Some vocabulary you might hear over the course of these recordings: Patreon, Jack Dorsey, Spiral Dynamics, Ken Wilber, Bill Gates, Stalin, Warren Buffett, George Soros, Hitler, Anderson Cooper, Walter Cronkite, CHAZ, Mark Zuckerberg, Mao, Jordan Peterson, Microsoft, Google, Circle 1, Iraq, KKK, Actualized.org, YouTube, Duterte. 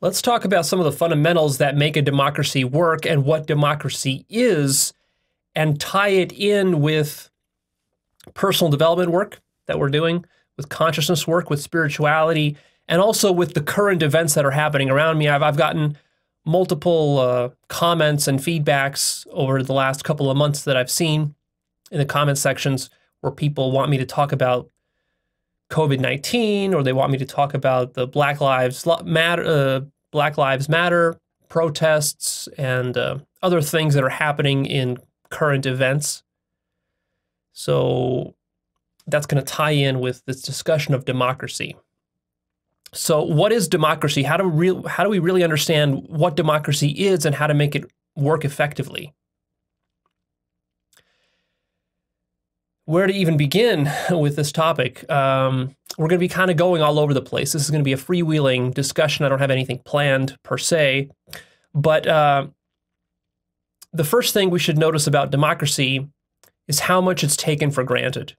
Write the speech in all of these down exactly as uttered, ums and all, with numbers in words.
Let's talk about some of the fundamentals that make a democracy work and what democracy is, and tie it in with personal development work that we're doing, with consciousness work, with spirituality, and also with the current events that are happening around me. I've, I've gotten multiple uh, comments and feedbacks over the last couple of months that I've seen in the comment sections where people want me to talk about COVID nineteen, or they want me to talk about the Black Lives Matter, uh, Black Lives Matter protests and uh, other things that are happening in current events. So that's going to tie in with this discussion of democracy. So what is democracy? How do we re how do we really understand what democracy is and how to make it work effectively? Where to even begin with this topic? Um, we're going to be kind of going all over the place. This is going to be a freewheeling discussion. I don't have anything planned per se. But uh, the first thing we should notice about democracy is how much it's taken for granted.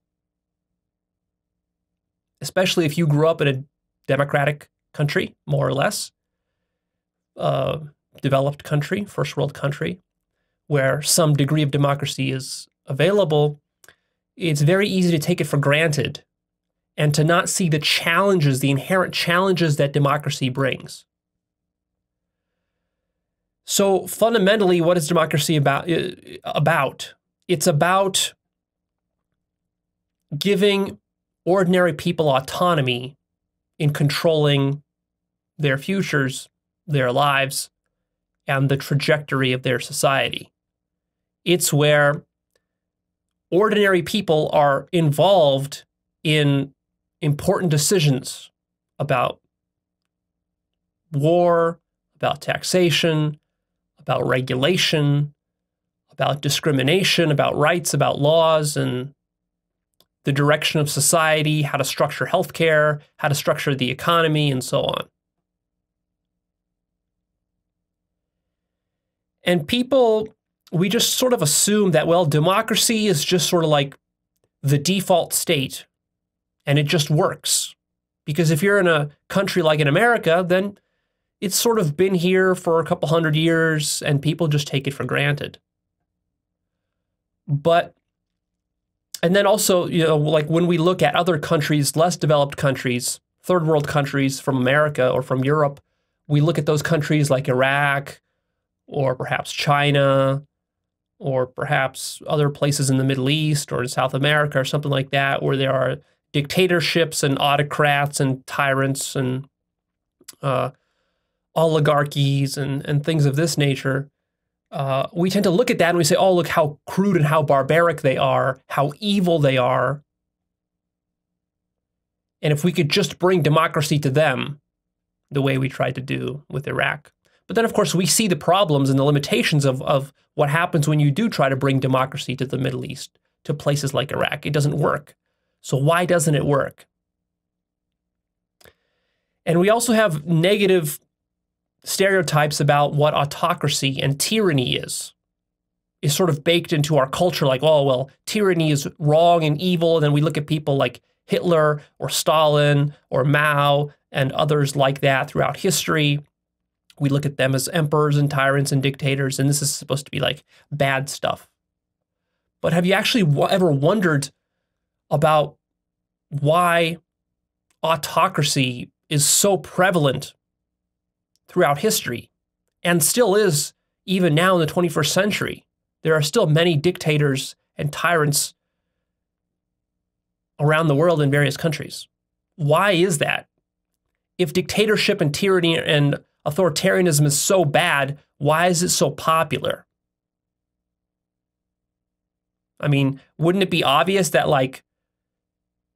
Especially if you grew up in a democratic country, more or less, uh, developed country, first world country, where some degree of democracy is available, it's very easy to take it for granted and to not see the challenges, the inherent challenges that democracy brings. So fundamentally, what is democracy about? about? It's about giving ordinary people autonomy in controlling their futures, their lives, and the trajectory of their society. It's where ordinary people are involved in important decisions about war, about taxation, about regulation, about discrimination, about rights, about laws, and the direction of society, how to structure healthcare, how to structure the economy, and so on. And people, we just sort of assume that, well, democracy is just sort of like the default state, and it just works. Because if you're in a country like in America, then it's sort of been here for a couple hundred years, and people just take it for granted. But And then also, you know, like when we look at other countries, less developed countries, third world countries from America or from Europe, we look at those countries like Iraq or perhaps China or perhaps other places in the Middle East or in South America or something like that, where there are dictatorships and autocrats and tyrants and uh, oligarchies and, and things of this nature. Uh, we tend to look at that and we say, oh, look how crude and how barbaric they are, how evil they are. And if we could just bring democracy to them, the way we tried to do with Iraq. But then, of course, we see the problems and the limitations of, of what happens when you do try to bring democracy to the Middle East, to places like Iraq. It doesn't work. So why doesn't it work? And we also have negative stereotypes about what autocracy and tyranny is, is sort of baked into our culture, like, oh, well, tyranny is wrong and evil. And then we look at people like Hitler or Stalin or Mao and others like that throughout history. We look at them as emperors and tyrants and dictators, and this is supposed to be like bad stuff. But have you actually ever wondered about why autocracy is so prevalent throughout history, and still is even now in the twenty-first century. There are still many dictators and tyrants around the world in various countries. Why is that? If dictatorship and tyranny and authoritarianism is so bad, why is it so popular? I mean, wouldn't it be obvious that, like,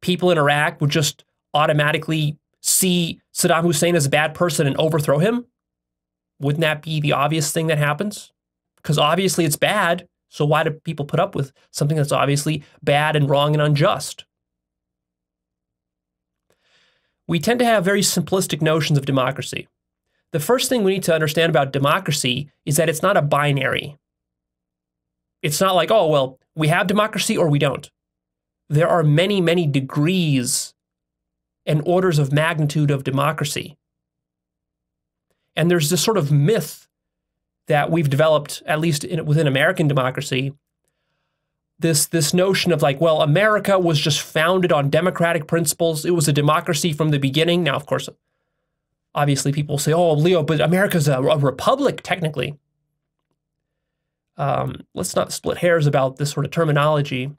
people in Iraq would just automatically see Saddam Hussein as a bad person and overthrow him? Wouldn't that be the obvious thing that happens? Because obviously it's bad, so why do people put up with something that's obviously bad and wrong and unjust? We tend to have very simplistic notions of democracy. The first thing we need to understand about democracy is that it's not a binary. It's not like, oh, well, we have democracy or we don't. There are many, many degrees and orders of magnitude of democracy. And there's this sort of myth that we've developed, at least in, within American democracy, this, this notion of like, well, America was just founded on democratic principles. It was a democracy from the beginning. Now, of course, obviously people say, oh, Leo, but America's a, a republic, technically. Um, let's not split hairs about this sort of terminology.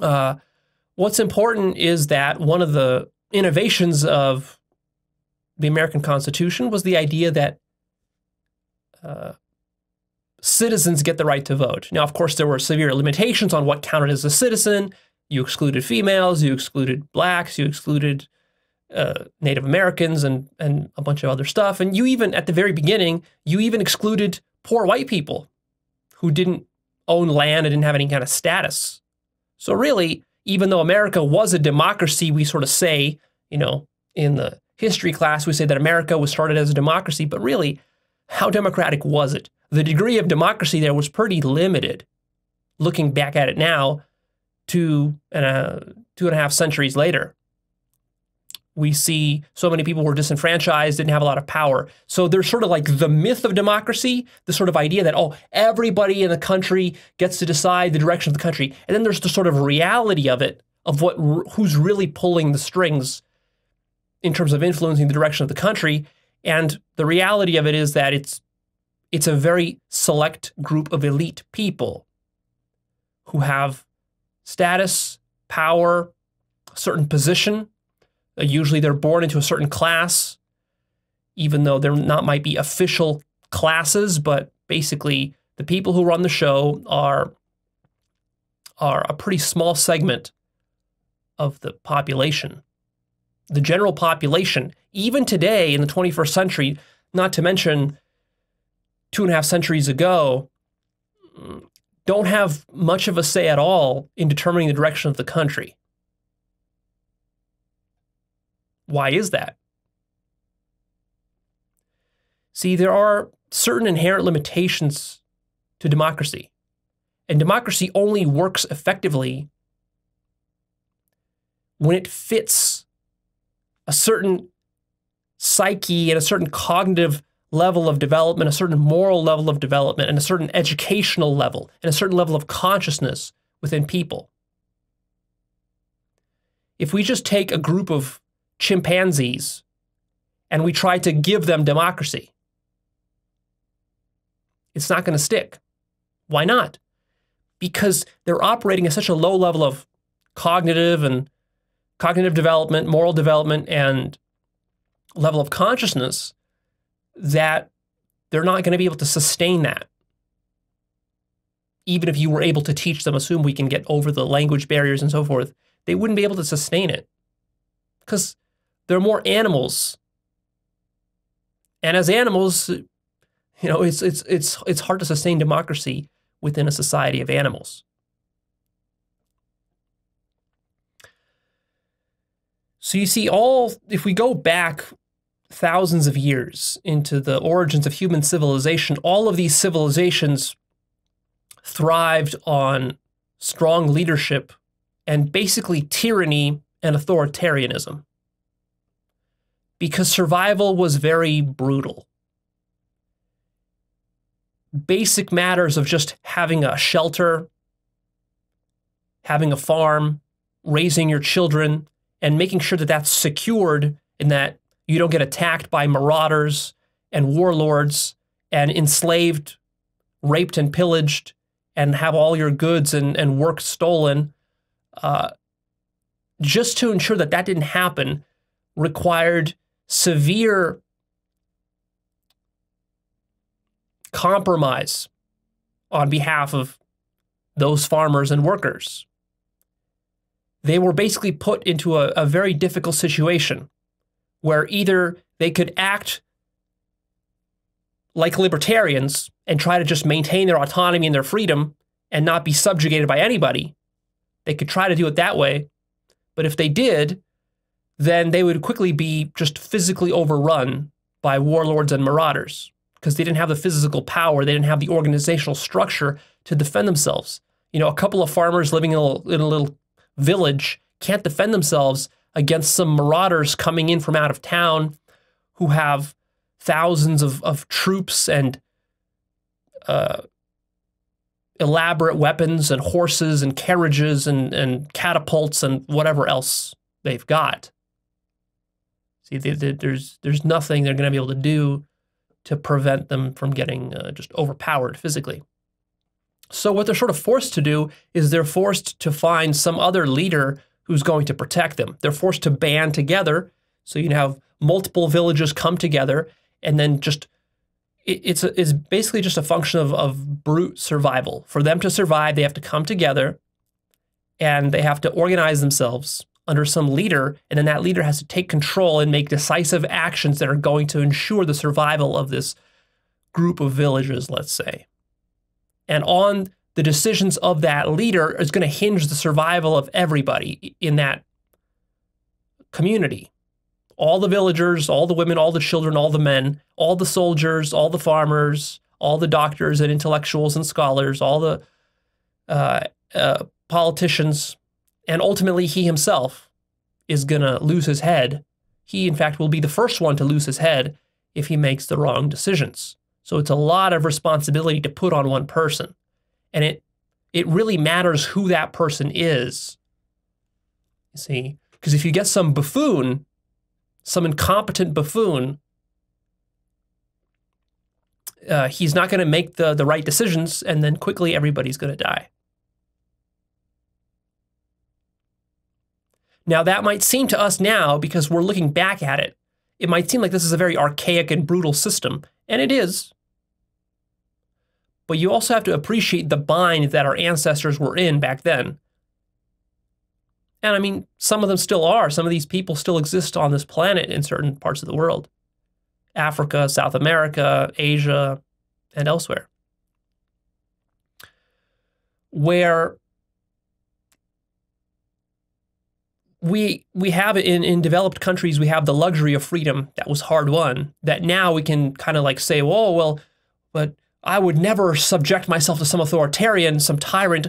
Uh, what's important is that one of the innovations of the American Constitution was the idea that uh, citizens get the right to vote. Now, of course, there were severe limitations on what counted as a citizen. You excluded females, you excluded blacks, you excluded uh, Native Americans and, and a bunch of other stuff. And you even, at the very beginning, you even excluded poor white people who didn't own land and didn't have any kind of status. So really, even though America was a democracy, we sort of say, you know, in the history class, we say that America was started as a democracy, but really, how democratic was it? The degree of democracy there was pretty limited, looking back at it now, two and a, two and a half centuries later. We see so many people were disenfranchised, didn't have a lot of power. So there's sort of like the myth of democracy, the sort of idea that, oh, everybody in the country gets to decide the direction of the country. And then there's the sort of reality of it, of what who's really pulling the strings in terms of influencing the direction of the country. And the reality of it is that it's, it's a very select group of elite people who have status, power, a certain position. Usually they're born into a certain class, even though they're not might be official classes, but basically the people who run the show are, are a pretty small segment of the population. The general population, even today in the twenty-first century, not to mention two and a half centuries ago, don't have much of a say at all in determining the direction of the country. Why is that? See, there are certain inherent limitations to democracy, and democracy only works effectively when it fits a certain psyche and a certain cognitive level of development, a certain moral level of development, and a certain educational level, and a certain level of consciousness within people. If we just take a group of chimpanzees and we try to give them democracy, it's not going to stick. Why not? Because they're operating at such a low level of cognitive and cognitive development, moral development, and level of consciousness that they're not going to be able to sustain that. Even if you were able to teach them, assume we can get over the language barriers and so forth, they wouldn't be able to sustain it because they're more animals, and as animals, you know, it's it's it's it's hard to sustain democracy within a society of animals. So you see, all if we go back thousands of years into the origins of human civilization, all of these civilizations thrived on strong leadership and basically tyranny and authoritarianism, because survival was very brutal. Basic matters of just having a shelter, having a farm, raising your children, and making sure that that's secured and that you don't get attacked by marauders and warlords and enslaved, raped and pillaged, and have all your goods and, and work stolen. Uh, just to ensure that that didn't happen required severe compromise on behalf of those farmers and workers. They were basically put into a, a very difficult situation where either they could act like libertarians and try to just maintain their autonomy and their freedom and not be subjugated by anybody. They could try to do it that way, but if they did, then they would quickly be just physically overrun by warlords and marauders because they didn't have the physical power, they didn't have the organizational structure to defend themselves. You know, a couple of farmers living in a, in a little village can't defend themselves against some marauders coming in from out of town who have thousands of, of troops and uh, elaborate weapons and horses and carriages and, and catapults and whatever else they've got. See, they, they, there's, there's nothing they're going to be able to do to prevent them from getting uh, just overpowered physically. So what they're sort of forced to do is they're forced to find some other leader who's going to protect them. They're forced to band together. So you have multiple villages come together, and then just it, it's a, it's basically just a function of, of brute survival. For them to survive, they have to come together, and they have to organize themselves under some leader, and then that leader has to take control and make decisive actions that are going to ensure the survival of this group of villages, let's say. And on the decisions of that leader is going to hinge the survival of everybody in that community. All the villagers, all the women, all the children, all the men, all the soldiers, all the farmers, all the doctors and intellectuals and scholars, all the uh, uh, politicians, and ultimately he himself is going to lose his head. He, in fact, will be the first one to lose his head if he makes the wrong decisions. So it's a lot of responsibility to put on one person. And it it really matters who that person is, you see? Because if you get some buffoon, some incompetent buffoon, uh, he's not going to make the, the right decisions, and then quickly everybody's going to die. Now, that might seem to us now, because we're looking back at it, it might seem like this is a very archaic and brutal system, and it is. But you also have to appreciate the bind that our ancestors were in back then. And I mean, some of them still are. Some of these people still exist on this planet in certain parts of the world. Africa, South America, Asia, and elsewhere. Where we we have in, in developed countries, we have the luxury of freedom that was hard won, that now we can kind of like say, whoa, well, but I would never subject myself to some authoritarian, some tyrant.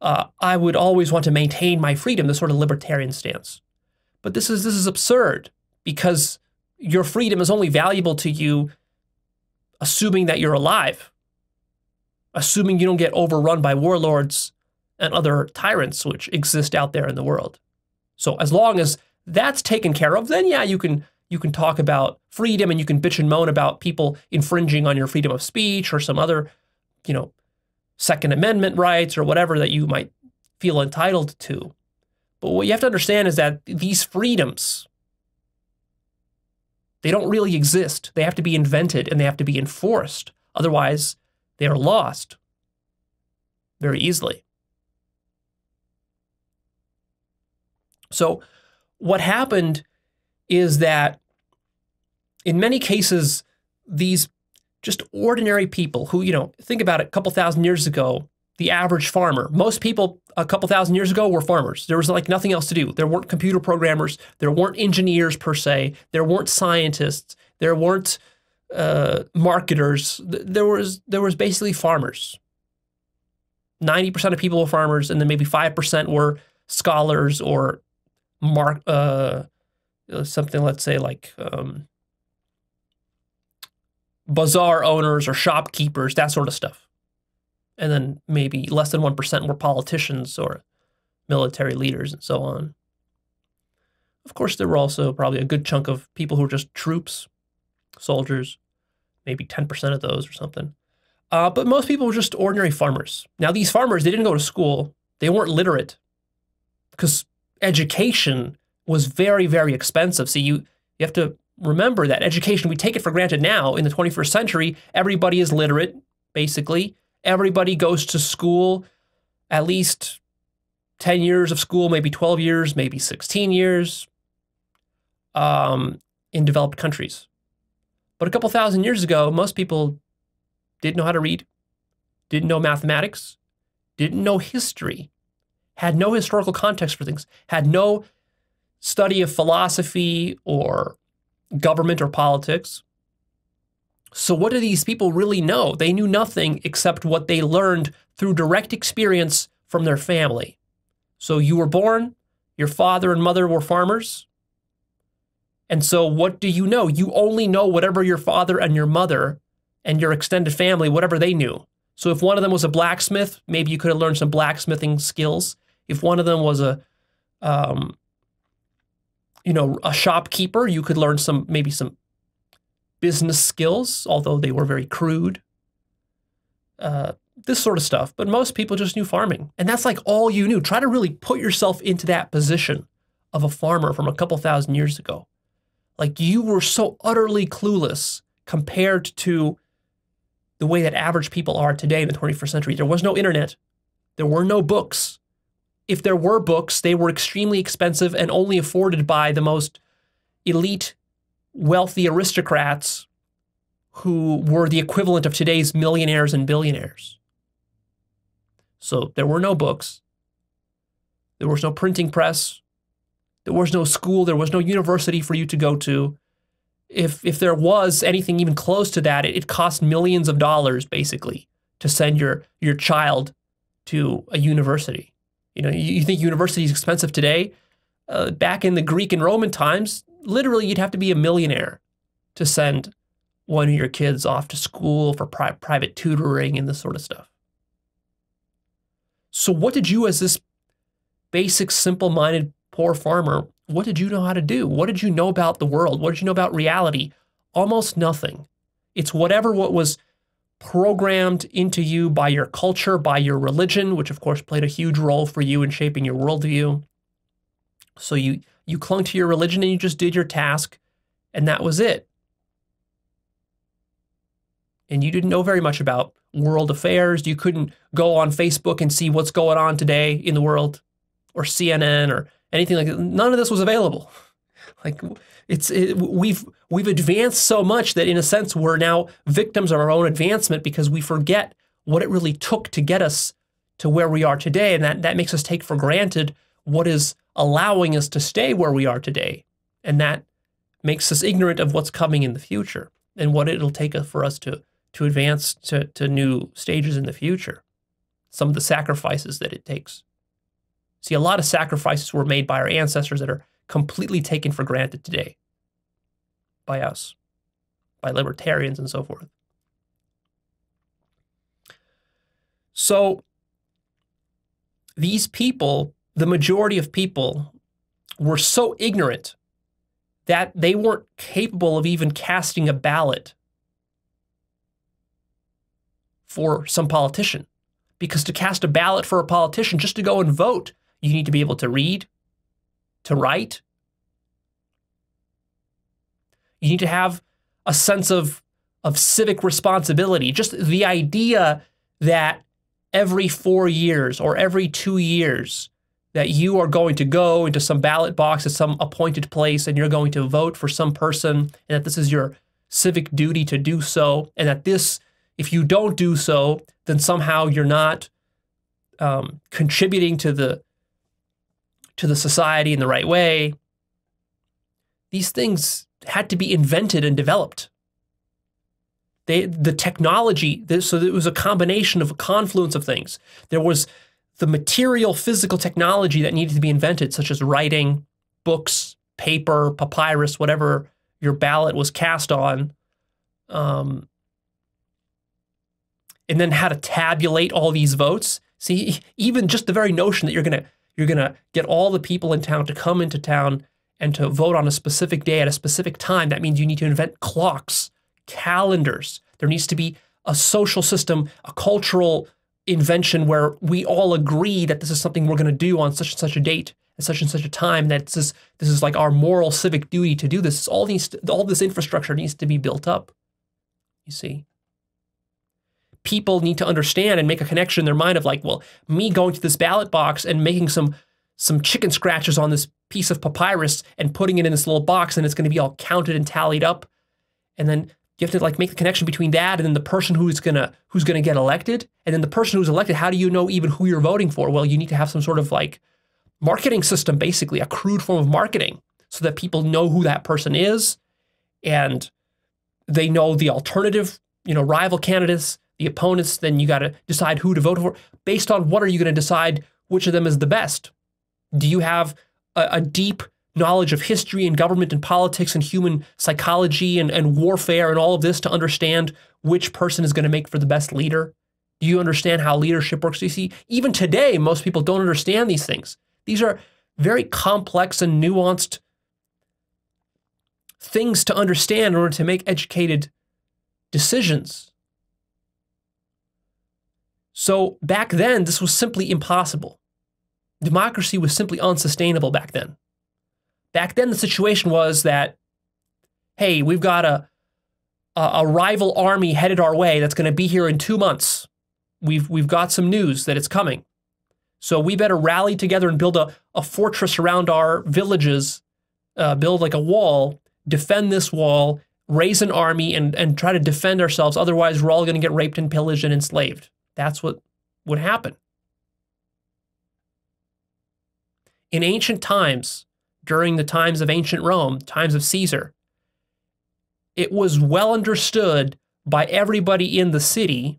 Uh, I would always want to maintain my freedom, this sort of libertarian stance. But this is, this is absurd, because your freedom is only valuable to you assuming that you're alive, assuming you don't get overrun by warlords and other tyrants which exist out there in the world. So as long as that's taken care of, then yeah, you can, you can talk about freedom, and you can bitch and moan about people infringing on your freedom of speech or some other, you know, Second Amendment rights or whatever that you might feel entitled to. But what you have to understand is that these freedoms, they don't really exist. They have to be invented, and they have to be enforced. Otherwise, they are lost very easily. So what happened is that in many cases, these just ordinary people who, you know, think about it, a couple thousand years ago, the average farmer, most people a couple thousand years ago were farmers. There was like nothing else to do. There weren't computer programmers. There weren't engineers per se. There weren't scientists. There weren't uh, marketers. There was, there was basically farmers. ninety percent of people were farmers, and then maybe five percent were scholars or mark, uh, something, let's say like, um, bazaar owners or shopkeepers, that sort of stuff. And then maybe less than one percent were politicians or military leaders and so on. Of course, there were also probably a good chunk of people who were just troops, soldiers, maybe ten percent of those or something. Uh, but most people were just ordinary farmers. Now, these farmers, they didn't go to school. They weren't literate, because education was very, very expensive. So you, you have to remember that education, we take it for granted now in the twenty-first century. Everybody is literate, basically. Everybody goes to school, at least ten years of school, maybe twelve years, maybe sixteen years um, in developed countries. But a couple thousand years ago, most people didn't know how to read, didn't know mathematics, didn't know history, had no historical context for things, had no study of philosophy or government or politics. So what do these people really know? They knew nothing except what they learned through direct experience from their family. So you were born, your father and mother were farmers, And so what do you know? You only know whatever your father and your mother and your extended family, whatever they knew. So if one of them was a blacksmith, maybe you could have learned some blacksmithing skills. If one of them was a, um, you know, a shopkeeper, you could learn some, maybe some business skills, although they were very crude. Uh, this sort of stuff. But most people just knew farming. And that's like all you knew. Try to really put yourself into that position of a farmer from a couple thousand years ago. Like, you were so utterly clueless compared to the way that average people are today in the twenty-first century. There was no internet. There were no books. If there were books, they were extremely expensive and only afforded by the most elite, wealthy aristocrats who were the equivalent of today's millionaires and billionaires. So there were no books. There was no printing press. There was no school. There was no university for you to go to. If, if there was anything even close to that, it, it cost millions of dollars, basically, to send your, your child to a university. You know, you, you think university is expensive today? Uh, back in the Greek and Roman times, literally, you'd have to be a millionaire to send one of your kids off to school for pri private tutoring and this sort of stuff. So what did you, as this basic, simple-minded, poor farmer, what did you know how to do? What did you know about the world? What did you know about reality? Almost nothing. It's whatever what was programmed into you by your culture, by your religion, which of course played a huge role for you in shaping your worldview. So you, you clung to your religion and you just did your task, and that was it. And you didn't know very much about world affairs. You couldn't go on Facebook and see what's going on today in the world, or C N N, or anything like that. None of this was available. Like, it's it, we've we've advanced so much that in a sense we're now victims of our own advancement, because we forget what it really took to get us to where we are today, and that that makes us take for granted what is allowing us to stay where we are today, and that makes us ignorant of what's coming in the future and what it'll take for us to to advance to to new stages in the future. Some of the sacrifices that it takes. See, a lot of sacrifices were made by our ancestors that are completely taken for granted today by us, by libertarians and so forth. So these people, the majority of people, were so ignorant that they weren't capable of even casting a ballot for some politician. Because to cast a ballot for a politician, just to go and vote, you need to be able to read, to write. You need to have a sense of, of civic responsibility. Just the idea that every four years or every two years that you are going to go into some ballot box at some appointed place and you're going to vote for some person, and that this is your civic duty to do so, and that this, if you don't do so, then somehow you're not um, contributing to the to the society in the right way. These things had to be invented and developed. They, the technology, this, so it was a combination of a confluence of things. There was the material, physical technology that needed to be invented, such as writing, books, paper, papyrus, whatever your ballot was cast on, um, and then how to tabulate all these votes. See, even just the very notion that you're gonna you're gonna get all the people in town to come into town and to vote on a specific day at a specific time, that means you need to invent clocks, calendars. There needs to be a social system, a cultural invention where we all agree that this is something we're gonna do on such and such a date at such and such a time, that this is, this is like our moral civic duty to do this. All these, all this infrastructure needs to be built up, you see. People need to understand and make a connection in their mind of like, well, me going to this ballot box and making some some chicken scratches on this piece of papyrus and putting it in this little box, and it's going to be all counted and tallied up. And then you have to like make the connection between that and then the person who's gonna who's gonna get elected. And then the person who's elected, how do you know even who you're voting for? Well, you need to have some sort of like marketing system, basically, a crude form of marketing, so that people know who that person is and they know the alternative, you know, rival candidates, the opponents. Then you got to decide who to vote for. Based on what are you going to decide which of them is the best? Do you have a, a deep knowledge of history and government and politics and human psychology and, and warfare and all of this to understand which person is going to make for the best leader? Do you understand how leadership works? You see, even today, most people don't understand these things. These are very complex and nuanced things to understand in order to make educated decisions. So back then, this was simply impossible. Democracy was simply unsustainable back then. Back then, the situation was that, hey, we've got a, a rival army headed our way that's going to be here in two months. We've, we've got some news that it's coming. So we better rally together and build a, a fortress around our villages, uh, build like a wall, defend this wall, raise an army, and, and try to defend ourselves. Otherwise, we're all going to get raped and pillaged and enslaved. That's what would happen. In ancient times, during the times of ancient Rome, times of Caesar, it was well understood by everybody in the city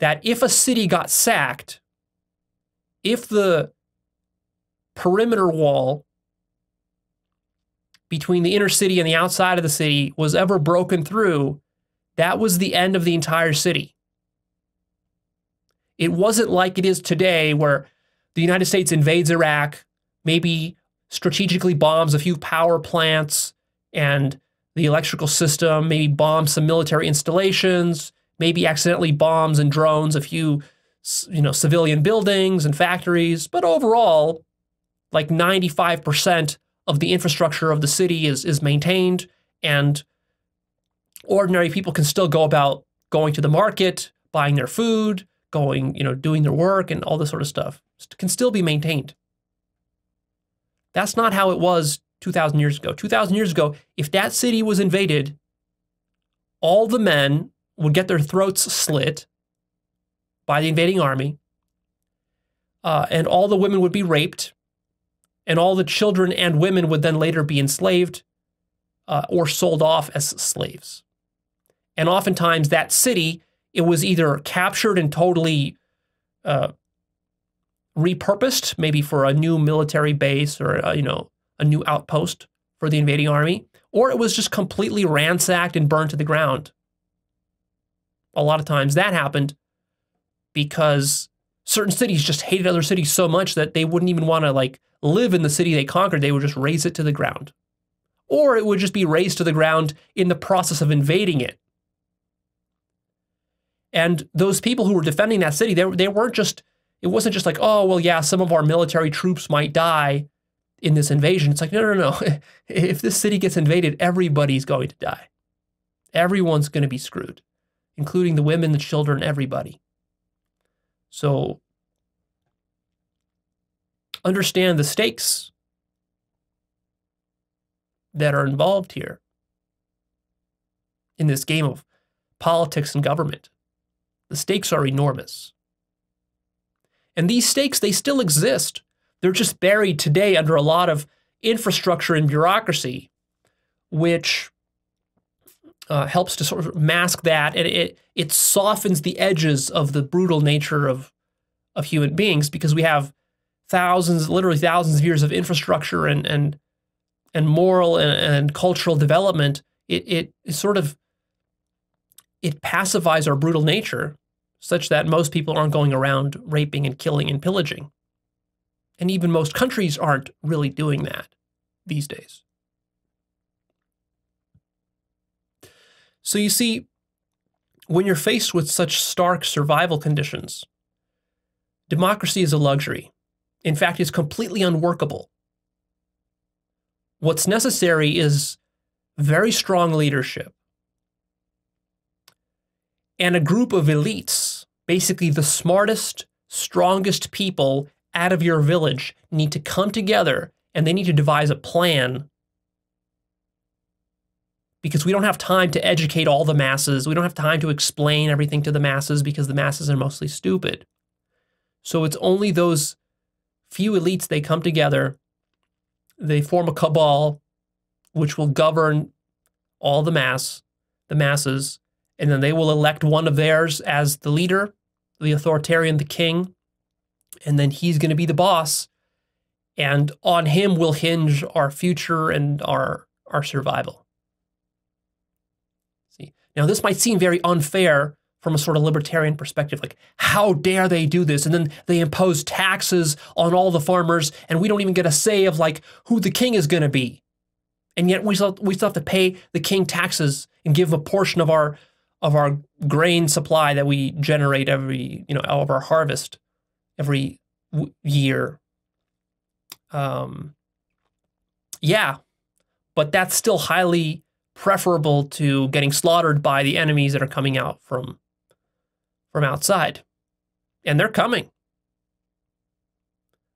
that if a city got sacked, if the perimeter wall between the inner city and the outside of the city was ever broken through, that was the end of the entire city. It wasn't like it is today where the United States invades Iraq, maybe strategically bombs a few power plants and the electrical system, maybe bombs some military installations, maybe accidentally bombs and drones a few you know, civilian buildings and factories. But overall, like ninety-five percent of the infrastructure of the city is, is maintained, and ordinary people can still go about going to the market, buying their food, going, you know, doing their work and all this sort of stuff. It can still be maintained. That's not how it was two thousand years ago. two thousand years ago, if that city was invaded, all the men would get their throats slit by the invading army, uh, and all the women would be raped, and all the children and women would then later be enslaved uh, or sold off as slaves. And oftentimes that city, it was either captured and totally uh, repurposed, maybe for a new military base or a, you know, a new outpost for the invading army, or it was just completely ransacked and burned to the ground. A lot of times that happened because certain cities just hated other cities so much that they wouldn't even want to like live in the city they conquered. They would just raze it to the ground, or it would just be razed to the ground in the process of invading it. And those people who were defending that city, they, they weren't just, it wasn't just like, oh, well, yeah, some of our military troops might die in this invasion. It's like, no, no, no. If this city gets invaded, everybody's going to die. Everyone's going to be screwed, including the women, the children, everybody. So understand the stakes that are involved here in this game of politics and government. The stakes are enormous. And these stakes, they still exist. They're just buried today under a lot of infrastructure and bureaucracy, which uh, helps to sort of mask that, and it, it softens the edges of the brutal nature of, of human beings, because we have thousands, literally thousands of years of infrastructure and, and, and moral and, and cultural development. It, it, it sort of, it pacifies our brutal nature, such that most people aren't going around raping and killing and pillaging. And even most countries aren't really doing that these days. So you see, when you're faced with such stark survival conditions, democracy is a luxury. In fact, it's completely unworkable. What's necessary is very strong leadership and a group of elites. Basically, the smartest, strongest people out of your village need to come together, and they need to devise a plan, because we don't have time to educate all the masses. We don't have time to explain everything to the masses, because the masses are mostly stupid. So it's only those few elites, they come together, they form a cabal, which will govern all the mass, the masses, and then they will elect one of theirs as the leader, the authoritarian, the king, and then he's going to be the boss. And on him will hinge our future and our, our survival. See, now this might seem very unfair from a sort of libertarian perspective, like, how dare they do this? And then they impose taxes on all the farmers, and we don't even get a say of, like, who the king is going to be. And yet we still, we still have to pay the king taxes and give a portion of our of our grain supply that we generate every, you know, out of our harvest every w year. Um, yeah, but that's still highly preferable to getting slaughtered by the enemies that are coming out from from outside. And they're coming.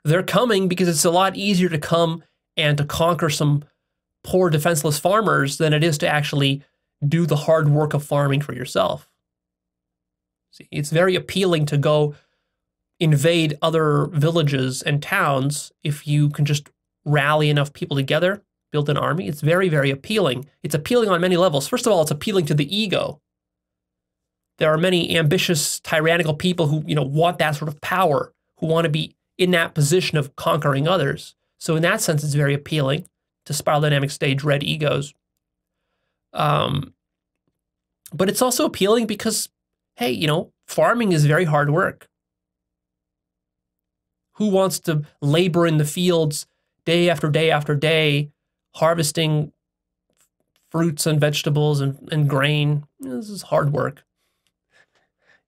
They're coming because it's a lot easier to come and to conquer some poor defenseless farmers than it is to actually do the hard work of farming for yourself. See, it's very appealing to go invade other villages and towns if you can just rally enough people together, build an army. It's very, very appealing. It's appealing on many levels. First of all, it's appealing to the ego. There are many ambitious, tyrannical people who, you know, want that sort of power, who want to be in that position of conquering others. So in that sense, it's very appealing to spiral dynamic stage red egos. Um, but it's also appealing because, hey, you know, farming is very hard work. Who wants to labor in the fields day after day after day, harvesting fruits and vegetables and, and grain? You know, this is hard work.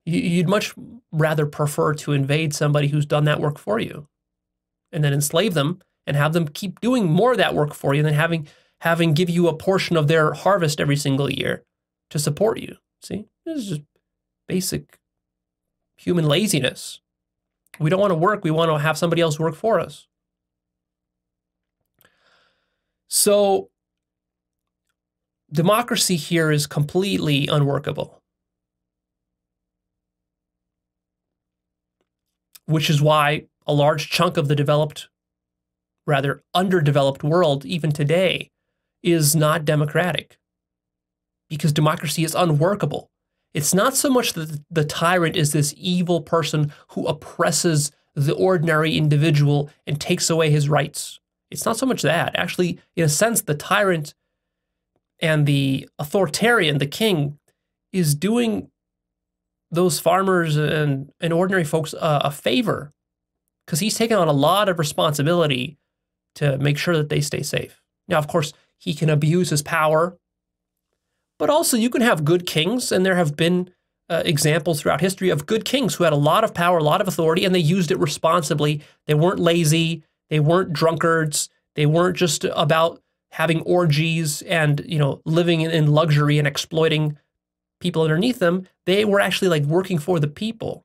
You'd much rather prefer to invade somebody who's done that work for you and then enslave them and have them keep doing more of that work for you than having having give you a portion of their harvest every single year to support you. See, this is just basic human laziness. We don't want to work. We want to have somebody else work for us. So democracy here is completely unworkable, which is why a large chunk of the developed, rather underdeveloped world, even today, is not democratic, because democracy is unworkable. It's not so much that the tyrant is this evil person who oppresses the ordinary individual and takes away his rights. It's not so much that. Actually, in a sense, the tyrant and the authoritarian, the king, is doing those farmers and, and ordinary folks uh, a favor, because he's taken on a lot of responsibility to make sure that they stay safe. Now, of course, he can abuse his power, but also you can have good kings, and there have been uh, examples throughout history of good kings who had a lot of power, a lot of authority, and they used it responsibly. They weren't lazy. They weren't drunkards. They weren't just about having orgies and, you know, living in, in luxury and exploiting people underneath them. They were actually, like, working for the people.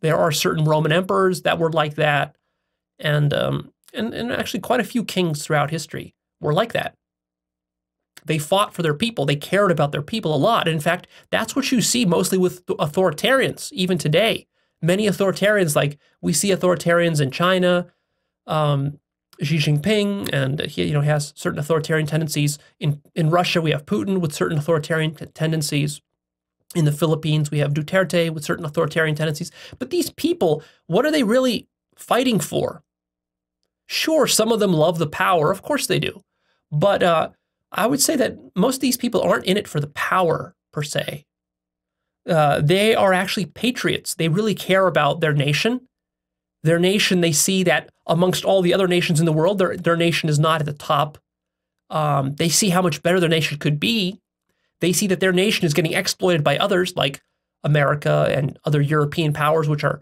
There are certain Roman emperors that were like that, and um, and, and actually quite a few kings throughout history were like that. They fought for their people. They cared about their people a lot. And in fact, that's what you see mostly with authoritarians, even today. Many authoritarians, like we see authoritarians in China, um, Xi Jinping, and he you know, has certain authoritarian tendencies. In, in Russia, we have Putin with certain authoritarian tendencies. In the Philippines, we have Duterte with certain authoritarian tendencies. But these people, what are they really fighting for? Sure, some of them love the power. Of course they do. But uh, I would say that most of these people aren't in it for the power, per se. Uh, they are actually patriots. They really care about their nation. Their nation, they see that amongst all the other nations in the world, their, their nation is not at the top. Um, they see how much better their nation could be. They see that their nation is getting exploited by others, like America and other European powers, which are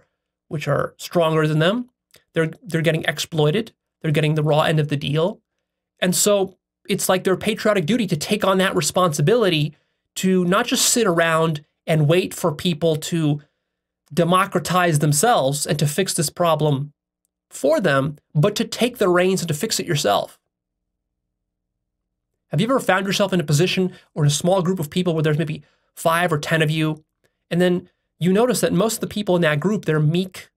which are stronger than them. They're they're getting exploited. They're getting the raw end of the deal, and so it's like their patriotic duty to take on that responsibility, to not just sit around and wait for people to democratize themselves and to fix this problem for them, but to take the reins and to fix it yourself. Have you ever found yourself in a position or in a small group of people where there's maybe five or ten of you, and then you notice that most of the people in that group, they're meek.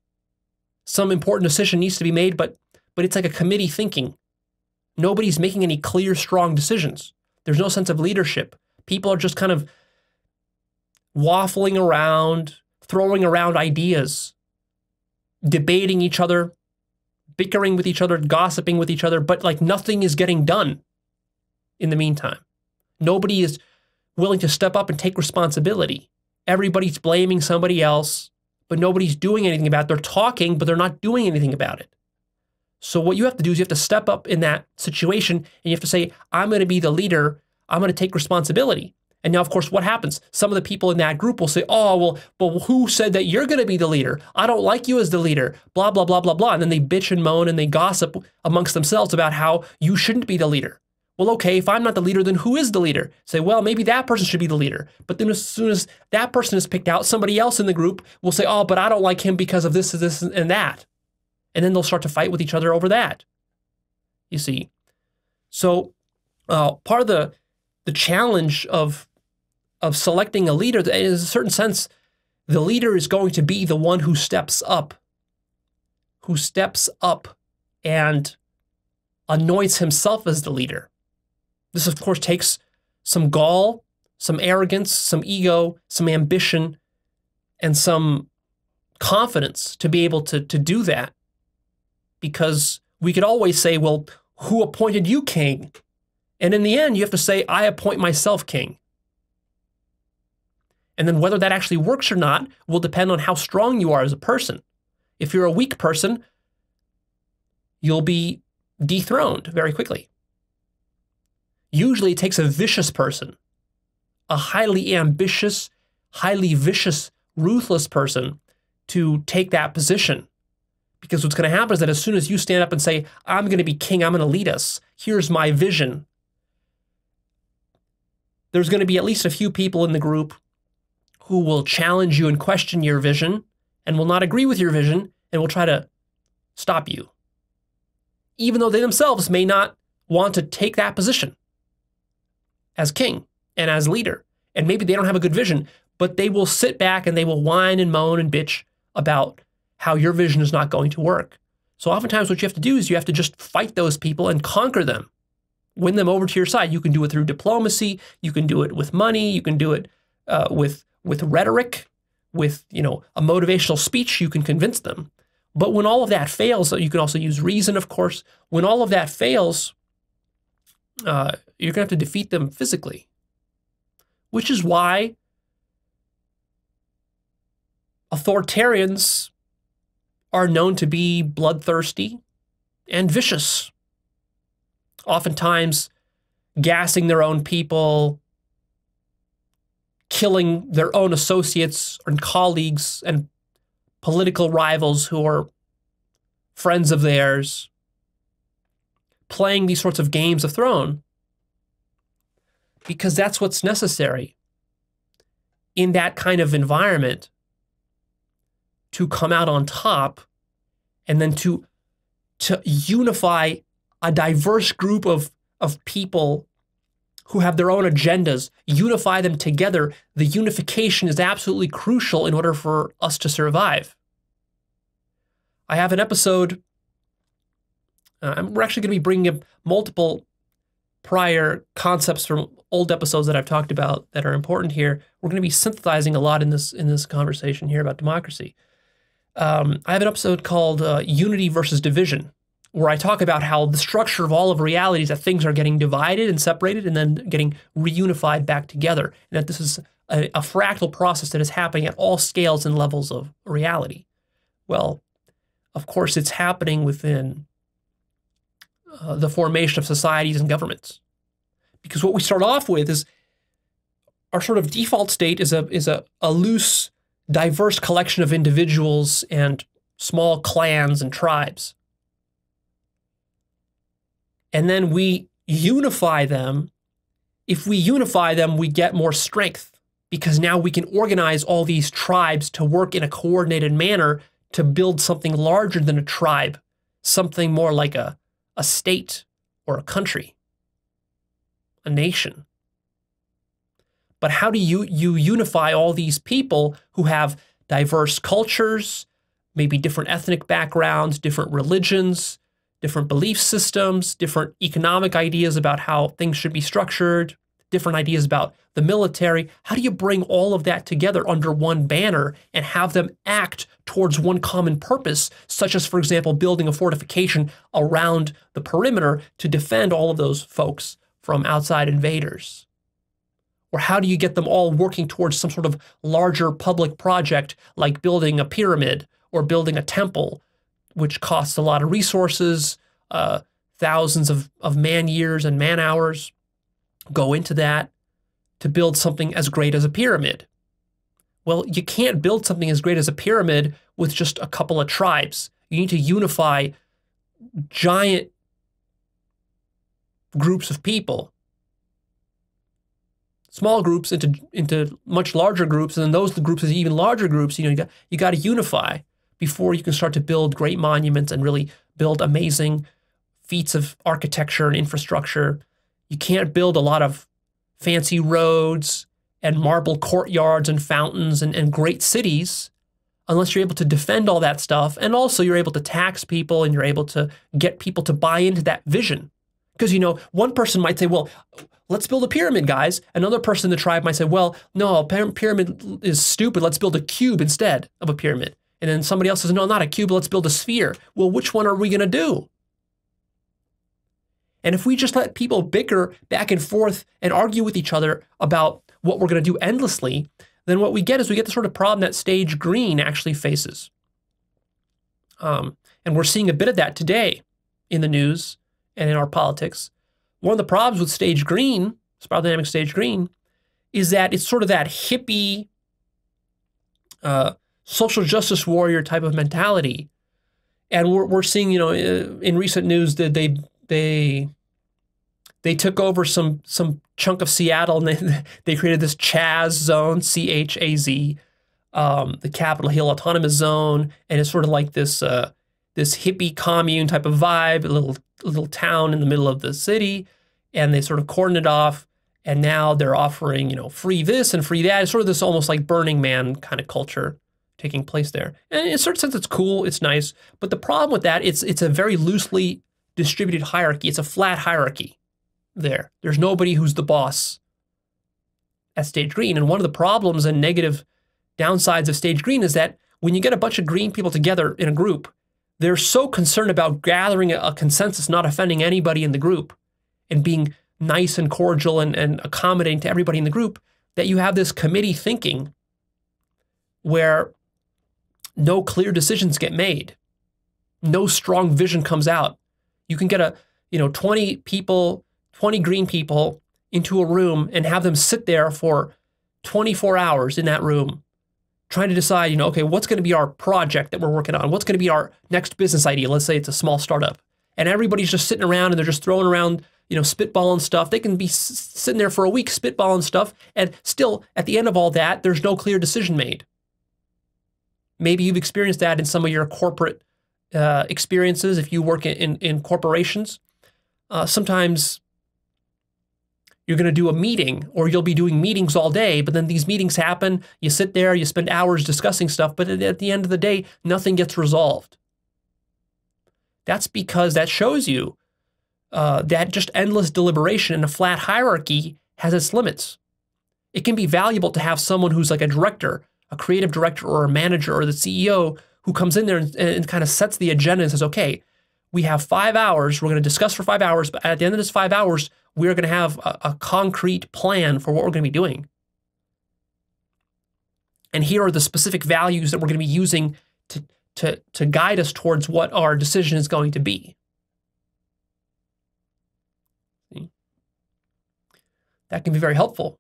Some important decision needs to be made, but but it's like a committee thinking. Nobody's making any clear, strong decisions. There's no sense of leadership. People are just kind of waffling around, throwing around ideas, debating each other, bickering with each other, gossiping with each other, but like nothing is getting done in the meantime. Nobody is willing to step up and take responsibility. Everybody's blaming somebody else, but nobody's doing anything about it. They're talking, but they're not doing anything about it. So what you have to do is you have to step up in that situation and you have to say, I'm going to be the leader. I'm going to take responsibility. And now, of course, what happens? Some of the people in that group will say, oh, well, but who said that you're going to be the leader? I don't like you as the leader, blah, blah, blah, blah, blah. And then they bitch and moan and they gossip amongst themselves about how you shouldn't be the leader. Well, okay, if I'm not the leader, then who is the leader? Say, well, maybe that person should be the leader. But then as soon as that person is picked out, somebody else in the group will say, oh, but I don't like him because of this, this, and that. And then they'll start to fight with each other over that, you see. So uh, part of the, the challenge of, of selecting a leader is, in a certain sense, the leader is going to be the one who steps up, who steps up and anoints himself as the leader. This, of course, takes some gall, some arrogance, some ego, some ambition, and some confidence to be able to, to do that. Because we could always say, well, who appointed you king? And in the end, you have to say, I appoint myself king. And then whether that actually works or not will depend on how strong you are as a person. If you're a weak person, you'll be dethroned very quickly. Usually it takes a vicious person, a highly ambitious, highly vicious, ruthless person to take that position. Because what's going to happen is that as soon as you stand up and say, I'm going to be king, I'm going to lead us, here's my vision, there's going to be at least a few people in the group who will challenge you and question your vision and will not agree with your vision and will try to stop you, even though they themselves may not want to take that position as king and as leader. And maybe they don't have a good vision, but they will sit back and they will whine and moan and bitch about how your vision is not going to work. So oftentimes what you have to do is you have to just fight those people and conquer them, win them over to your side. You can do it through diplomacy. You can do it with money. You can do it uh, with with rhetoric, with you know a motivational speech. You can convince them. But when all of that fails, you can also use reason, of course. When all of that fails, uh, you're going to have to defeat them physically, which is why authoritarians are known to be bloodthirsty and vicious, oftentimes gassing their own people, killing their own associates and colleagues and political rivals who are friends of theirs, playing these sorts of games of throne, because that's what's necessary in that kind of environment to come out on top, and then to to unify a diverse group of, of people who have their own agendas, unify them together. The unification is absolutely crucial in order for us to survive. I have an episode, uh, we're actually going to be bringing up multiple prior concepts from old episodes that I've talked about that are important here. We're going to be synthesizing a lot in this, in this conversation here about democracy. Um, I have an episode called uh, Unity versus Division, where I talk about how the structure of all of reality is that things are getting divided and separated and then getting reunified back together, and that this is a, a fractal process that is happening at all scales and levels of reality. Well, of course, it's happening within uh, the formation of societies and governments, because what we start off with is our sort of default state is a, is a, a loose, diverse collection of individuals and small clans and tribes. And then we unify them. If we unify them, we get more strength, because now we can organize all these tribes to work in a coordinated manner to build something larger than a tribe, something more like a, a state or a country, a nation. But how do you, you unify all these people who have diverse cultures, maybe different ethnic backgrounds, different religions, different belief systems, different economic ideas about how things should be structured, different ideas about the military. How do you bring all of that together under one banner and have them act towards one common purpose, such as, for example, building a fortification around the perimeter to defend all of those folks from outside invaders? Or how do you get them all working towards some sort of larger public project, like building a pyramid or building a temple, which costs a lot of resources, uh, thousands of, of man years and man hours go into that to build something as great as a pyramid? Well, you can't build something as great as a pyramid with just a couple of tribes. You need to unify giant groups of people, small groups into into much larger groups, and then those the groups into even larger groups. You know, you got you got to unify before you can start to build great monuments and really build amazing feats of architecture and infrastructure. You can't build a lot of fancy roads and marble courtyards and fountains and, and great cities unless you're able to defend all that stuff, and also you're able to tax people and you're able to get people to buy into that vision. Because, you know, one person might say, well, let's build a pyramid, guys. Another person in the tribe might say, well, no, a pyramid is stupid. Let's build a cube instead of a pyramid. And then somebody else says, no, not a cube. Let's build a sphere. Well, which one are we going to do? And if we just let people bicker back and forth and argue with each other about what we're going to do endlessly, then what we get is we get the sort of problem that Stage Green actually faces. Um, and we're seeing a bit of that today in the news and in our politics. One of the problems with Stage Green, Spiral Dynamics Stage Green, is that it's sort of that hippie, uh, social justice warrior type of mentality. And we're, we're seeing, you know, in recent news that they They they took over some some chunk of Seattle, and they they created this CHAZ zone, C H A Z, um, the Capitol Hill Autonomous Zone, and it's sort of like this uh, this hippie commune type of vibe, a little a little town in the middle of the city, and they sort of cordoned it off, and now they're offering, you know, free this and free that. It's sort of this almost like Burning Man kind of culture taking place there, and in a certain sense, it's cool, it's nice, but the problem with that, it's it's a very loosely distributed hierarchy. It's a flat hierarchy there. There's nobody who's the boss at Stage Green. And one of the problems and negative downsides of Stage Green is that when you get a bunch of green people together in a group, they're so concerned about gathering a consensus, not offending anybody in the group, and being nice and cordial and, and accommodating to everybody in the group, that you have this committee thinking where no clear decisions get made. No strong vision comes out. You can get a, you know, twenty people, twenty green people into a room and have them sit there for twenty-four hours in that room trying to decide, you know, okay, what's going to be our project that we're working on? What's going to be our next business idea? Let's say it's a small startup. And everybody's just sitting around and they're just throwing around, you know, spitballing stuff. They can be s sitting there for a week spitballing stuff. And still, at the end of all that, there's no clear decision made. Maybe you've experienced that in some of your corporate Uh, experiences. If you work in, in, in corporations, uh, sometimes you're going to do a meeting, or you'll be doing meetings all day, but then these meetings happen, you sit there, you spend hours discussing stuff, but at, at the end of the day, nothing gets resolved. That's because that shows you uh, that just endless deliberation in a flat hierarchy has its limits. It can be valuable to have someone who's like a director, a creative director or a manager or the C E O, who comes in there and, and kind of sets the agenda and says, okay, we have five hours, we're going to discuss for five hours, but at the end of this five hours, we're going to have a, a concrete plan for what we're going to be doing. And here are the specific values that we're going to be using to, to, to guide us towards what our decision is going to be. See? That can be very helpful,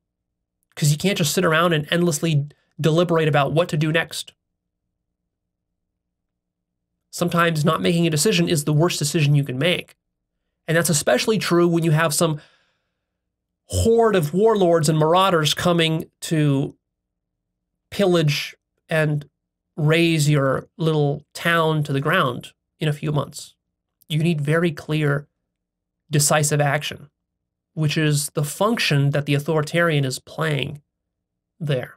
because you can't just sit around and endlessly deliberate about what to do next. Sometimes not making a decision is the worst decision you can make. And that's especially true when you have some horde of warlords and marauders coming to pillage and raise your little town to the ground in a few months. You need very clear, decisive action, which is the function that the authoritarian is playing there.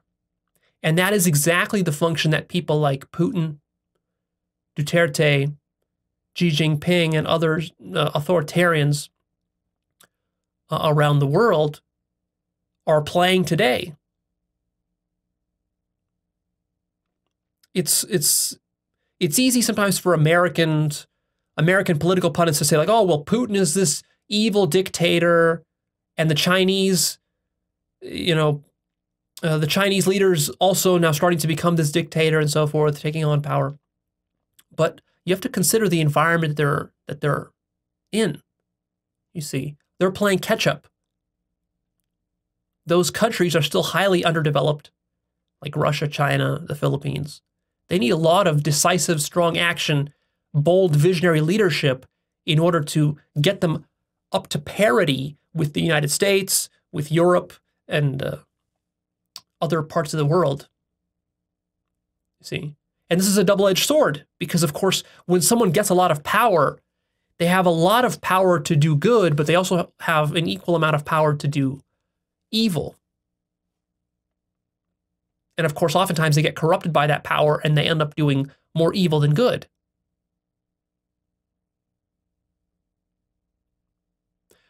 And that is exactly the function that people like Putin, Duterte, Xi Jinping, and other uh, authoritarians uh, around the world are playing today. It's it's it's easy sometimes for Americans, American political pundits to say like, oh, well, Putin is this evil dictator, and the Chinese, you know, uh, the Chinese leaders also now starting to become this dictator and so forth, taking on power. But you have to consider the environment they're that they're in. You see, they're playing catch up. Those countries are still highly underdeveloped, like Russia, China, the Philippines. They need a lot of decisive, strong action, bold, visionary leadership in order to get them up to parity with the United States, with Europe, and uh, other parts of the world. You see? And this is a double-edged sword because, of course, when someone gets a lot of power, they have a lot of power to do good, but they also have an equal amount of power to do evil. And of course, oftentimes they get corrupted by that power and they end up doing more evil than good.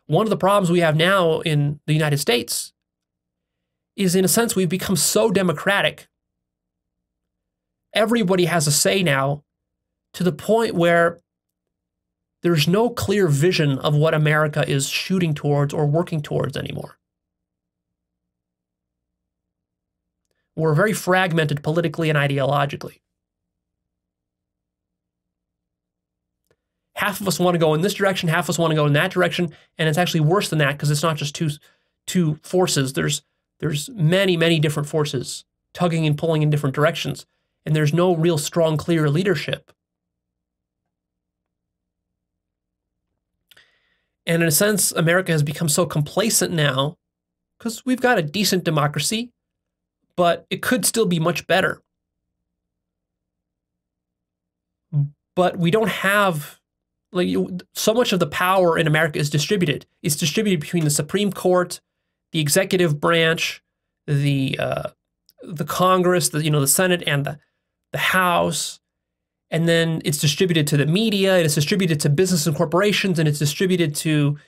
One of the problems we have now in the United States is, in a sense, we've become so democratic. Everybody has a say now, to the point where there's no clear vision of what America is shooting towards or working towards anymore. We're very fragmented politically and ideologically. Half of us want to go in this direction, half of us want to go in that direction, and it's actually worse than that because it's not just two, two forces. There's, there's many, many different forces tugging and pulling in different directions, and there's no real strong, clear leadership. And in a sense, America has become so complacent now because we've got a decent democracy, but it could still be much better. But we don't have, like, so much of the power in America is distributed. It's distributed between the Supreme Court, the executive branch, the uh, the Congress, the you know the Senate, and the the House, and then it's distributed to the media, and it's distributed to business and corporations, and it's distributed to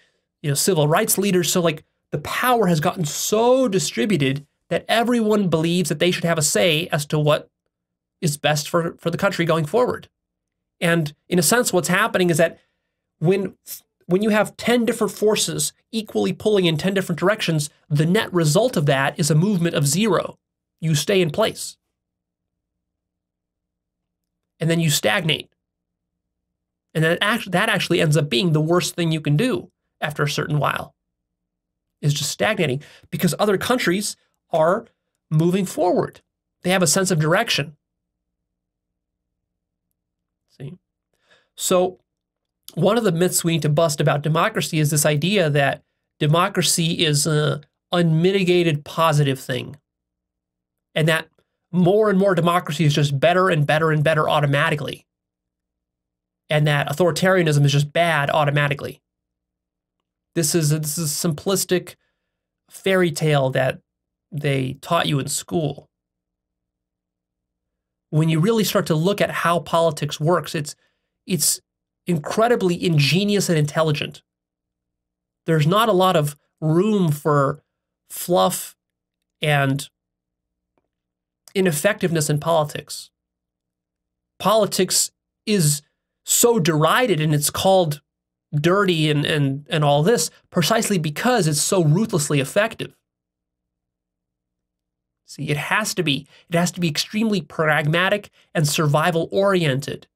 you know civil rights leaders. So like the power has gotten so distributed that everyone believes that they should have a say as to what is best for, for the country going forward. And in a sense, what's happening is that when, when you have ten different forces equally pulling in ten different directions, the net result of that is a movement of zero. You stay in place. And then you stagnate. And that actually, that actually ends up being the worst thing you can do after a certain while, is just stagnating, because other countries are moving forward. They have a sense of direction. See? So one of the myths we need to bust about democracy is this idea that democracy is an unmitigated positive thing, and that more and more democracy is just better and better and better automatically, and that authoritarianism is just bad automatically. This is a, this is a simplistic fairy tale that they taught you in school. When you really start to look at how politics works, it's it's incredibly ingenious and intelligent. There's not a lot of room for fluff and ineffectiveness in politics. Politics is so derided, and it's called dirty and and and all this precisely because it's so ruthlessly effective. See, it has to be. It has to be extremely pragmatic and survival-oriented.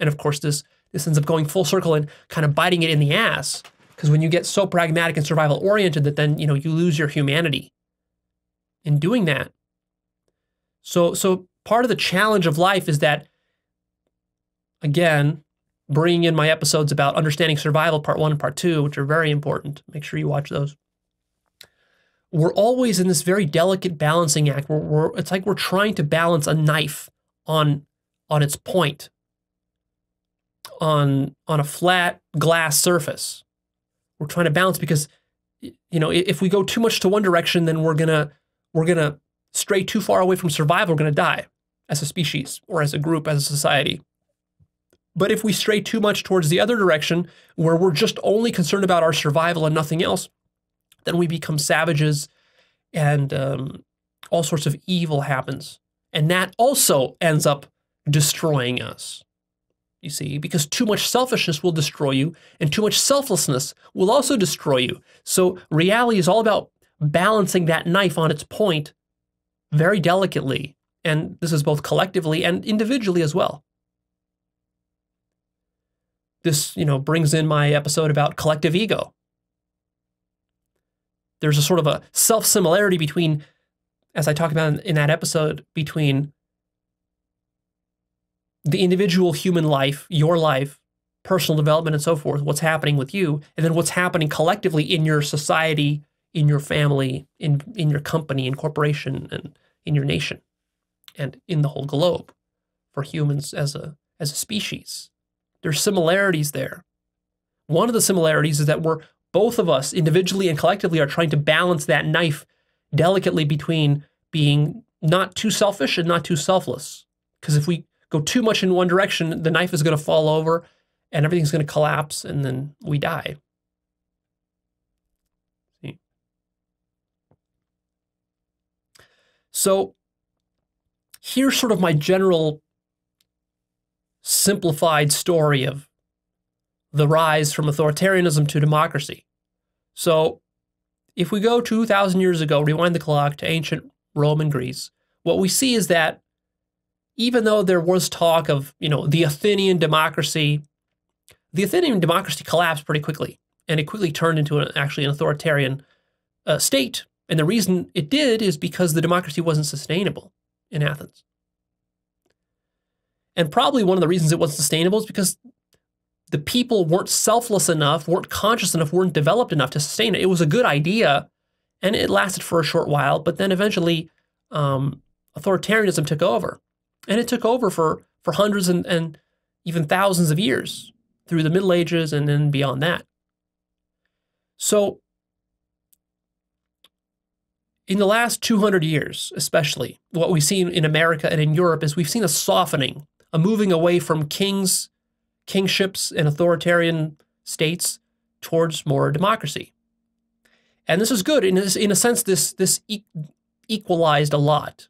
And of course, this, this ends up going full circle and kind of biting it in the ass, because when you get so pragmatic and survival-oriented that then, you know, you lose your humanity in doing that. So, so part of the challenge of life is that, again, bringing in my episodes about understanding survival, part one and part two, which are very important. Make sure you watch those. We're always in this very delicate balancing act. We're, we're, it's like we're trying to balance a knife on, on its point, on, on a flat glass surface. We're trying to balance because, you know, if we go too much to one direction, then we're gonna, we're gonna stray too far away from survival. We're gonna die as a species or as a group, as a society. But if we stray too much towards the other direction, where we're just only concerned about our survival and nothing else, then we become savages and um, all sorts of evil happens. And that also ends up destroying us, you see, because too much selfishness will destroy you, and too much selflessness will also destroy you. So reality is all about balancing that knife on its point very delicately. And this is both collectively and individually as well. This, you know, brings in my episode about collective ego. There's a sort of a self-similarity between, as I talked about in, in that episode, between the individual human life, your life, personal development and so forth, what's happening with you, and then what's happening collectively in your society, in your family, in, in your company, in corporation, and in your nation, and in the whole globe for humans as a, as a species. There's similarities there. One of the similarities is that we're, both of us individually and collectively, are trying to balance that knife delicately between being not too selfish and not too selfless. Because if we go too much in one direction, the knife is going to fall over and everything's going to collapse and then we die. See? So here's sort of my general simplified story of the rise from authoritarianism to democracy. So if we go two thousand years ago, rewind the clock to ancient Rome and Greece, what we see is that even though there was talk of, you know, the Athenian democracy, the Athenian democracy collapsed pretty quickly, and it quickly turned into an, actually an authoritarian uh, state. And the reason it did is because the democracy wasn't sustainable in Athens. And probably one of the reasons it wasn't sustainable is because the people weren't selfless enough, weren't conscious enough, weren't developed enough to sustain it. It was a good idea, and it lasted for a short while, but then eventually um, authoritarianism took over. And it took over for, for hundreds and, and even thousands of years through the Middle Ages and then beyond that. So in the last two hundred years, especially, what we've seen in America and in Europe is we've seen a softening, a moving away from kings, kingships and authoritarian states towards more democracy. And this is good. In, this, in a sense, this, this e- equalized a lot,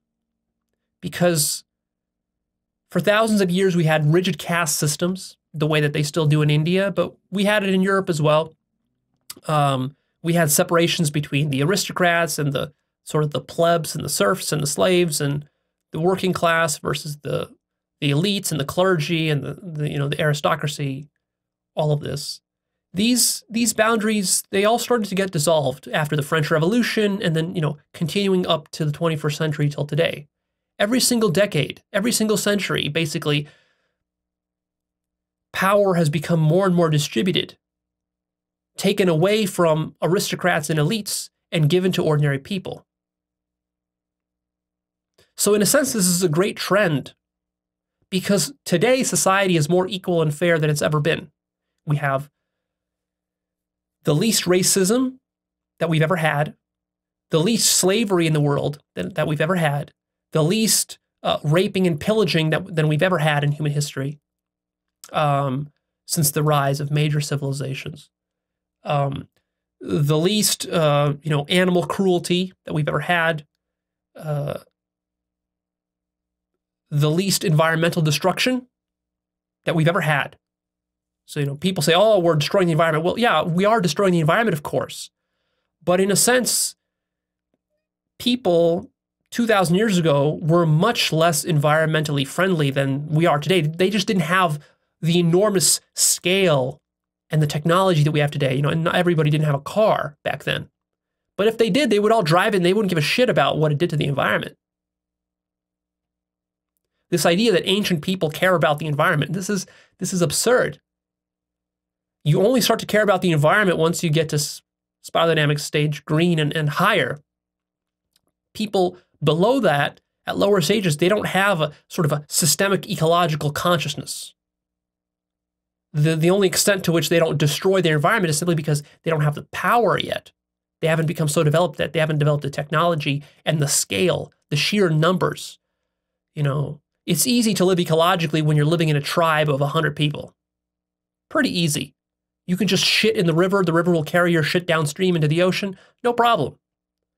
because for thousands of years we had rigid caste systems, the way that they still do in India, but we had it in Europe as well. Um, we had separations between the aristocrats and the sort of the plebs and the serfs and the slaves and the working class versus the the elites and the clergy and the, the you know the aristocracy, all of this. These these boundaries, they all started to get dissolved after the French Revolution and then, you know, continuing up to the twenty-first century till today. Every single decade, every single century, basically, power has become more and more distributed, taken away from aristocrats and elites and given to ordinary people. So in a sense, this is a great trend, because today society is more equal and fair than it's ever been. We have the least racism that we've ever had, the least slavery in the world that, that we've ever had, the least uh, raping and pillaging that, than we've ever had in human history um, since the rise of major civilizations. Um, the least, uh, you know, animal cruelty that we've ever had. Uh, the least environmental destruction that we've ever had. So, you know, people say, oh, we're destroying the environment. Well, yeah, we are destroying the environment, of course. But in a sense, people two thousand years ago were much less environmentally friendly than we are today. They just didn't have the enormous scale and the technology that we have today. You know, and not everybody didn't have a car back then. But if they did, they would all drive it and they wouldn't give a shit about what it did to the environment. This idea that ancient people care about the environment, this is, this is absurd. You only start to care about the environment once you get to spiral dynamics stage green and, and higher. People below that, at lower stages, they don't have a sort of a systemic ecological consciousness. The, the only extent to which they don't destroy their environment is simply because they don't have the power yet. They haven't become so developed that they haven't developed the technology and the scale, the sheer numbers. You know, it's easy to live ecologically when you're living in a tribe of one hundred people. Pretty easy. You can just shit in the river. The river will carry your shit downstream into the ocean. No problem.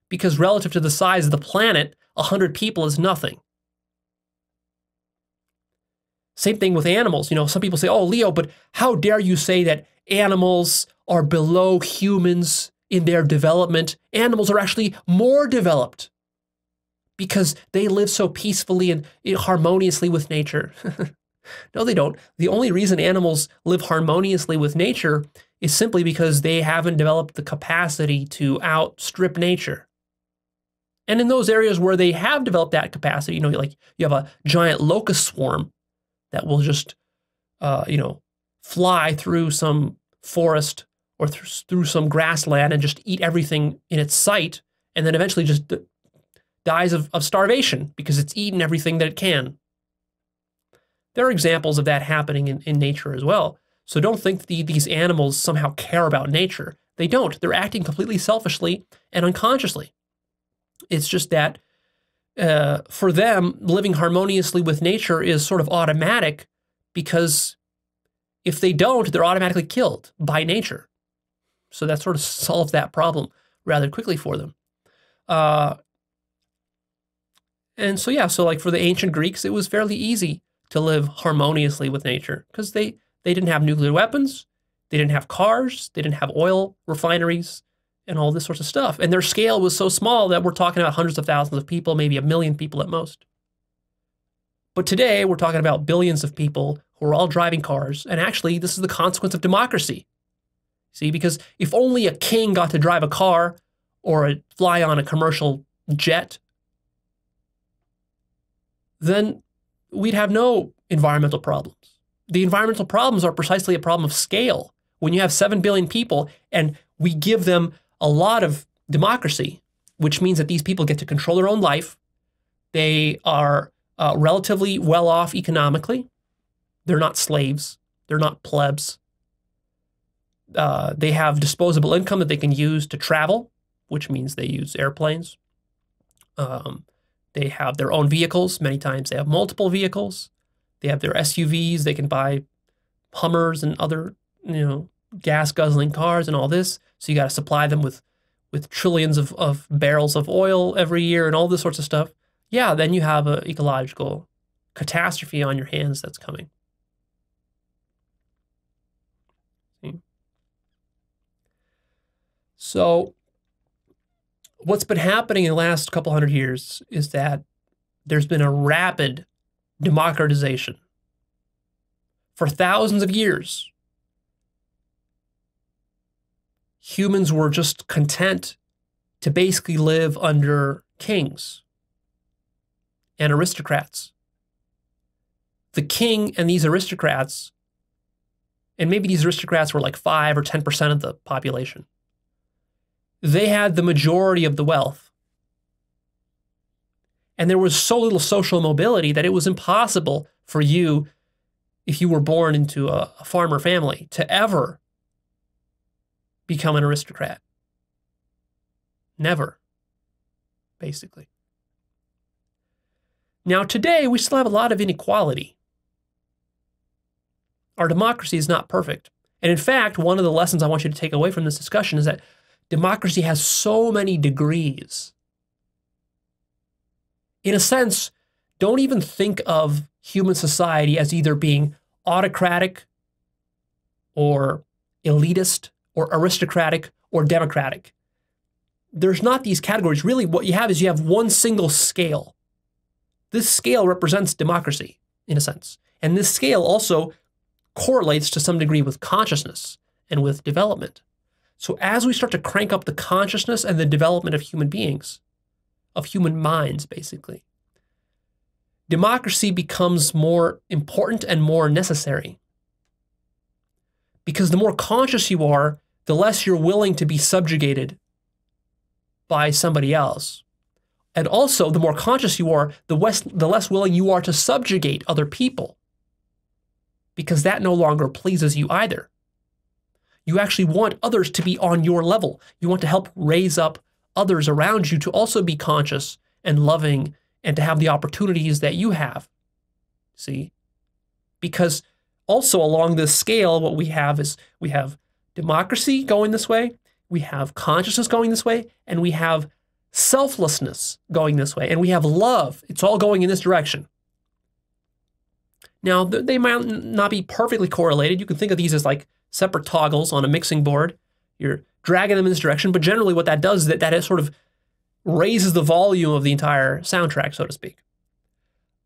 because relative to the size of the planet, one hundred people is nothing. Same thing with animals. You know, some people say, oh, Leo, but how dare you say that animals are below humans in their development? Animals are actually more developed because they live so peacefully and harmoniously with nature. No, they don't. The only reason animals live harmoniously with nature is simply because they haven't developed the capacity to outstrip nature. And in those areas where they have developed that capacity, you know, like you have a giant locust swarm that will just, uh, you know, fly through some forest or th through some grassland and just eat everything in its sight, and then eventually just d dies of, of starvation because it's eaten everything that it can. There are examples of that happening in, in nature as well. So don't think the, these animals somehow care about nature. They don't. They're acting completely selfishly and unconsciously. It's just that uh, for them, living harmoniously with nature is sort of automatic, because if they don't, they're automatically killed by nature. So that sort of solves that problem rather quickly for them. Uh, and so, yeah, so like for the ancient Greeks, it was fairly easy to live harmoniously with nature, because they, they didn't have nuclear weapons, they didn't have cars, they didn't have oil refineries, and all this sorts of stuff. And their scale was so small that we're talking about hundreds of thousands of people, maybe a million people at most. But today, we're talking about billions of people who are all driving cars, and actually, this is the consequence of democracy. See, because if only a king got to drive a car, or fly on a commercial jet, then we'd have no environmental problems. The environmental problems are precisely a problem of scale. When you have seven billion people and we give them a lot of democracy, which means that these people get to control their own life, they are uh, relatively well off economically, they're not slaves, they're not plebs, uh, they have disposable income that they can use to travel, which means they use airplanes. Um, They have their own vehicles. Many times they have multiple vehicles. They have their S U Vs. They can buy Hummers and other, you know, gas-guzzling cars and all this. So you got to supply them with, with trillions of, of barrels of oil every year and all this sorts of stuff. Yeah, then you have an ecological catastrophe on your hands that's coming. See? So what's been happening in the last couple hundred years is that there's been a rapid democratization. For thousands of years, humans were just content to basically live under kings and aristocrats. The king and these aristocrats, and maybe these aristocrats were like five or ten percent of the population, they had the majority of the wealth. And there was so little social mobility that it was impossible for you, if you were born into a, a farmer family, to ever become an aristocrat. Never, basically. Now today, we still have a lot of inequality. Our democracy is not perfect. And in fact, one of the lessons I want you to take away from this discussion is that democracy has so many degrees. In a sense, don't even think of human society as either being autocratic or elitist or aristocratic or democratic. There's not these categories. Really, what you have is you have one single scale. This scale represents democracy, in a sense. And this scale also correlates to some degree with consciousness and with development. So as we start to crank up the consciousness and the development of human beings, of human minds, basically, democracy becomes more important and more necessary. Because the more conscious you are, the less you're willing to be subjugated by somebody else. And also, the more conscious you are, the less, the less willing you are to subjugate other people. Because that no longer pleases you either. You actually want others to be on your level. You want to help raise up others around you to also be conscious and loving and to have the opportunities that you have. See? Because also along this scale, what we have is we have democracy going this way, we have consciousness going this way, and we have selflessness going this way, and we have love. It's all going in this direction. Now, they might not be perfectly correlated. You can think of these as like separate toggles on a mixing board. You're dragging them in this direction, but generally what that does is that, that it sort of raises the volume of the entire soundtrack, so to speak.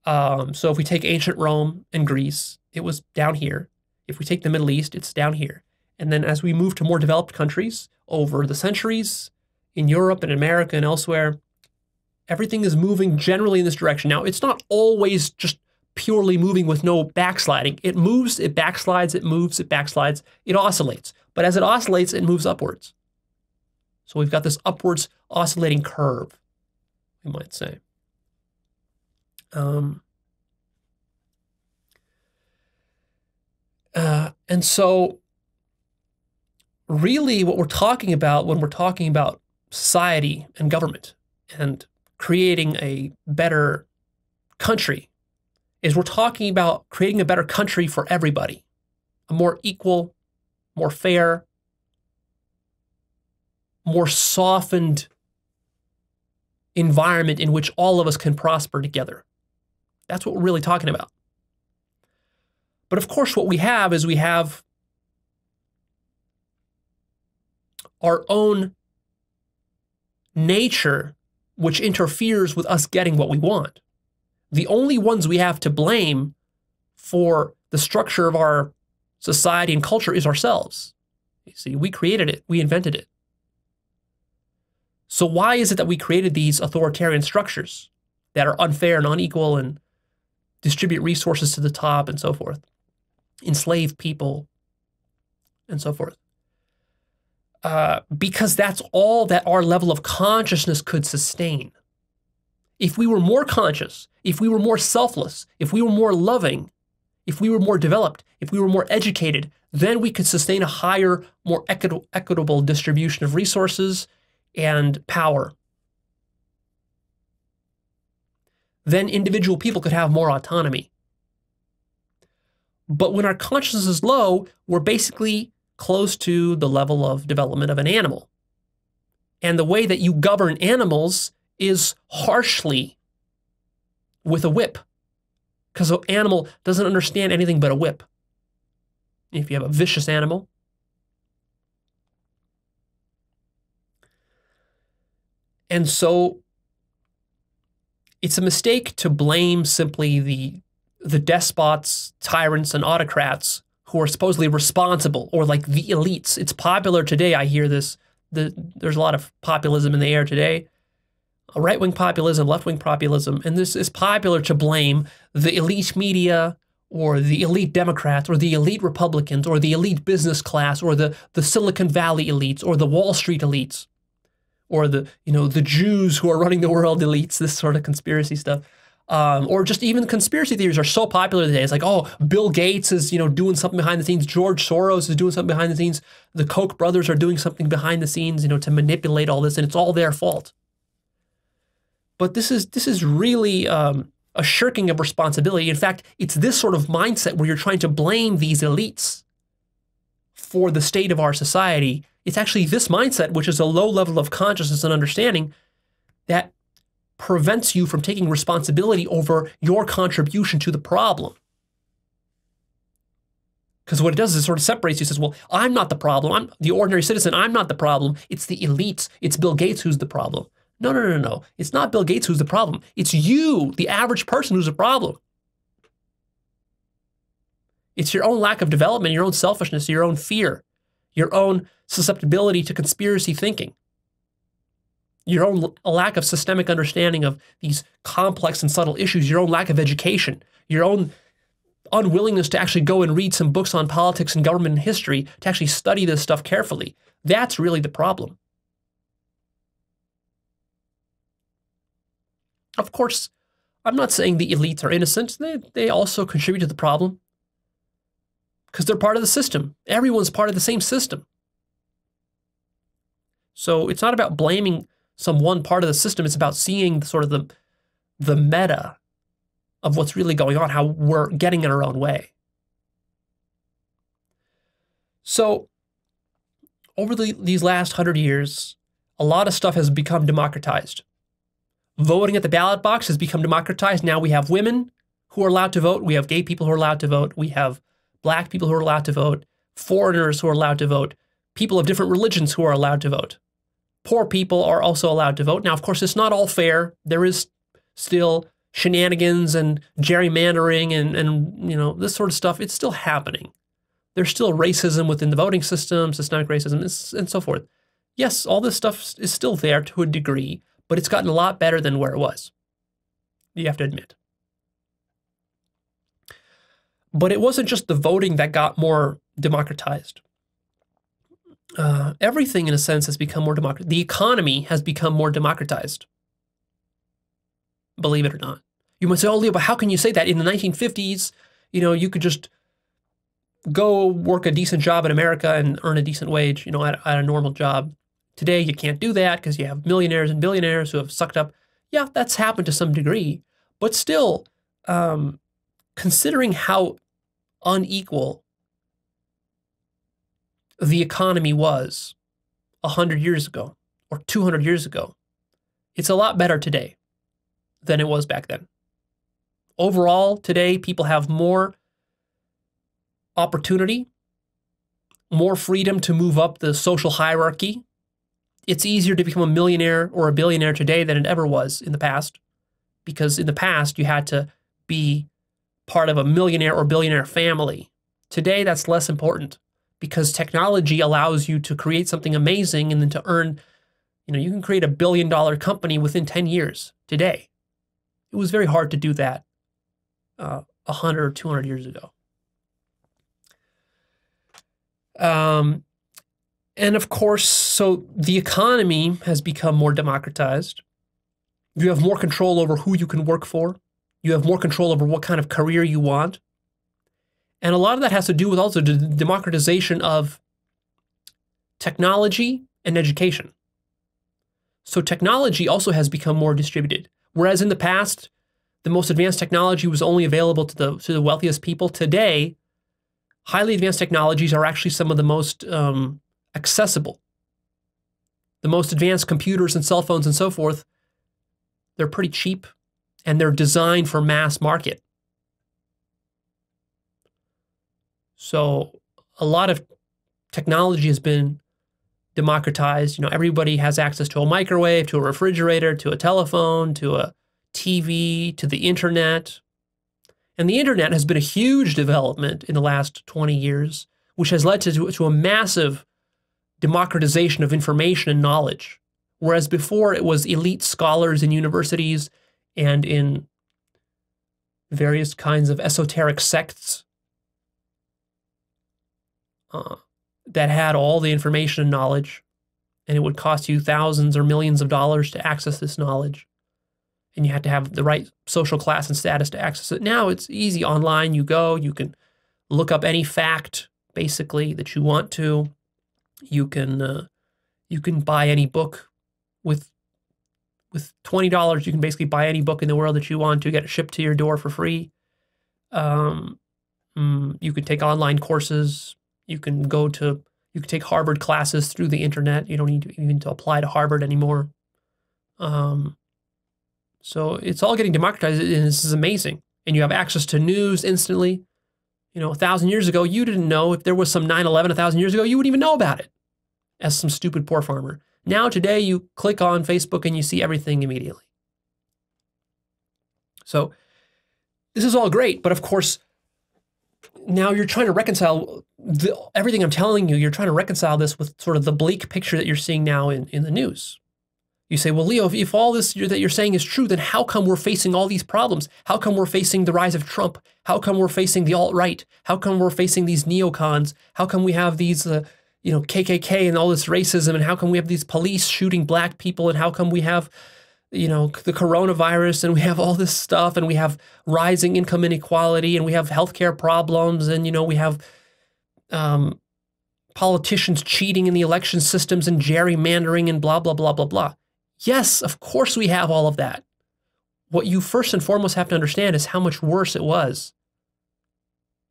Um, so if we take ancient Rome and Greece, it was down here. If we take the Middle East, it's down here. And then as we move to more developed countries over the centuries, in Europe and America and elsewhere, everything is moving generally in this direction. Now, it's not always just purely moving with no backsliding. It moves, it backslides, it moves, it backslides, it oscillates. But as it oscillates, it moves upwards. So we've got this upwards oscillating curve, we might say. Um, uh, and so really what we're talking about when we're talking about society and government and creating a better country is we're talking about creating a better country for everybody, a more equal, more fair, more softened environment in which all of us can prosper together. That's what we're really talking about. But of course, what we have is we have our own nature, which interferes with us getting what we want. The only ones we have to blame for the structure of our society and culture is ourselves. You see, we created it. We invented it. So why is it that we created these authoritarian structures that are unfair and unequal and distribute resources to the top and so forth, enslave people and so forth? Uh, because that's all that our level of consciousness could sustain. If we were more conscious, if we were more selfless, if we were more loving, if we were more developed, if we were more educated, then we could sustain a higher, more equit- equitable distribution of resources and power. Then individual people could have more autonomy. But when our consciousness is low, we're basically close to the level of development of an animal. And the way that you govern animals is harshly with a whip, because an animal doesn't understand anything but a whip. If you have a vicious animal. And so it's a mistake to blame simply the, the despots, tyrants, and autocrats who are supposedly responsible, or like the elites. It's popular today. I hear this. The, there's a lot of populism in the air today. Right-wing populism, left-wing populism, and this is popular to blame the elite media or the elite Democrats or the elite Republicans or the elite business class or the, the Silicon Valley elites or the Wall Street elites or the, you know, the Jews who are running the world elites, this sort of conspiracy stuff. Um, or just even conspiracy theories are so popular today. It's like, oh, Bill Gates is, you know, doing something behind the scenes. George Soros is doing something behind the scenes. The Koch brothers are doing something behind the scenes, you know, to manipulate all this, and it's all their fault. But this is, this is really um, a shirking of responsibility. In fact, it's this sort of mindset where you're trying to blame these elites for the state of our society. It's actually this mindset, which is a low level of consciousness and understanding, that prevents you from taking responsibility over your contribution to the problem. Because what it does is it sort of separates you. It says, well, I'm not the problem. I'm the ordinary citizen. I'm not the problem. It's the elites. It's Bill Gates who's the problem. No, no, no, no. It's not Bill Gates who's the problem. It's you, the average person, who's the problem. It's your own lack of development, your own selfishness, your own fear, your own susceptibility to conspiracy thinking, your own lack of systemic understanding of these complex and subtle issues, your own lack of education, your own unwillingness to actually go and read some books on politics and government and history, to actually study this stuff carefully. That's really the problem. Of course, I'm not saying the elites are innocent. They, they also contribute to the problem because they're part of the system. Everyone's part of the same system. So it's not about blaming some one part of the system. It's about seeing sort of the, the meta of what's really going on, how we're getting in our own way. So over the, these last hundred years, a lot of stuff has become democratized. Voting at the ballot box has become democratized. Now we have women who are allowed to vote. We have gay people who are allowed to vote. We have black people who are allowed to vote. Foreigners who are allowed to vote. People of different religions who are allowed to vote. Poor people are also allowed to vote. Now, of course, it's not all fair. There is still shenanigans and gerrymandering and, and you know, this sort of stuff. It's still happening. There's still racism within the voting system, systemic racism, and so forth. Yes, all this stuff is still there to a degree, but it's gotten a lot better than where it was. You have to admit. But it wasn't just the voting that got more democratized. Uh, everything, in a sense, has become more democratized. The economy has become more democratized. Believe it or not. You might say, oh, Leo, but how can you say that? In the nineteen fifties, you know, you could just go work a decent job in America and earn a decent wage, you know, at, at a normal job. Today, you can't do that because you have millionaires and billionaires who have sucked up. Yeah, that's happened to some degree. But still, um, considering how unequal the economy was a hundred years ago or two hundred years ago, it's a lot better today than it was back then. Overall, today, people have more opportunity, more freedom to move up the social hierarchy. It's easier to become a millionaire or a billionaire today than it ever was in the past, because in the past you had to be part of a millionaire or billionaire family. Today, that's less important because technology allows you to create something amazing and then to earn, you know, you can create a billion dollar company within ten years today. It was very hard to do that uh, a hundred or two hundred years ago. Um, and of course, so the economy has become more democratized. You have more control over who you can work for. You have more control over what kind of career you want. And a lot of that has to do with also the democratization of technology and education. So technology also has become more distributed. Whereas in the past, the most advanced technology was only available to the, to the wealthiest people. Today, highly advanced technologies are actually some of the most um, accessible. The most advanced computers and cell phones and so forth, they're pretty cheap and they're designed for mass market. So a lot of technology has been democratized. You know, everybody has access to a microwave, to a refrigerator, to a telephone, to a T V, to the internet. And the internet has been a huge development in the last twenty years, which has led to, to a massive democratization of information and knowledge. Whereas before it was elite scholars in universities and in various kinds of esoteric sects uh, that had all the information and knowledge, and it would cost you thousands or millions of dollars to access this knowledge. And you had to have the right social class and status to access it. Now it's easy. Online you go, you can look up any fact, basically, that you want to. You can uh, you can buy any book. With, with twenty dollars, you can basically buy any book in the world that you want to, get it shipped to your door for free. Um, you can take online courses. You can go to, you can take Harvard classes through the internet. You don't need to even to apply to Harvard anymore. Um... So it's all getting democratized, and this is amazing. And you have access to news instantly. You know, a thousand years ago, you didn't know if there was some nine eleven a thousand years ago, you wouldn't even know about it as some stupid poor farmer. Now today, you click on Facebook and you see everything immediately. So this is all great, but of course, now you're trying to reconcile the, everything I'm telling you, you're trying to reconcile this with sort of the bleak picture that you're seeing now in, in the news. You say, well, Leo, if, if all this you're, that you're saying is true, then how come we're facing all these problems? How come we're facing the rise of Trump? How come we're facing the alt-right? How come we're facing these neocons? How come we have these, uh, you know, K K K and all this racism? And how come we have these police shooting black people? And how come we have, you know, the coronavirus? And we have all this stuff, and we have rising income inequality, and we have healthcare problems, and, you know, we have um, politicians cheating in the election systems and gerrymandering and blah, blah, blah, blah, blah. Yes, of course we have all of that. What you first and foremost have to understand is how much worse it was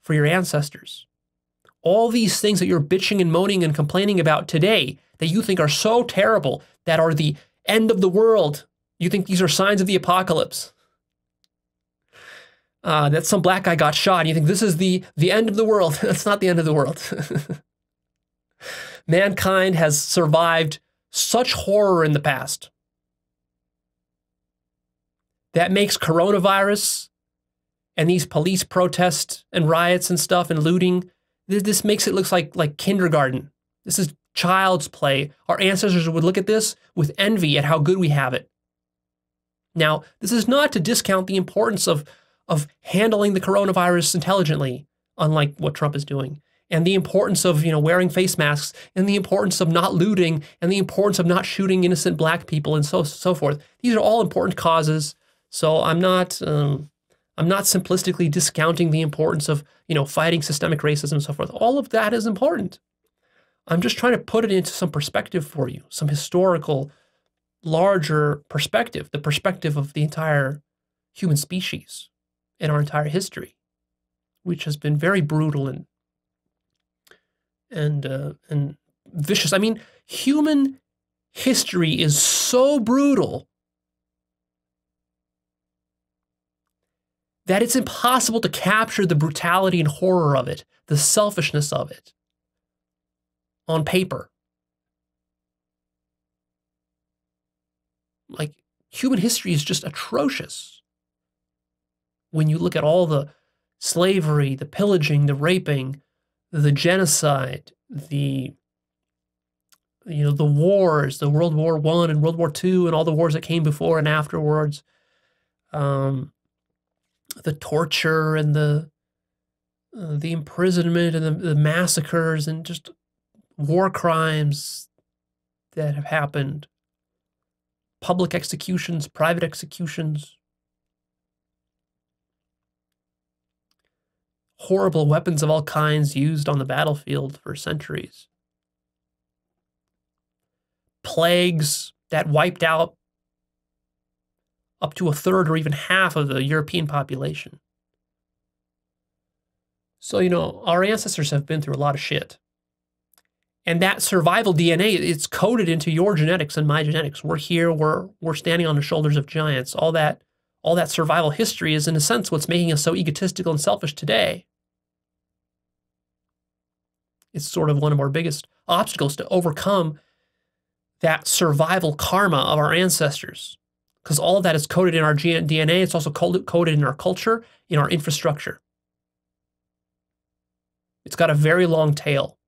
for your ancestors. All these things that you're bitching and moaning and complaining about today that you think are so terrible, that are the end of the world. You think these are signs of the apocalypse. Uh, that some black guy got shot, and you think this is the, the end of the world. That's not the end of the world. Mankind has survived such horror in the past. That makes coronavirus and these police protests and riots and stuff and looting, th this makes it look like, like kindergarten. This is child's play. Our ancestors would look at this with envy at how good we have it. Now, this is not to discount the importance of, of handling the coronavirus intelligently, unlike what Trump is doing, and the importance of, you know, wearing face masks, and the importance of not looting, and the importance of not shooting innocent black people, and so, so forth. These are all important causes. So I'm not, um, I'm not simplistically discounting the importance of, you know, fighting systemic racism and so forth. All of that is important. I'm just trying to put it into some perspective for you, some historical, larger perspective, the perspective of the entire human species and our entire history, which has been very brutal and and uh, and vicious. I mean, human history is so brutal that it's impossible to capture the brutality and horror of it, the selfishness of it, on paper. Like, human history is just atrocious. When you look at all the slavery, the pillaging, the raping, the genocide, the, you know, the wars, the World War One and World War Two and all the wars that came before and afterwards, um, the torture and the uh, the imprisonment and the, the massacres and just war crimes that have happened, public executions, private executions, horrible weapons of all kinds used on the battlefield for centuries, plagues that wiped out up to a third or even half of the European population. So, you know, our ancestors have been through a lot of shit. And that survival D N A, it's coded into your genetics and my genetics. We're here, we're, we're standing on the shoulders of giants. All that, all that survival history is, in a sense, what's making us so egotistical and selfish today. It's sort of one of our biggest obstacles, to overcome that survival karma of our ancestors. Because all of that is coded in our D N A. It's also coded in our culture, in our infrastructure. It's got a very long tail.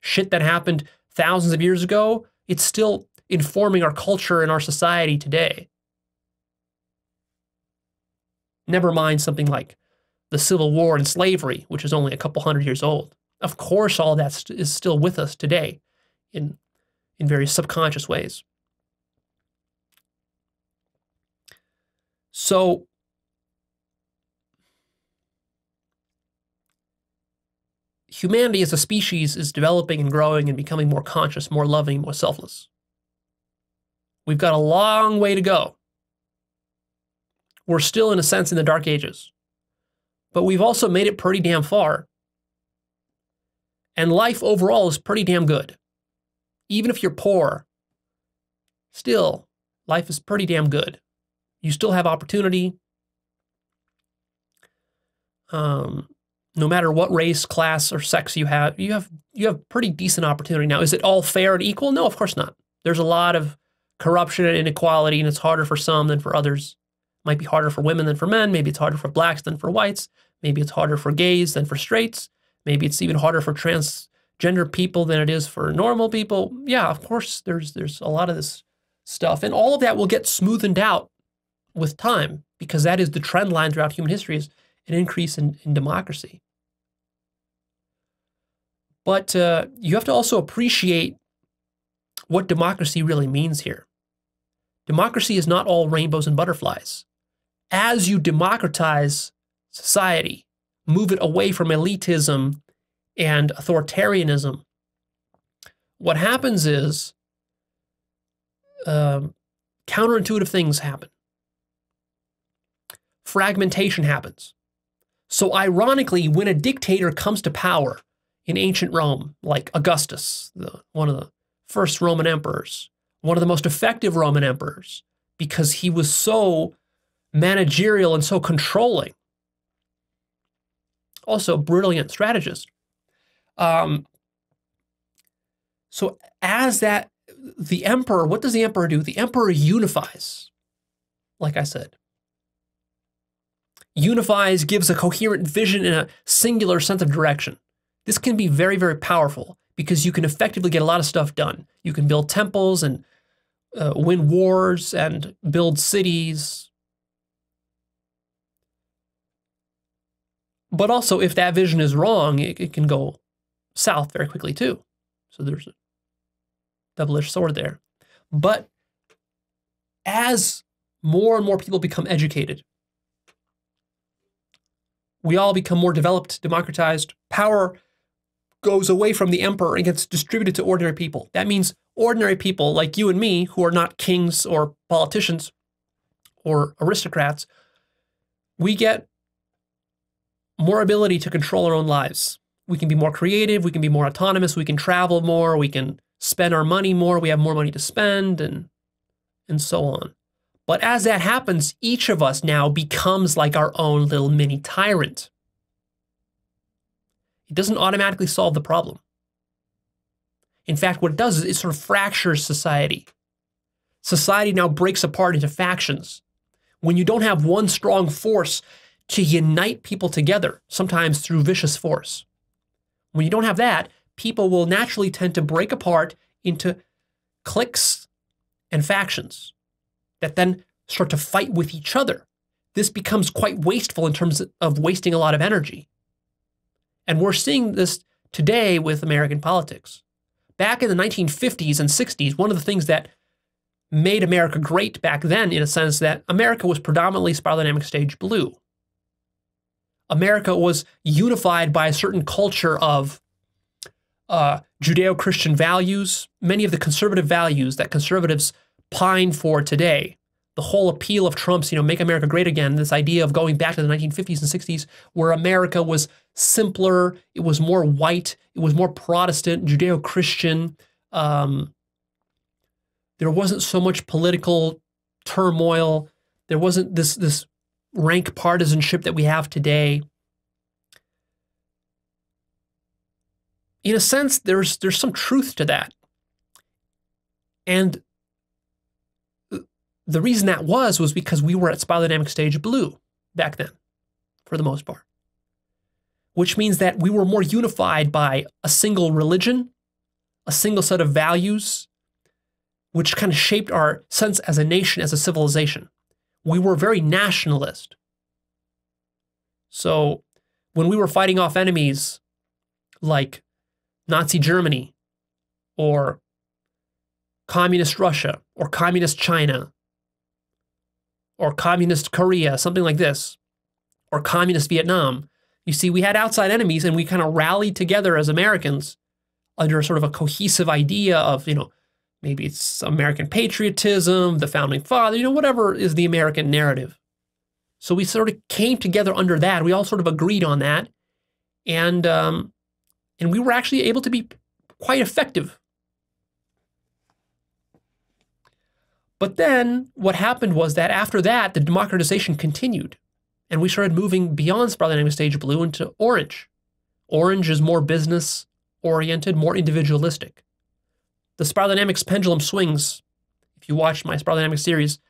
Shit that happened thousands of years ago, it's still informing our culture and our society today. Never mind something like the Civil War and slavery, which is only a couple hundred years old. Of course, all that is still with us today in, in various subconscious ways. So, humanity as a species is developing and growing and becoming more conscious, more loving, more selfless. We've got a long way to go. We're still, in a sense, in the dark ages. But we've also made it pretty damn far. And life overall is pretty damn good. Even if you're poor, still, life is pretty damn good. You still have opportunity, um, no matter what race, class, or sex you have, you have, you have pretty decent opportunity. Now, is it all fair and equal? No, of course not. There's a lot of corruption and inequality, and it's harder for some than for others. It might be harder for women than for men. Maybe it's harder for blacks than for whites. Maybe it's harder for gays than for straights. Maybe it's even harder for transgender people than it is for normal people. Yeah, of course, there's, there's a lot of this stuff, and all of that will get smoothened out with time, because that is the trend line throughout human history, is an increase in, in democracy. But uh, you have to also appreciate what democracy really means here. Democracy is not all rainbows and butterflies. As you democratize society, move it away from elitism and authoritarianism, what happens is um, counterintuitive things happen. Fragmentation happens. So ironically, when a dictator comes to power in ancient Rome, like Augustus, the, one of the first Roman emperors, one of the most effective Roman emperors, because he was so managerial and so controlling. Also, brilliant strategist. Um, so as that, the emperor, what does the emperor do? The emperor unifies, like I said. Unifies, gives a coherent vision in a singular sense of direction. This can be very, very powerful because you can effectively get a lot of stuff done. You can build temples and uh, win wars and build cities. But also, if that vision is wrong, it, it can go south very quickly too. So there's a double-edged sword there. But as more and more people become educated, we all become more developed, democratized. Power goes away from the emperor and gets distributed to ordinary people. That means ordinary people like you and me, who are not kings or politicians or aristocrats, we get more ability to control our own lives. We can be more creative, we can be more autonomous, we can travel more, we can spend our money more, we have more money to spend, and, and so on. But as that happens, each of us now becomes like our own little mini tyrant. It doesn't automatically solve the problem. In fact, what it does is it sort of fractures society. Society now breaks apart into factions. When you don't have one strong force to unite people together, sometimes through vicious force, when you don't have that, people will naturally tend to break apart into cliques and factions that then start to fight with each other. This becomes quite wasteful in terms of wasting a lot of energy. And we're seeing this today with American politics. Back in the nineteen fifties and sixties, one of the things that made America great back then, in a sense, that America was predominantly Spiral Dynamics Stage Blue. America was unified by a certain culture of uh, Judeo-Christian values, many of the conservative values that conservatives pine for today. The whole appeal of Trump's, you know, Make America Great Again, this idea of going back to the nineteen fifties and sixties, where America was simpler, it was more white, it was more Protestant, Judeo-Christian. Um, there wasn't so much political turmoil. There wasn't this, this rank partisanship that we have today. In a sense, there's, there's some truth to that. And the reason that was, was because we were at Spiral Dynamics Stage Blue back then, for the most part. Which means that we were more unified by a single religion, a single set of values, which kind of shaped our sense as a nation, as a civilization. We were very nationalist. So when we were fighting off enemies like Nazi Germany, or Communist Russia, or Communist China, or Communist Korea, something like this, or Communist Vietnam. You see, we had outside enemies, and we kind of rallied together as Americans under sort of a cohesive idea of, you know, maybe it's American patriotism, the Founding Father, you know, whatever is the American narrative. So we sort of came together under that. We all sort of agreed on that, and um, and we were actually able to be quite effective. But then what happened was that after that, the democratization continued, and we started moving beyond Spiral Dynamics Stage Blue into Orange. Orange is more business-oriented, more individualistic. The Spiral Dynamics pendulum swings. If you watch my Spiral Dynamics series,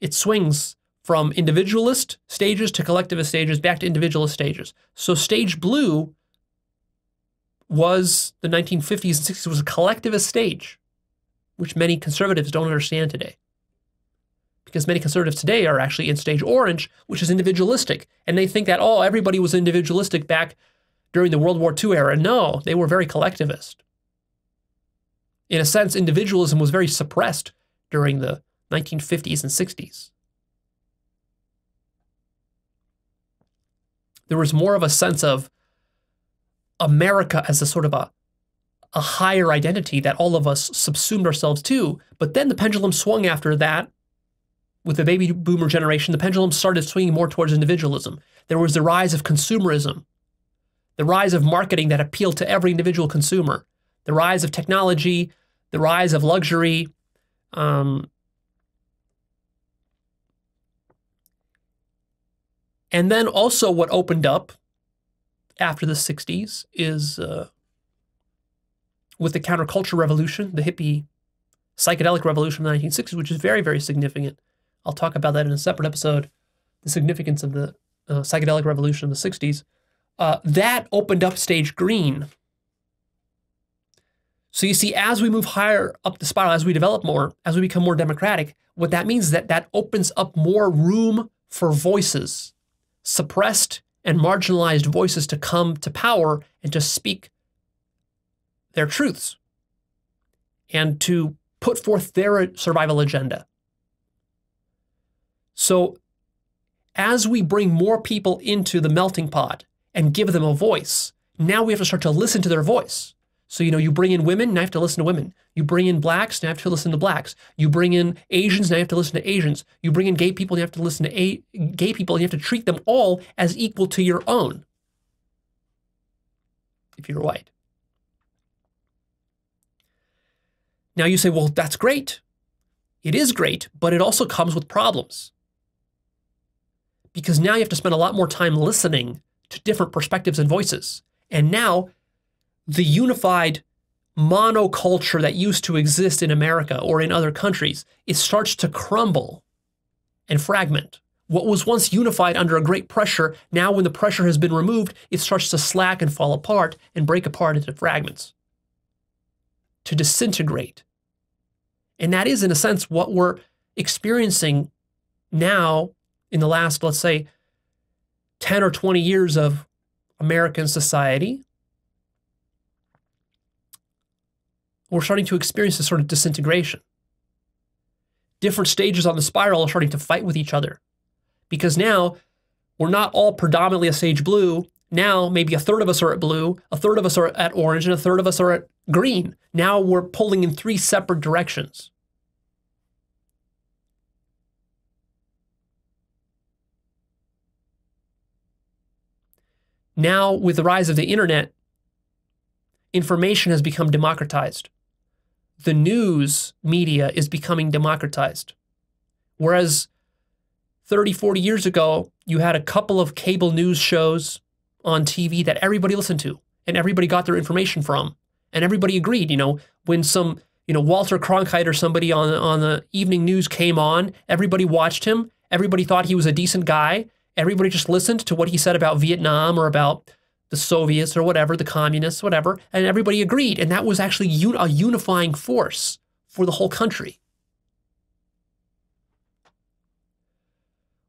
it swings from individualist stages to collectivist stages, back to individualist stages. So Stage Blue was, the nineteen fifties and sixties, was a collectivist stage, which many conservatives don't understand today. Because many conservatives today are actually in Stage Orange, which is individualistic. And they think that, oh, everybody was individualistic back during the World War Two era. No, they were very collectivist. In a sense, individualism was very suppressed during the nineteen fifties and sixties. There was more of a sense of America as a sort of a, a higher identity that all of us subsumed ourselves to. But then the pendulum swung after that. With the baby boomer generation, the pendulum started swinging more towards individualism. There was the rise of consumerism, the rise of marketing that appealed to every individual consumer, the rise of technology the rise of luxury, um, and then also what opened up after the sixties is uh, with the counterculture revolution, the hippie psychedelic revolution of the nineteen sixties, which is very, very significant. I'll talk about that in a separate episode, the significance of the uh, psychedelic revolution of the sixties. Uh, that opened up stage green. So you see, as we move higher up the spiral, as we develop more, as we become more democratic, what that means is that that opens up more room for voices, suppressed and marginalized voices, to come to power and to speak their truths and to put forth their survival agenda. So as we bring more people into the melting pot and give them a voice, now we have to start to listen to their voice. So, you know, you bring in women, now I have to listen to women. You bring in blacks, now I have to listen to blacks. You bring in Asians, now I have to listen to Asians. You bring in gay people, now you have to listen to a gay people, and you have to treat them all as equal to your own, if you're white. Now you say, well, that's great. It is great, but it also comes with problems. Because now you have to spend a lot more time listening to different perspectives and voices. And now the unified monoculture that used to exist in America or in other countries, it starts to crumble and fragment. What was once unified under a great pressure, now when the pressure has been removed, it starts to slack and fall apart and break apart into fragments, to disintegrate. And that is, in a sense, what we're experiencing now in the last, let's say, ten or twenty years of American society. We're starting to experience this sort of disintegration. Different stages on the spiral are starting to fight with each other, because now we're not all predominantly a sage blue. Now maybe a third of us are at blue, a third of us are at orange, and a third of us are at green. Now we're pulling in three separate directions. Now, with the rise of the internet, information has become democratized. The news media is becoming democratized. Whereas thirty, forty years ago, you had a couple of cable news shows on T V that everybody listened to and everybody got their information from, and everybody agreed. You know, when some, you know, Walter Cronkite or somebody on, on the evening news came on, everybody watched him. Everybody thought he was a decent guy. Everybody just listened to what he said about Vietnam or about the Soviets or whatever, the communists, whatever, and everybody agreed. And that was actually un a unifying force for the whole country.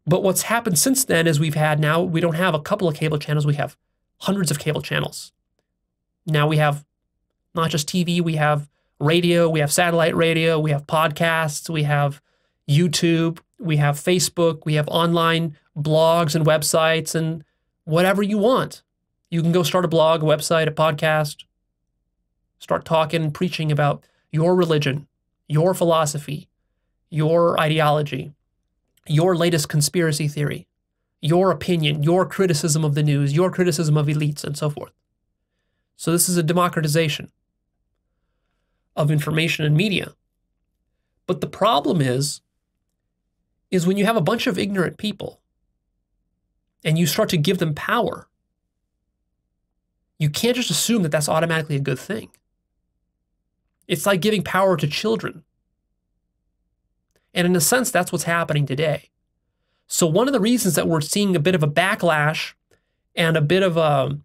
But what's happened since then is we've had now, we don't have a couple of cable channels, we have hundreds of cable channels. Now we have not just T V, we have radio, we have satellite radio, we have podcasts, we have YouTube, we have Facebook, we have online blogs and websites and whatever you want. You can go start a blog, a website, a podcast, start talking and preaching about your religion, your philosophy, your ideology, your latest conspiracy theory, your opinion, your criticism of the news, your criticism of elites, and so forth. So this is a democratization of information and media. But the problem is, is when you have a bunch of ignorant people and you start to give them power, you can't just assume that that's automatically a good thing. It's like giving power to children. And in a sense, that's what's happening today. So one of the reasons that we're seeing a bit of a backlash and a bit of a,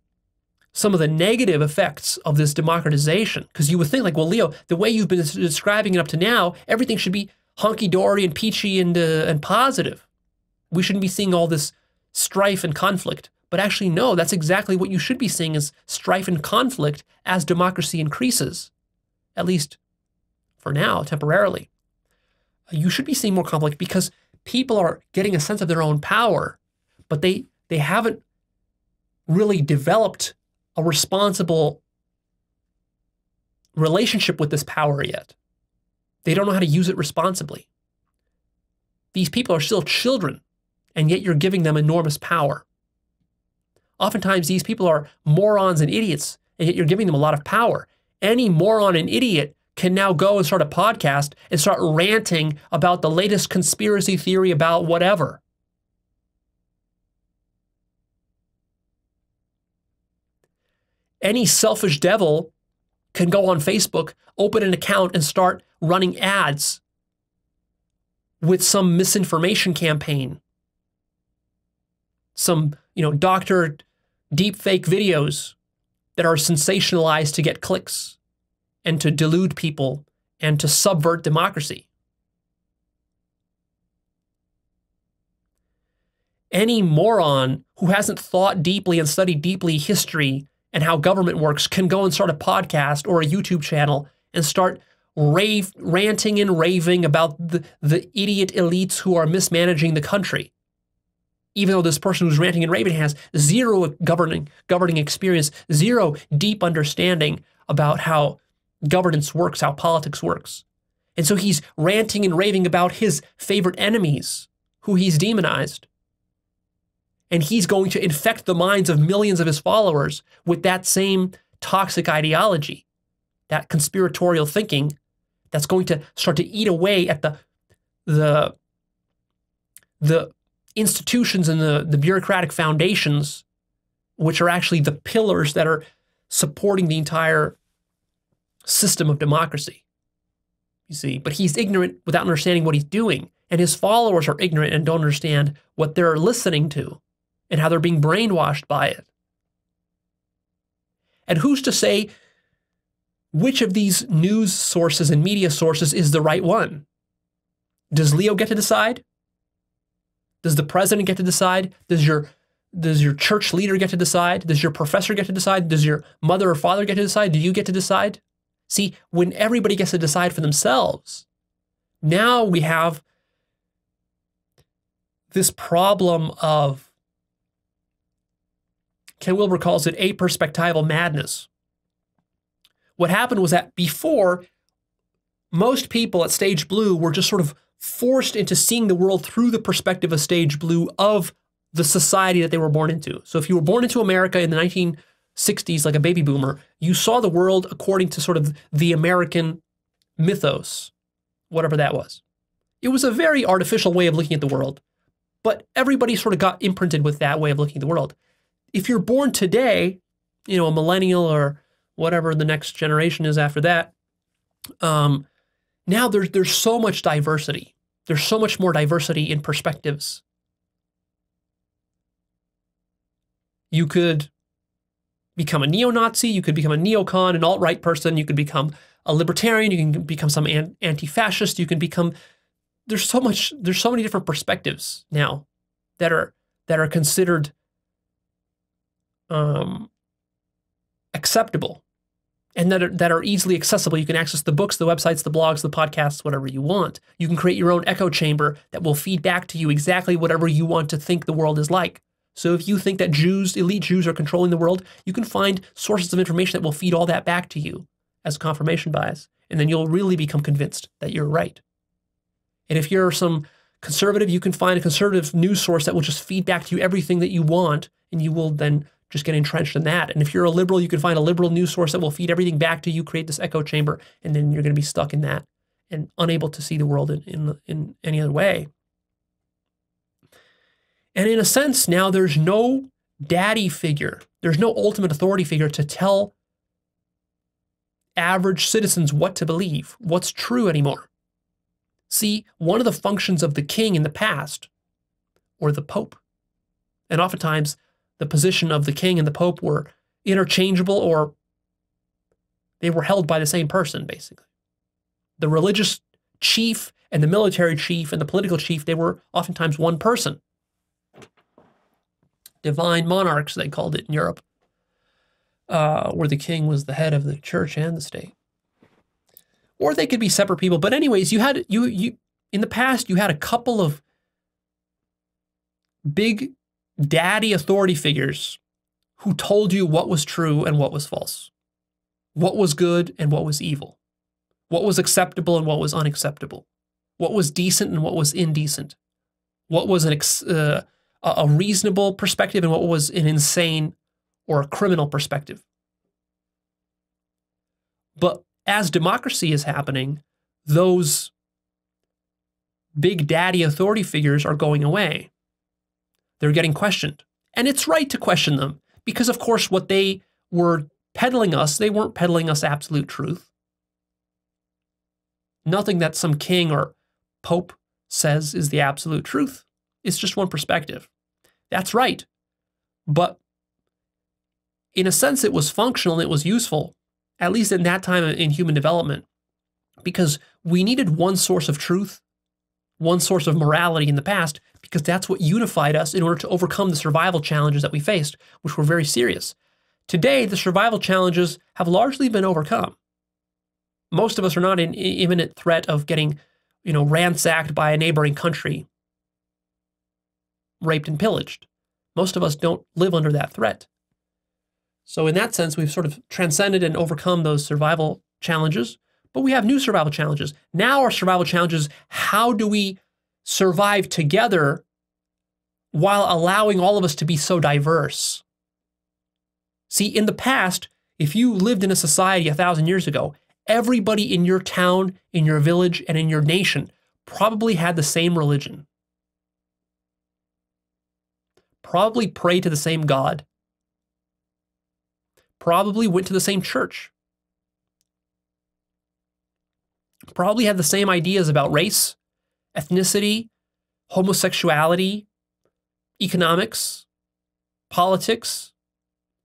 some of the negative effects of this democratization, because you would think, like, well, Leo, the way you've been describing it up to now, everything should be hunky-dory and peachy and, uh, and positive. We shouldn't be seeing all this strife and conflict. But actually, no, that's exactly what you should be seeing, is strife and conflict as democracy increases, at least for now, temporarily. You should be seeing more conflict because people are getting a sense of their own power, but they, they haven't really developed a responsible relationship with this power yet. They don't know how to use it responsibly. These people are still children, and yet you're giving them enormous power. Oftentimes, these people are morons and idiots, and yet you're giving them a lot of power. Any moron and idiot can now go and start a podcast and start ranting about the latest conspiracy theory about whatever. Any selfish devil can go on Facebook, open an account, and start running ads with some misinformation campaign. Some, you know, doctored deep fake videos that are sensationalized to get clicks and to delude people and to subvert democracy. Any moron who hasn't thought deeply and studied deeply history and how government works can go and start a podcast or a YouTube channel and start rave, ranting and raving about the, the idiot elites who are mismanaging the country. Even though this person who's ranting and raving has zero governing, governing experience, zero deep understanding about how governance works, how politics works. And so he's ranting and raving about his favorite enemies, who he's demonized. And he's going to infect the minds of millions of his followers with that same toxic ideology, that conspiratorial thinking that's going to start to eat away at the, the, the institutions and the, the bureaucratic foundations, which are actually the pillars that are supporting the entire system of democracy. You see, but he's ignorant without understanding what he's doing. And his followers are ignorant and don't understand what they're listening to, and how they're being brainwashed by it. And who's to say which of these news sources and media sources is the right one? Does Leo get to decide? Does the president get to decide? Does your, does your church leader get to decide? Does your professor get to decide? Does your mother or father get to decide? Do you get to decide? See, when everybody gets to decide for themselves, now we have this problem of, Ken Wilber calls it a perspectival madness. What happened was that before, most people at Stage Blue were just sort of forced into seeing the world through the perspective of Stage Blue, of the society that they were born into. So if you were born into America in the nineteen sixties, like a baby boomer, you saw the world according to sort of the American mythos, whatever that was. It was a very artificial way of looking at the world, but everybody sort of got imprinted with that way of looking at the world. If you're born today, you know, a millennial or whatever the next generation is after that, um, now there's, there's so much diversity. There's so much more diversity in perspectives. You could become a neo-Nazi, you could become a neocon, an alt-right person, you could become a libertarian, you can become some anti-fascist, you can become... There's so much, there's so many different perspectives now that are, that are considered Um, acceptable, and that are, that are easily accessible. You can access the books, the websites, the blogs, the podcasts, whatever you want. You can create your own echo chamber that will feed back to you exactly whatever you want to think the world is like. So if you think that Jews, elite Jews, are controlling the world, you can find sources of information that will feed all that back to you as confirmation bias, and then you'll really become convinced that you're right. And if you're some conservative, you can find a conservative news source that will just feed back to you everything that you want, and you will then just get entrenched in that. And if you're a liberal, you can find a liberal news source that will feed everything back to you, create this echo chamber, and then you're going to be stuck in that and unable to see the world in, in, in any other way. And in a sense, now there's no daddy figure. There's no ultimate authority figure to tell average citizens what to believe, what's true anymore. See, one of the functions of the king in the past, or the pope, and oftentimes the position of the king and the pope were interchangeable, or they were held by the same person, basically. The religious chief and the military chief and the political chief, they were oftentimes one person. Divine monarchs, they called it in Europe, uh, where the king was the head of the church and the state. Or they could be separate people. But anyways, you had, you, you, in the past, you had a couple of big daddy authority figures who told you what was true and what was false, what was good and what was evil, what was acceptable and what was unacceptable, what was decent and what was indecent, what was an ex uh, a reasonable perspective and what was an insane or a criminal perspective. But as democracy is happening, those big daddy authority figures are going away. They're getting questioned. And it's right to question them because, of course, what they were peddling us, they weren't peddling us absolute truth. Nothing that some king or pope says is the absolute truth. It's just one perspective. That's right. But in a sense, it was functional and it was useful, at least in that time in human development, because we needed one source of truth, one source of morality in the past, because that's what unified us in order to overcome the survival challenges that we faced, which were very serious. Today, the survival challenges have largely been overcome. Most of us are not in imminent threat of getting, you know, ransacked by a neighboring country, raped and pillaged. Most of us don't live under that threat. So in that sense, we've sort of transcended and overcome those survival challenges, but we have new survival challenges. Now our survival challenges, how do we survive together while allowing all of us to be so diverse? See, in the past, if you lived in a society a thousand years ago, everybody in your town, in your village, and in your nation probably had the same religion. Probably prayed to the same God. Probably went to the same church. Probably had the same ideas about race, ethnicity, homosexuality, economics, politics,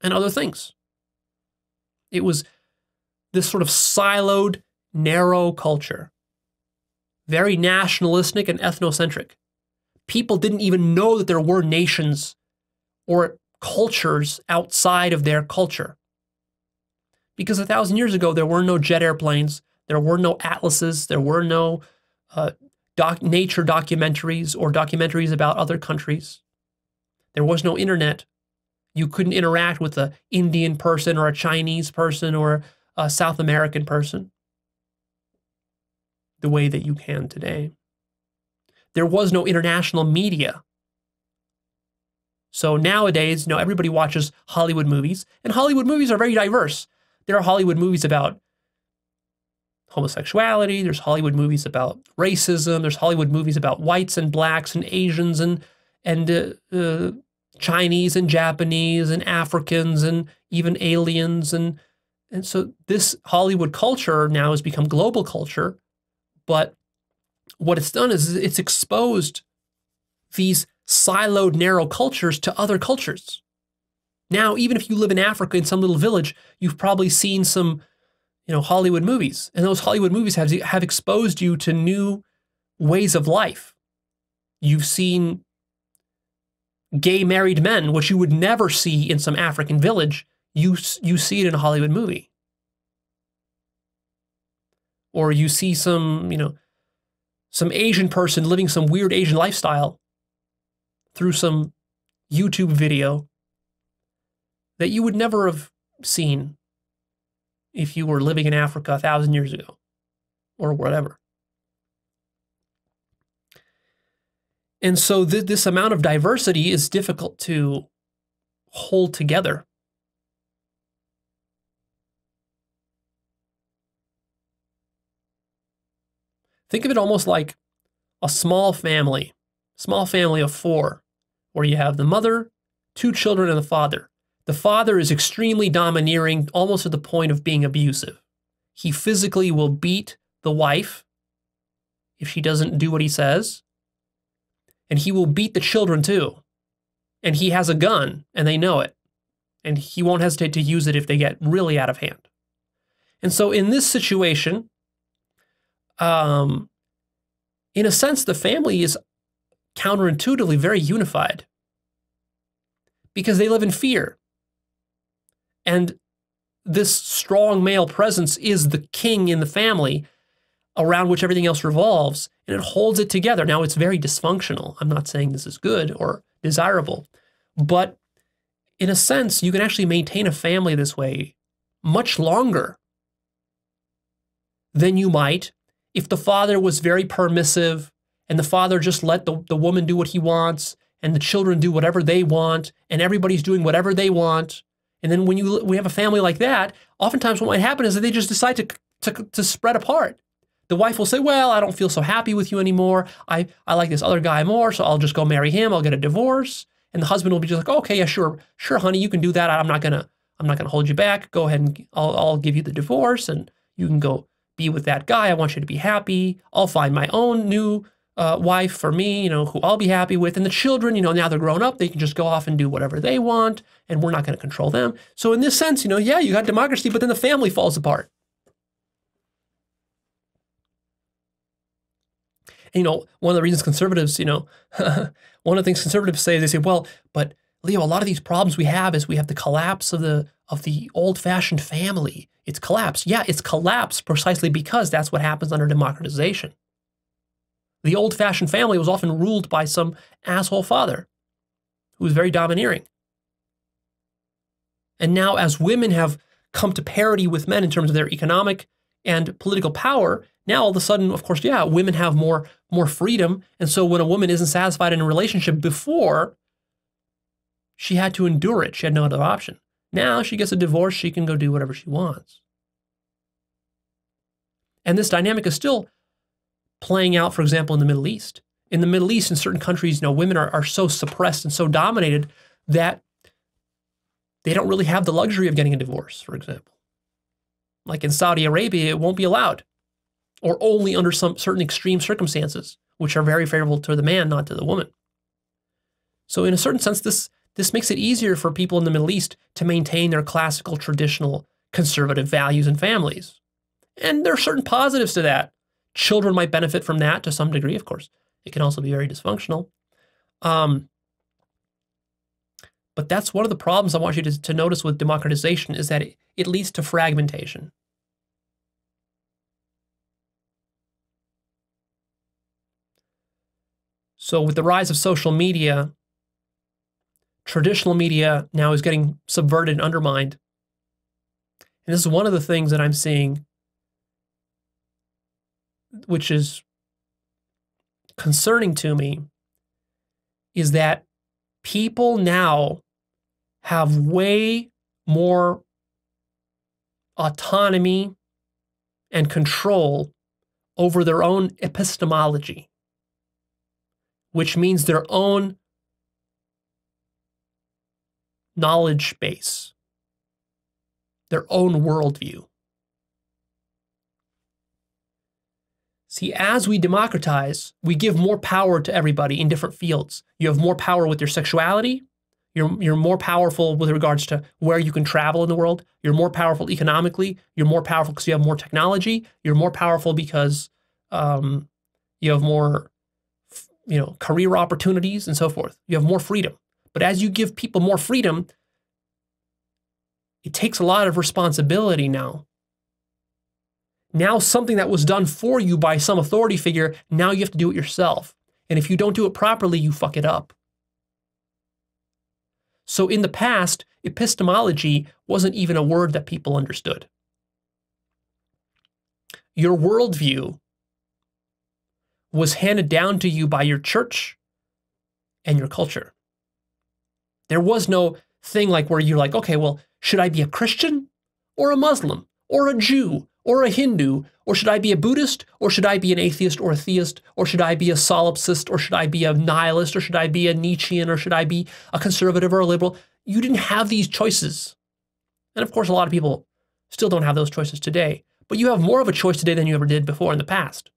and other things. It was this sort of siloed, narrow culture. Very nationalistic and ethnocentric. People didn't even know that there were nations or cultures outside of their culture. Because a thousand years ago, there were no jet airplanes, there were no atlases, there were no uh, doc nature documentaries or documentaries about other countries. There was no internet. You couldn't interact with an Indian person or a Chinese person or a South American person the way that you can today. There was no international media. So nowadays, you know, everybody watches Hollywood movies, and Hollywood movies are very diverse. There are Hollywood movies about homosexuality, there's Hollywood movies about racism, there's Hollywood movies about whites and blacks and Asians and, and uh, uh, Chinese and Japanese and Africans and even aliens. And, and so this Hollywood culture now has become global culture, but what it's done is it's exposed these siloed, narrow cultures to other cultures. Now, even if you live in Africa in some little village, you've probably seen some, you know, Hollywood movies. And those Hollywood movies have, have exposed you to new ways of life. You've seen gay married men, which you would never see in some African village. You, you see it in a Hollywood movie. Or you see some, you know, some Asian person living some weird Asian lifestyle through some YouTube video that you would never have seen if you were living in Africa a thousand years ago or whatever. And so th this amount of diversity is difficult to hold together. Think of it almost like a small family. Small family of four, where you have the mother, two children, and the father. The father is extremely domineering, almost to the point of being abusive. He physically will beat the wife if she doesn't do what he says. And he will beat the children too. And he has a gun, and they know it. And he won't hesitate to use it if they get really out of hand. And so in this situation, um, in a sense, the family is counterintuitively very unified because they live in fear. And this strong male presence is the king in the family around which everything else revolves, and it holds it together. Now, it's very dysfunctional. I'm not saying this is good or desirable, but in a sense, you can actually maintain a family this way much longer than you might if the father was very permissive, and the father just let the, the woman do what he wants, and the children do whatever they want, and everybody's doing whatever they want. And then when you we have a family like that, oftentimes what might happen is that they just decide to, to, to spread apart. The wife will say, well, I don't feel so happy with you anymore. I, I like this other guy more, so I'll just go marry him. I'll get a divorce. And the husband will be just like, okay, yeah, sure, sure, honey, you can do that. I'm not gonna, I'm not gonna hold you back. Go ahead and I'll, I'll give you the divorce, and you can go be with that guy. I want you to be happy. I'll find my own new uh, wife for me, you know, who I'll be happy with. And the children, you know, now they're grown up, they can just go off and do whatever they want, and we're not gonna control them. So in this sense, you know, yeah, you got democracy, but then the family falls apart. You know, one of the reasons conservatives, you know, one of the things conservatives say, they say, well, but Leo, a lot of these problems we have is we have the collapse of the of the old-fashioned family. It's collapsed. Yeah, it's collapsed precisely because that's what happens under democratization. The old-fashioned family was often ruled by some asshole father who was very domineering. And now as women have come to parity with men in terms of their economic and political power, now all of a sudden, of course, yeah, women have more more freedom. And so when a woman isn't satisfied in a relationship, before she had to endure it, she had no other option. Now she gets a divorce, she can go do whatever she wants. And this dynamic is still playing out, for example, in the Middle East. In the Middle East, in certain countries, you know, women are, are so suppressed and so dominated that they don't really have the luxury of getting a divorce, for example. Like in Saudi Arabia, it won't be allowed, or only under some certain extreme circumstances, which are very favorable to the man, not to the woman. So in a certain sense, this, this makes it easier for people in the Middle East to maintain their classical, traditional, conservative values and families. And there are certain positives to that. Children might benefit from that to some degree, of course. It can also be very dysfunctional. Um, but that's one of the problems I want you to, to notice with democratization, is that it, it leads to fragmentation. So with the rise of social media, traditional media now is getting subverted and undermined. And this is one of the things that I'm seeing, which is concerning to me, is that people now have way more autonomy and control over their own epistemology, which means their own knowledge base, their own worldview. See, as we democratize, we give more power to everybody in different fields. You have more power with your sexuality. You're, you're more powerful with regards to where you can travel in the world. You're more powerful economically. You're more powerful because you have more technology. You're more powerful because um, you have more... you know, career opportunities and so forth. You have more freedom. But as you give people more freedom, it takes a lot of responsibility now. Now something that was done for you by some authority figure, now you have to do it yourself. And if you don't do it properly, you fuck it up. So in the past, epistemology wasn't even a word that people understood. Your worldview was handed down to you by your church and your culture. There was no thing like where you're like, okay, well, should I be a Christian or a Muslim or a Jew or a Hindu, or should I be a Buddhist, or should I be an atheist or a theist, or should I be a solipsist, or should I be a nihilist, or should I be a Nietzschean, or should I be a conservative or a liberal? You didn't have these choices. And of course, a lot of people still don't have those choices today, but you have more of a choice today than you ever did before in the past.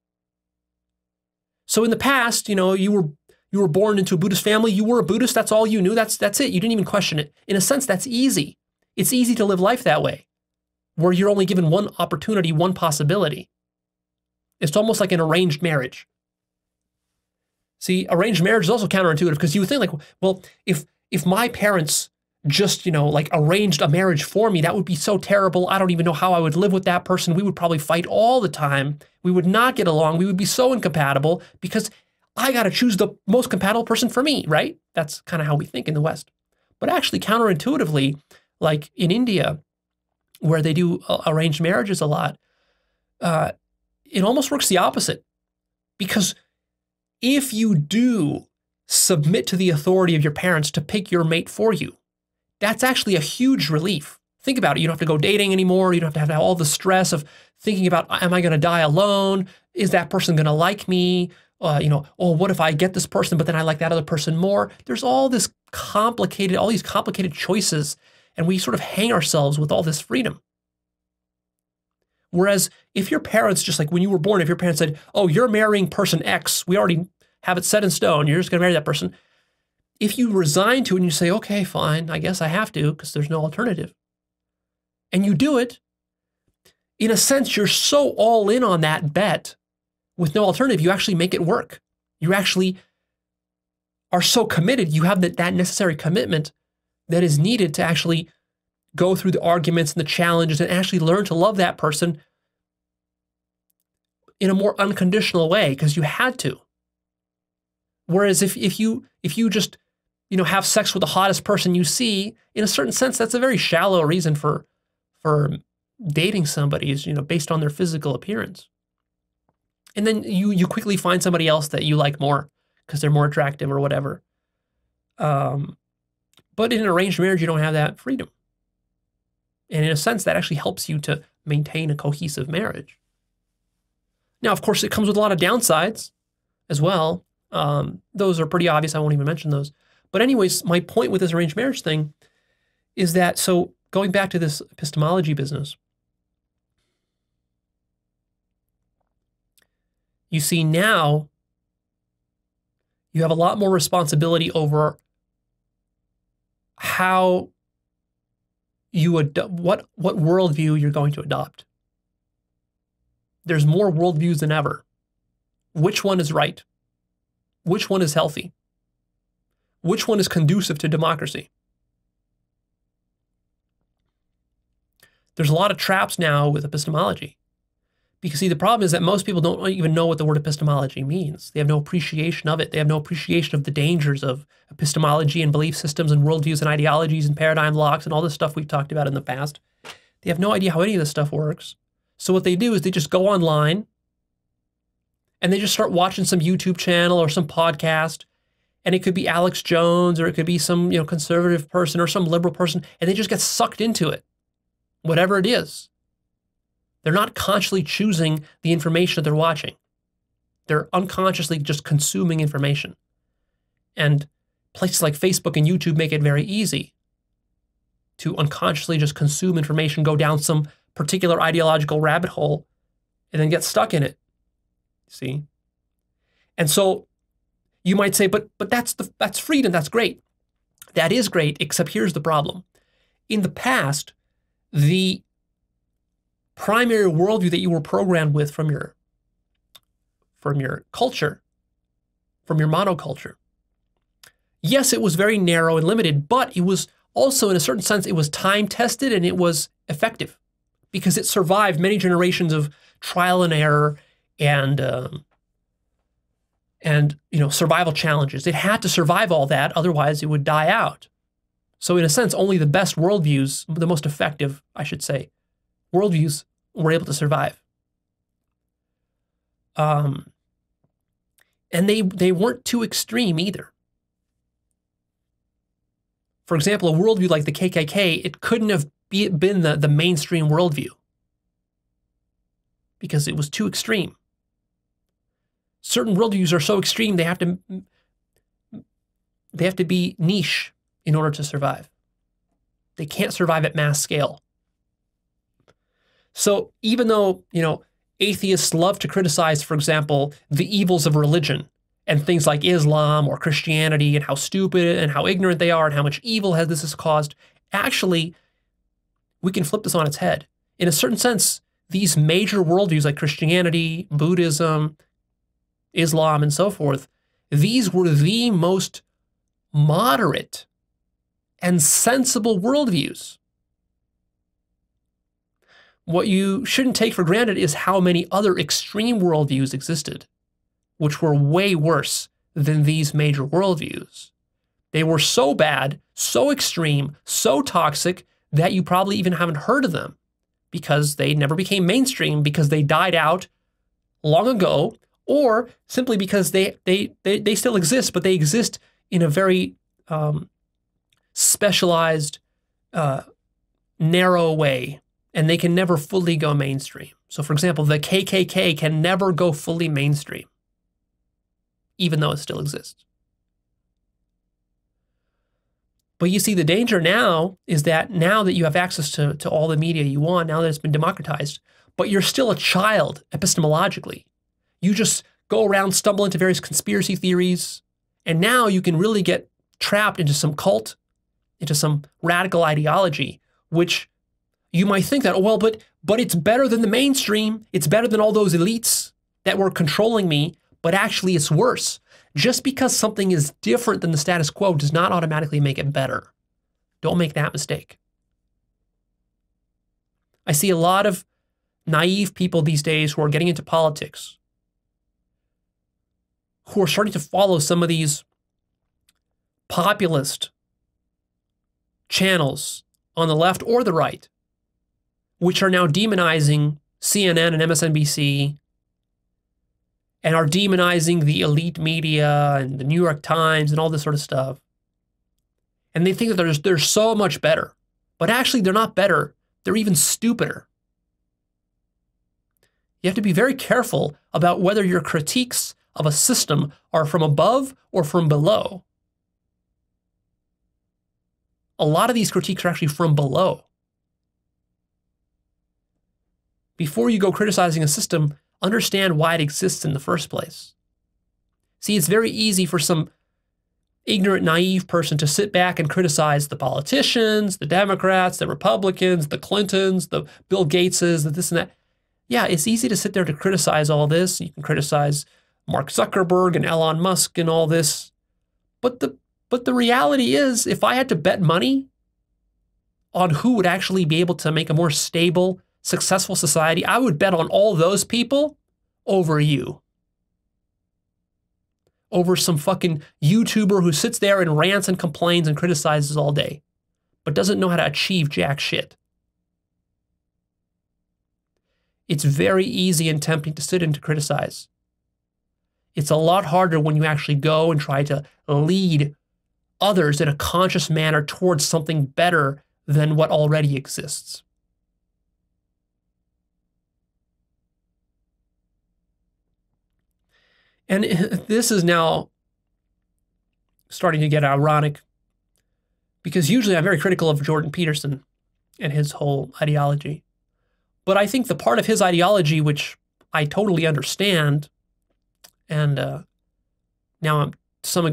So in the past, you know, you were you were born into a Buddhist family, you were a Buddhist, that's all you knew, that's that's it. You didn't even question it. In a sense, that's easy. It's easy to live life that way, where you're only given one opportunity, one possibility. It's almost like an arranged marriage. See, arranged marriage is also counterintuitive, because you would think like, well, if if my parents just, you know, like arranged a marriage for me, that would be so terrible. I don't even know how I would live with that person. We would probably fight all the time. We would not get along. We would be so incompatible because I got to choose the most compatible person for me, right? That's kind of how we think in the West. But actually counterintuitively, like in India, where they do arranged marriages a lot, uh, it almost works the opposite. Because if you do submit to the authority of your parents to pick your mate for you, that's actually a huge relief. Think about it. You don't have to go dating anymore. You don't have to have all the stress of thinking about, am I going to die alone? Is that person going to like me? Uh, you know, oh, what if I get this person, but then I like that other person more? There's all this complicated, all these complicated choices, and we sort of hang ourselves with all this freedom. Whereas if your parents, just like when you were born, if your parents said, oh, you're marrying person X, we already have it set in stone, you're just going to marry that person. If you resign to it and you say, okay, fine, I guess I have to because there's no alternative, and you do it, in a sense, you're so all in on that bet with no alternative, you actually make it work. You actually are so committed, you have that, that necessary commitment that is needed to actually go through the arguments and the challenges and actually learn to love that person in a more unconditional way because you had to. Whereas if, if, you, if you just you know, have sex with the hottest person you see, in a certain sense, that's a very shallow reason for, for dating somebody is you know, based on their physical appearance. And then you, you quickly find somebody else that you like more because they're more attractive or whatever. Um, but in an arranged marriage, you don't have that freedom. And in a sense, that actually helps you to maintain a cohesive marriage. Now, of course, it comes with a lot of downsides as well. Um, those are pretty obvious. I won't even mention those. But anyways, my point with this arranged marriage thing is that, so going back to this epistemology business, you see now you have a lot more responsibility over how you adopt, what, what worldview you're going to adopt. There's more worldviews than ever. Which one is right? Which one is healthy? Which one is conducive to democracy? There's a lot of traps now with epistemology. Because see, the problem is that most people don't even know what the word epistemology means. They have no appreciation of it. They have no appreciation of the dangers of epistemology and belief systems and worldviews and ideologies and paradigm locks and all this stuff we've talked about in the past. They have no idea how any of this stuff works. So what they do is they just go online and they just start watching some YouTube channel or some podcast, and it could be Alex Jones or it could be some you know conservative person or some liberal person, and they just get sucked into it, whatever it is. They're not consciously choosing the information that they're watching. They're unconsciously just consuming information. And places like Facebook and YouTube make it very easy to unconsciously just consume information, go down some particular ideological rabbit hole, and then get stuck in it. See? And so you might say, but but that's the that's freedom, that's great. That is great, except here's the problem. In the past, the primary worldview that you were programmed with from your, from your culture, from your monoculture. Yes, it was very narrow and limited, but it was also, in a certain sense, it was time-tested and it was effective because it survived many generations of trial and error and, um, and you know, survival challenges. It had to survive all that, otherwise it would die out. So in a sense, only the best worldviews, the most effective, I should say, worldviews were able to survive. Um, and they, they weren't too extreme either. For example, a worldview like the K K K, it couldn't have be, been the, the mainstream worldview because it was too extreme. Certain worldviews are so extreme, they have to, they have to be niche in order to survive. They can't survive at mass scale. So even though, you know, atheists love to criticize, for example, the evils of religion and things like Islam or Christianity and how stupid and how ignorant they are and how much evil has this has caused, actually, we can flip this on its head. In a certain sense, these major worldviews like Christianity, Buddhism, Islam, and so forth, these were the most moderate and sensible worldviews. What you shouldn't take for granted is how many other extreme worldviews existed, which were way worse than these major worldviews. They were so bad, so extreme, so toxic that you probably even haven't heard of them because they never became mainstream, because they died out long ago, or simply because they, they, they, they still exist, but they exist in a very um, specialized, uh, narrow way and they can never fully go mainstream. So for example, the K K K can never go fully mainstream, even though it still exists. But you see, the danger now is that now that you have access to, to all the media you want, now that it's been democratized, but you're still a child epistemologically. You just go around, stumble into various conspiracy theories, and now you can really get trapped into some cult, into some radical ideology, which you might think that, oh, well, but, but it's better than the mainstream. It's better than all those elites that were controlling me, but actually it's worse. Just because something is different than the status quo does not automatically make it better. Don't make that mistake. I see a lot of naive people these days who are getting into politics, who are starting to follow some of these populist channels on the left or the right, which are now demonizing C N N and M S N B C, and are demonizing the elite media and the New York Times and all this sort of stuff. And they think that they're, they're so much better. But actually, they're not better. They're even stupider. You have to be very careful about whether your critiques of a system are from above or from below. A lot of these critiques are actually from below. Before you go criticizing a system, understand why it exists in the first place. See, it's very easy for some ignorant, naive person to sit back and criticize the politicians, the Democrats, the Republicans, the Clintons, the Bill Gateses, the this and that. Yeah, it's easy to sit there to criticize all this. You can criticize Mark Zuckerberg and Elon Musk and all this. But the, but the reality is, if I had to bet money on who would actually be able to make a more stable, successful society, I would bet on all those people over you. Over some fucking YouTuber who sits there and rants and complains and criticizes all day, but doesn't know how to achieve jack shit. It's very easy and tempting to sit and to criticize. It's a lot harder when you actually go and try to lead others in a conscious manner towards something better than what already exists. And this is now starting to get ironic, because usually I'm very critical of Jordan Peterson and his whole ideology. But I think the part of his ideology, which I totally understand, and uh, now I'm to some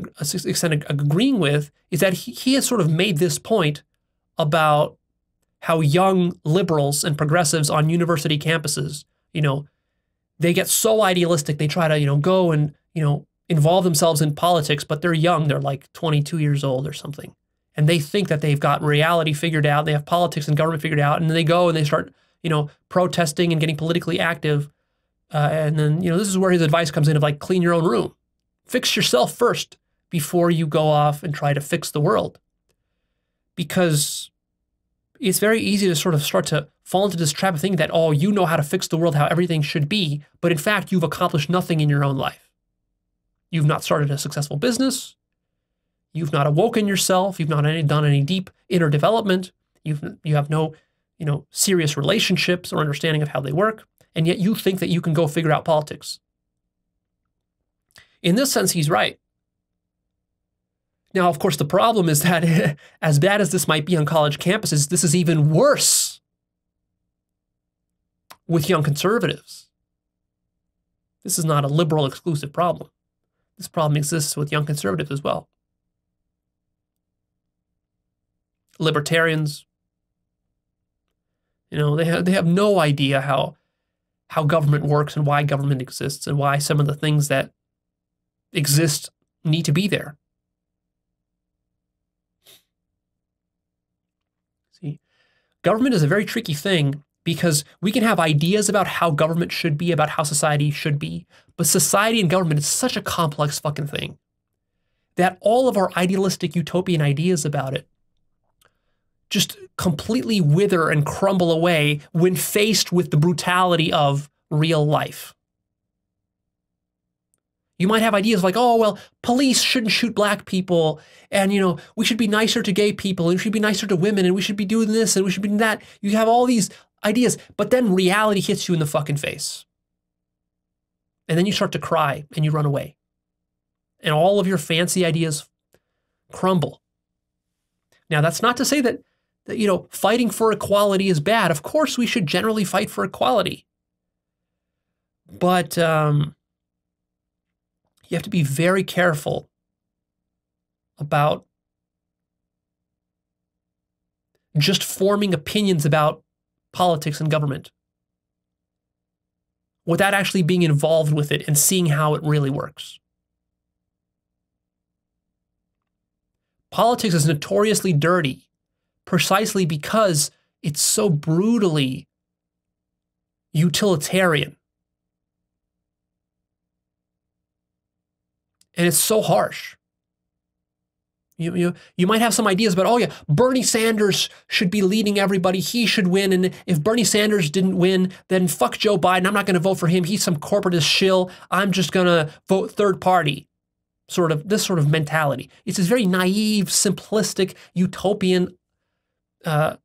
extent agreeing with, is that he, he has sort of made this point about how young liberals and progressives on university campuses, you know, they get so idealistic, they try to, you know, go and, you know, involve themselves in politics, but they're young, they're like twenty-two years old or something. And they think that they've got reality figured out, they have politics and government figured out, and then they go and they start, you know, protesting and getting politically active. Uh, and then, you know, this is where his advice comes in of like, clean your own room. Fix yourself first before you go off and try to fix the world. Because it's very easy to sort of start to fall into this trap of thinking that, oh, you know how to fix the world, how everything should be, but in fact, you've accomplished nothing in your own life. You've not started a successful business. You've not awoken yourself. You've not any, done any deep inner development. You've, you have no, you know, serious relationships or understanding of how they work, and yet you think that you can go figure out politics. In this sense, he's right. Now, of course, the problem is that as bad as this might be on college campuses, this is even worse with young conservatives. This is not a liberal exclusive problem. This problem exists with young conservatives as well. Libertarians, you know, they have, they have no idea how, how government works and why government exists and why some of the things that exist need to be there. Government is a very tricky thing, because we can have ideas about how government should be, about how society should be, but society and government is such a complex fucking thing that all of our idealistic utopian ideas about it just completely wither and crumble away when faced with the brutality of real life. You might have ideas like, oh, well, police shouldn't shoot black people, and, you know, we should be nicer to gay people, and we should be nicer to women, and we should be doing this, and we should be doing that. You have all these ideas, but then reality hits you in the fucking face. And then you start to cry and you run away. And all of your fancy ideas crumble. Now, that's not to say that, that, you know, fighting for equality is bad. Of course, we should generally fight for equality. But um, you have to be very careful about just forming opinions about politics and government without actually being involved with it and seeing how it really works. Politics is notoriously dirty precisely because it's so brutally utilitarian. And it's so harsh. You, you, you might have some ideas about, oh yeah, Bernie Sanders should be leading everybody. He should win. And if Bernie Sanders didn't win, then fuck Joe Biden. I'm not going to vote for him. He's some corporatist shill. I'm just going to vote third party. Sort of this sort of mentality. It's this very naive, simplistic, utopian uh,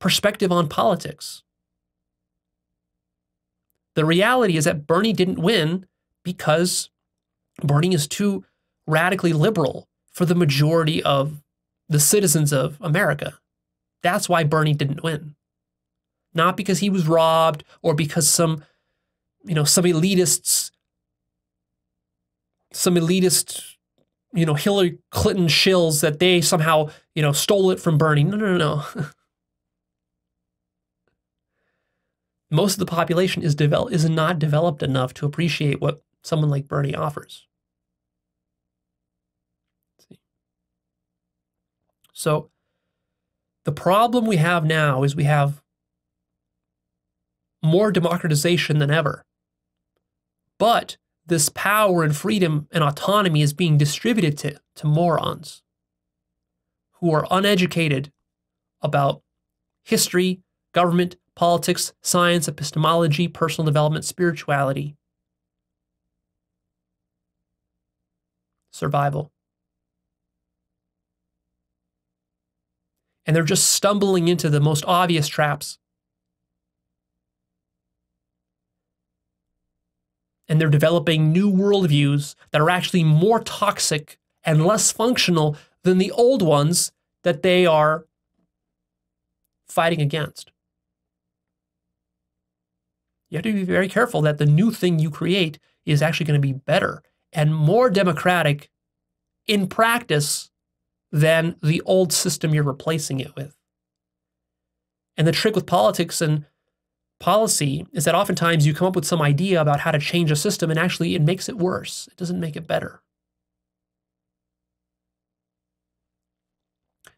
perspective on politics. The reality is that Bernie didn't win because Bernie is too radically liberal for the majority of the citizens of America. That's why Bernie didn't win. Not because he was robbed or because some, you know, some elitists, some elitist, you know, Hillary Clinton shills that they somehow, you know, stole it from Bernie. No, no, no, no. Most of the population is develop is not developed enough to appreciate what someone like Bernie offers. So the problem we have now is we have more democratization than ever. But this power and freedom and autonomy is being distributed to, to morons who are uneducated about history, government, politics, science, epistemology, personal development, spirituality, survival. And they're just stumbling into the most obvious traps. And they're developing new worldviews that are actually more toxic and less functional than the old ones that they are fighting against. You have to be very careful that the new thing you create is actually going to be better and more democratic in practice than the old system you're replacing it with. And the trick with politics and policy is that oftentimes you come up with some idea about how to change a system and actually it makes it worse. It doesn't make it better.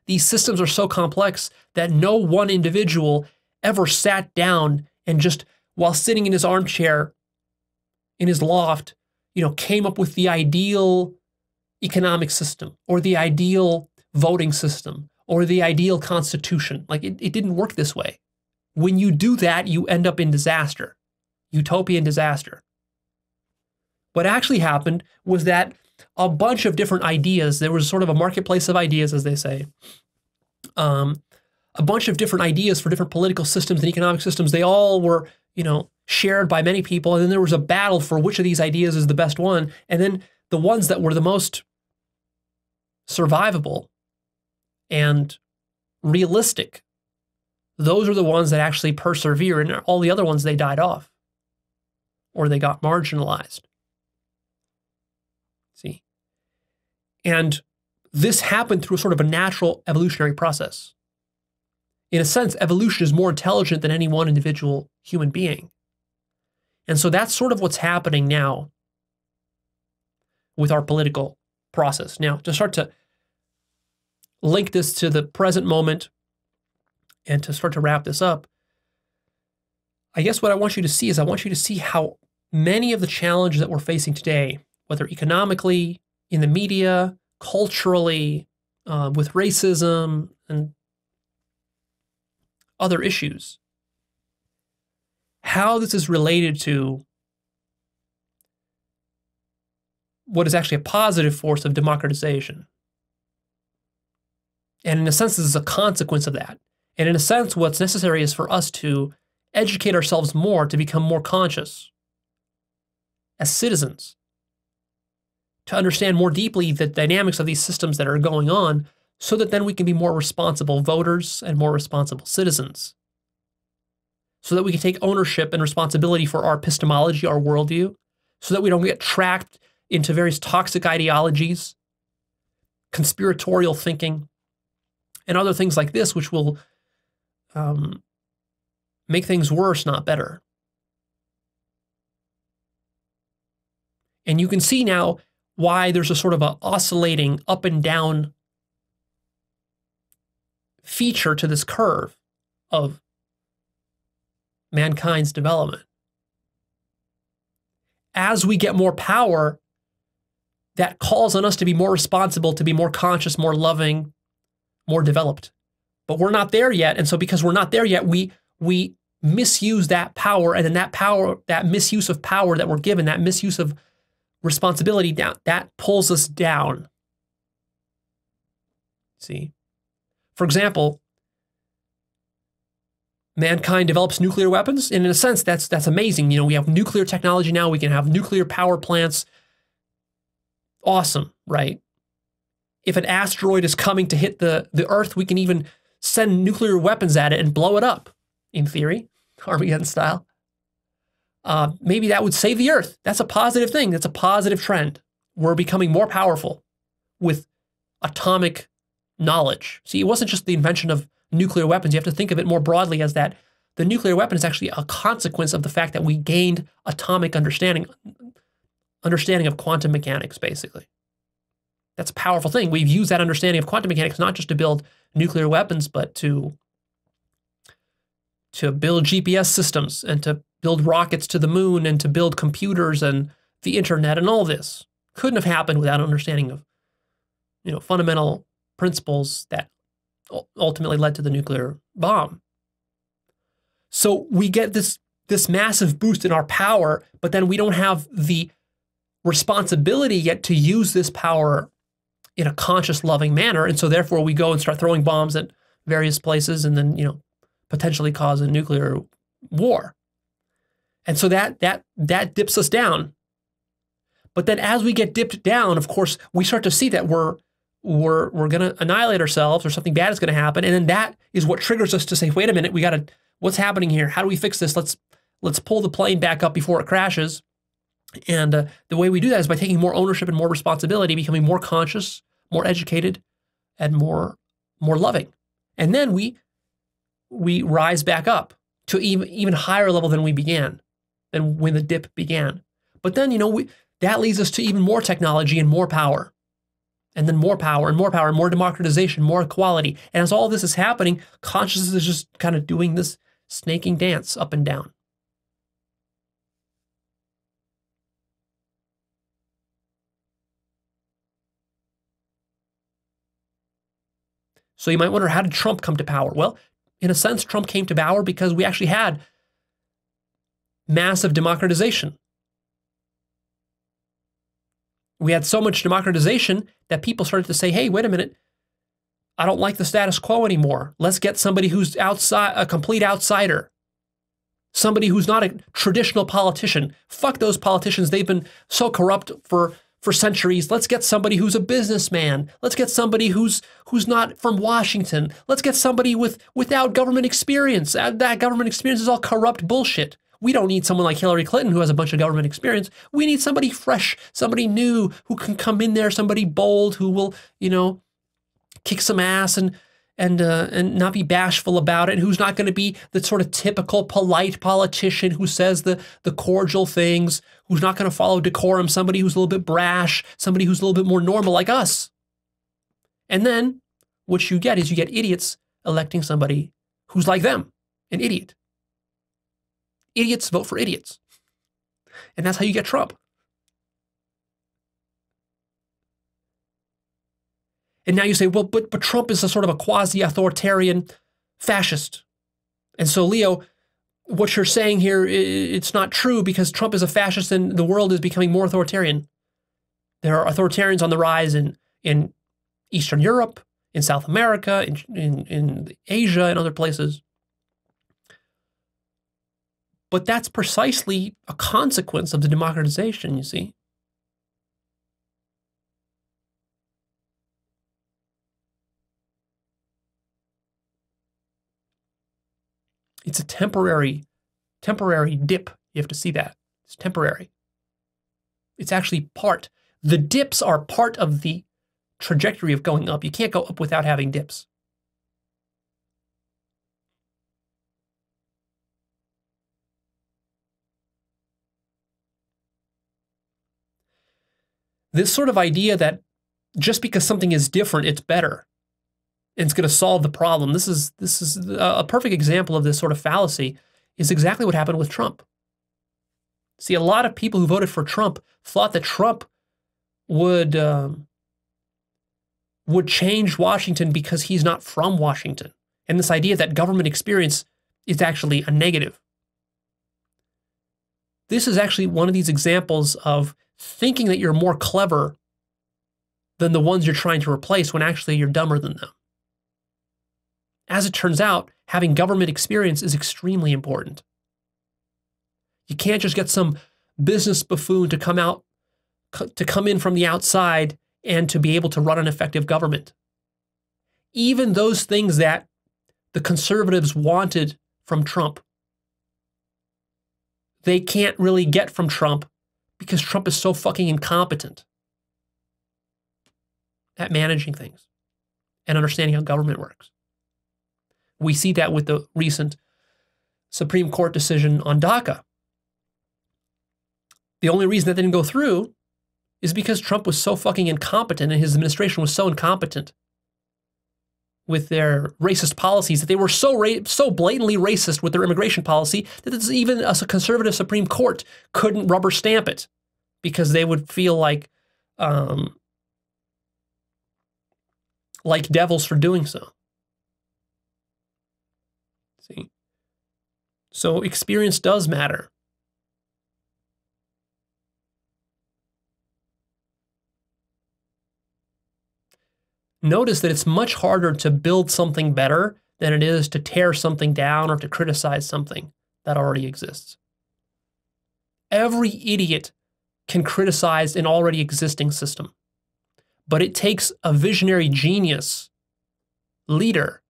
These systems are so complex that no one individual ever sat down and just, while sitting in his armchair, in his loft, you know, came up with the ideal economic system or the ideal voting system or the ideal constitution. Like it, it didn't work this way. When you do that, you end up in disaster, utopian disaster. What actually happened was that a bunch of different ideas, there was sort of a marketplace of ideas, as they say, um, a bunch of different ideas for different political systems and economic systems. They all were, you know, shared by many people. And then there was a battle for which of these ideas is the best one. And then the ones that were the most survivable and realistic, those are the ones that actually persevere, and all the other ones, they died off or they got marginalized. See? And this happened through sort of a natural evolutionary process. In a sense, evolution is more intelligent than any one individual human being. And so that's sort of what's happening now with our political process. Now, to start to link this to the present moment, and to start to wrap this up, I guess what I want you to see is I want you to see how many of the challenges that we're facing today, whether economically, in the media, culturally, uh, with racism and other issues, how this is related to what is actually a positive force of democratization. And in a sense, this is a consequence of that. And in a sense, what's necessary is for us to educate ourselves more to become more conscious as citizens, to understand more deeply the dynamics of these systems that are going on, so that then we can be more responsible voters and more responsible citizens, so that we can take ownership and responsibility for our epistemology, our worldview, so that we don't get trapped into various toxic ideologies, conspiratorial thinking, and other things like this, which will um, make things worse, not better. And you can see now why there's a sort of an oscillating up and down feature to this curve of mankind's development. As we get more power, that calls on us to be more responsible, to be more conscious, more loving, more developed. But we're not there yet, and so because we're not there yet, we we misuse that power, and then that power, that misuse of power that we're given, that misuse of responsibility, down, that pulls us down. See? For example, mankind develops nuclear weapons, and in a sense, that's that's amazing. You know, we have nuclear technology now, we can have nuclear power plants. Awesome, right? If an asteroid is coming to hit the, the Earth, we can even send nuclear weapons at it and blow it up, in theory, Armageddon style. Uh, maybe that would save the Earth. That's a positive thing. That's a positive trend. We're becoming more powerful with atomic knowledge. See, it wasn't just the invention of nuclear weapons. You have to think of it more broadly as that the nuclear weapon is actually a consequence of the fact that we gained atomic understanding, understanding of quantum mechanics, basically. That's a powerful thing. We've used that understanding of quantum mechanics not just to build nuclear weapons, but to, to build G P S systems, and to build rockets to the moon, and to build computers and the internet and all this. Couldn't have happened without an understanding of, you know, fundamental principles that ultimately led to the nuclear bomb. So we get this, this massive boost in our power, but then we don't have the responsibility yet to use this power in a conscious, loving manner. And so therefore we go and start throwing bombs at various places and then, you know, potentially cause a nuclear war. And so that, that, that dips us down. But then as we get dipped down, of course, we start to see that we're, we're, we're going to annihilate ourselves, or something bad is going to happen. And then that is what triggers us to say, wait a minute, we got to, what's happening here? How do we fix this? Let's, let's pull the plane back up before it crashes. And uh, the way we do that is by taking more ownership and more responsibility, becoming more conscious, more educated, and more more loving. And then we we rise back up to even even higher level than we began, than when the dip began. But then, you know, we, that leads us to even more technology and more power, and then more power and more power and more democratization, more equality. And as all this is happening, consciousness is just kind of doing this snaking dance up and down. So you might wonder, how did Trump come to power? Well, in a sense, Trump came to power because we actually had massive democratization. We had so much democratization that people started to say, hey, wait a minute, I don't like the status quo anymore. Let's get somebody who's outside, a complete outsider, somebody who's not a traditional politician. Fuck those politicians. They've been so corrupt for For centuries. Let's get somebody who's a businessman. Let's get somebody who's who's not from Washington. Let's get somebody with without government experience. That government experience is all corrupt bullshit. We don't need someone like Hillary Clinton who has a bunch of government experience. We need somebody fresh, somebody new who can come in there, somebody bold who will, you know, kick some ass and and uh, and not be bashful about it, who's not going to be the sort of typical polite politician who says the, the cordial things, who's not going to follow decorum, somebody who's a little bit brash, somebody who's a little bit more normal like us. And then what you get is you get idiots electing somebody who's like them, an idiot. Idiots vote for idiots. And that's how you get Trump. And now you say, well, but, but Trump is a sort of a quasi-authoritarian fascist. And so, Leo, what you're saying here, it's not true because Trump is a fascist and the world is becoming more authoritarian. There are authoritarians on the rise in, in Eastern Europe, in South America, in, in, in Asia, and other places. But that's precisely a consequence of the democratization, you see. It's a temporary, temporary dip. You have to see that. It's temporary. It's actually part. The dips are part of the trajectory of going up. You can't go up without having dips. This sort of idea that just because something is different, it's better, and it's going to solve the problem. This is, this is a perfect example of this sort of fallacy, is exactly what happened with Trump. See, a lot of people who voted for Trump thought that Trump would, um, would change Washington because he's not from Washington. And this idea that government experience is actually a negative. This is actually one of these examples of thinking that you're more clever than the ones you're trying to replace when actually you're dumber than them. As it turns out, having government experience is extremely important. You can't just get some business buffoon to come out, to come in from the outside and to be able to run an effective government. Even those things that the conservatives wanted from Trump, they can't really get from Trump because Trump is so fucking incompetent at managing things and understanding how government works. We see that with the recent Supreme Court decision on DACA. The only reason that didn't go through is because Trump was so fucking incompetent and his administration was so incompetent with their racist policies, that they were so ra so blatantly racist with their immigration policy that it's even a conservative Supreme Court couldn't rubber stamp it, because they would feel like um, like devils for doing so. See, so experience does matter. Notice that it's much harder to build something better than it is to tear something down or to criticize something that already exists. Every idiot can criticize an already existing system, but it takes a visionary genius leader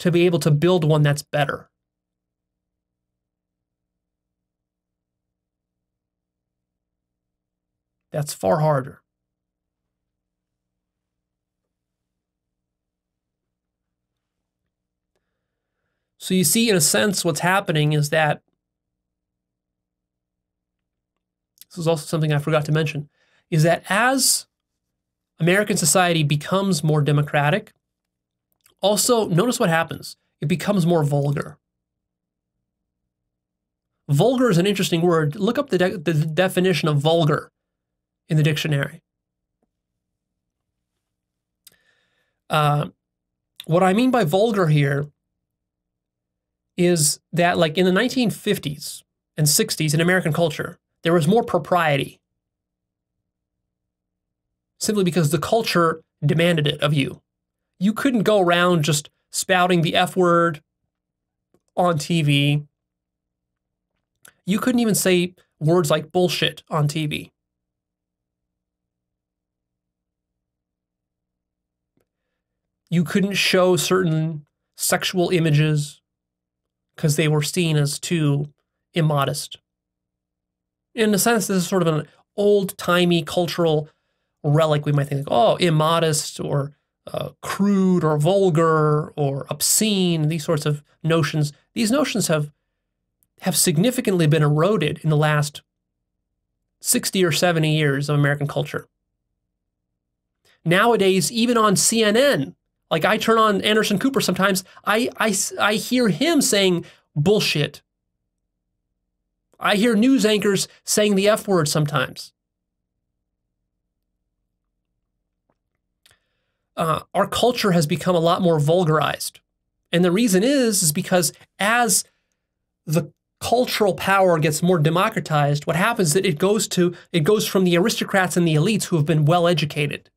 to be able to build one that's better. That's far harder. So you see, in a sense, what's happening is that, this is also something I forgot to mention, is that as American society becomes more democratic, also notice what happens. It becomes more vulgar. Vulgar is an interesting word. Look up the, de the definition of vulgar in the dictionary. Uh, what I mean by vulgar here is that, like, in the nineteen fifties and sixties in American culture, there was more propriety, simply because the culture demanded it of you. You couldn't go around just spouting the F word on T V. You couldn't even say words like bullshit on T V. You couldn't show certain sexual images, because they were seen as too immodest. In a sense, this is sort of an old-timey cultural relic. We might think, like, oh, immodest or uh, crude or vulgar or obscene, these sorts of notions. These notions have, have significantly been eroded in the last sixty or seventy years of American culture. Nowadays, even on C N N, like, I turn on Anderson Cooper sometimes, I, I, I hear him saying bullshit. I hear news anchors saying the F word sometimes. Uh, our culture has become a lot more vulgarized. And the reason is, is because as the cultural power gets more democratized, what happens is that it goes to, it goes from the aristocrats and the elites who have been well-educated,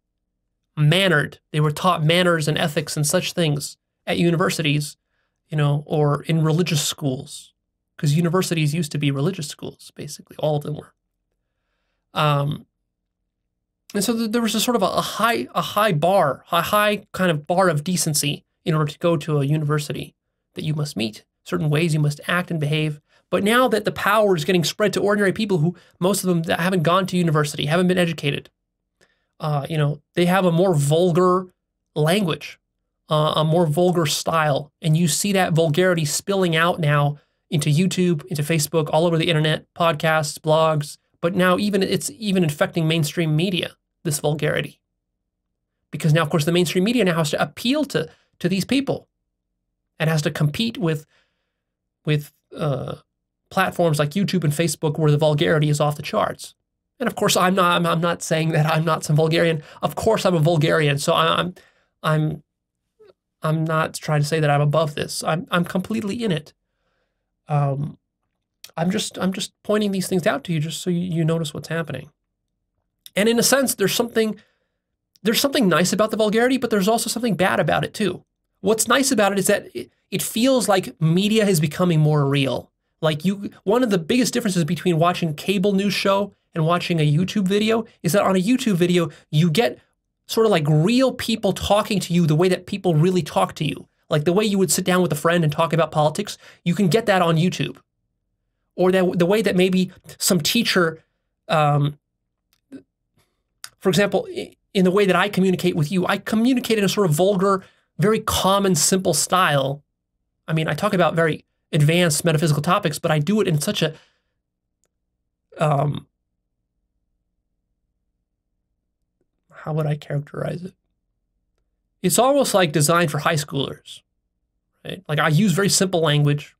mannered. They were taught manners and ethics and such things at universities, you know, or in religious schools, because universities used to be religious schools, basically. All of them were. Um, and so th there was a sort of a, a high a high bar, a high kind of bar of decency in order to go to a university that you must meet, certain ways you must act and behave. But now that the power is getting spread to ordinary people who, most of them that haven't gone to university, haven't been educated, uh, you know, they have a more vulgar language, uh, a more vulgar style. And you see that vulgarity spilling out now into YouTube, into Facebook, all over the internet, podcasts, blogs. But now even it's even infecting mainstream media, this vulgarity. Because now, of course, the mainstream media now has to appeal to, to these people. It has to compete with, with uh, platforms like YouTube and Facebook where the vulgarity is off the charts. And of course, I'm not, I'm, I'm not saying that I'm not some vulgarian. Of course, I'm a vulgarian. So I'm, I'm, I'm not trying to say that I'm above this. I'm, I'm completely in it. Um, I'm just, I'm just pointing these things out to you just so you, you notice what's happening. And in a sense, there's something, there's something nice about the vulgarity, but there's also something bad about it too. What's nice about it is that it, it feels like media is becoming more real. Like you, one of the biggest differences between watching cable news show and watching a YouTube video is that on a YouTube video, you get sort of like real people talking to you the way that people really talk to you. Like the way you would sit down with a friend and talk about politics, you can get that on YouTube. Or that, the way that maybe some teacher, um, for example, in the way that I communicate with you, I communicate in a sort of vulgar, very common, simple style. I mean, I talk about very advanced metaphysical topics, but I do it in such a um, how would I characterize it? It's almost like designed for high schoolers, right? Like I use very simple language.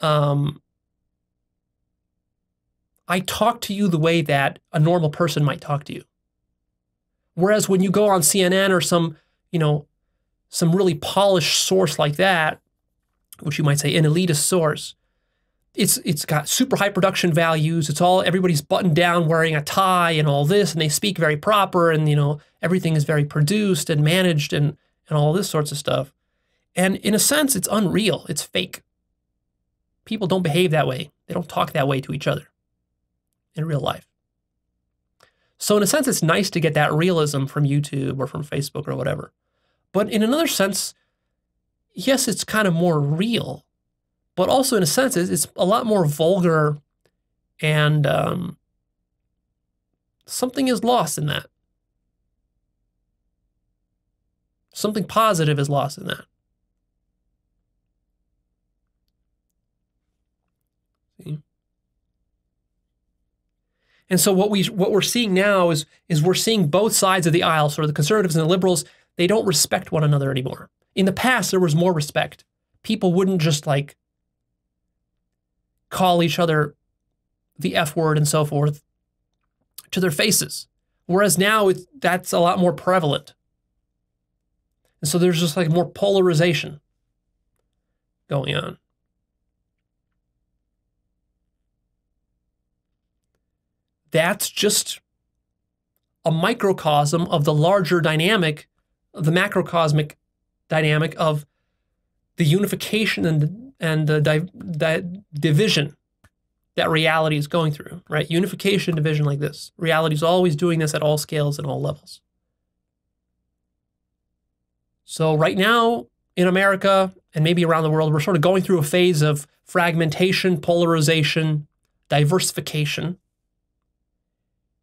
Um, I talk to you the way that a normal person might talk to you. Whereas when you go on C N N or some, you know, some really polished source like that, which you might say an elitist source, it's it's got super high production values. It's all, everybody's buttoned down wearing a tie and all this, and they speak very proper, and, you know, everything is very produced and managed and, and all this sorts of stuff. And in a sense, it's unreal. It's fake. People don't behave that way. They don't talk that way to each other in real life. So in a sense, it's nice to get that realism from YouTube or from Facebook or whatever. But in another sense, yes, it's kind of more real. But also in a sense, it's a lot more vulgar, and um, something is lost in that. Something positive is lost in that. See? And so what we what we're seeing now is is we're seeing both sides of the aisle, sort of the conservatives and the liberals. They don't respect one another anymore. In the past, there was more respect. People wouldn't just like call each other the F word and so forth to their faces. Whereas now it's, that's a lot more prevalent. And so there's just like more polarization going on. That's just a microcosm of the larger dynamic, the macrocosmic dynamic of the unification and the, and the di di division that reality is going through, right? Unification, division like this. Reality is always doing this at all scales and all levels. So right now in America and maybe around the world, we're sort of going through a phase of fragmentation, polarization, diversification.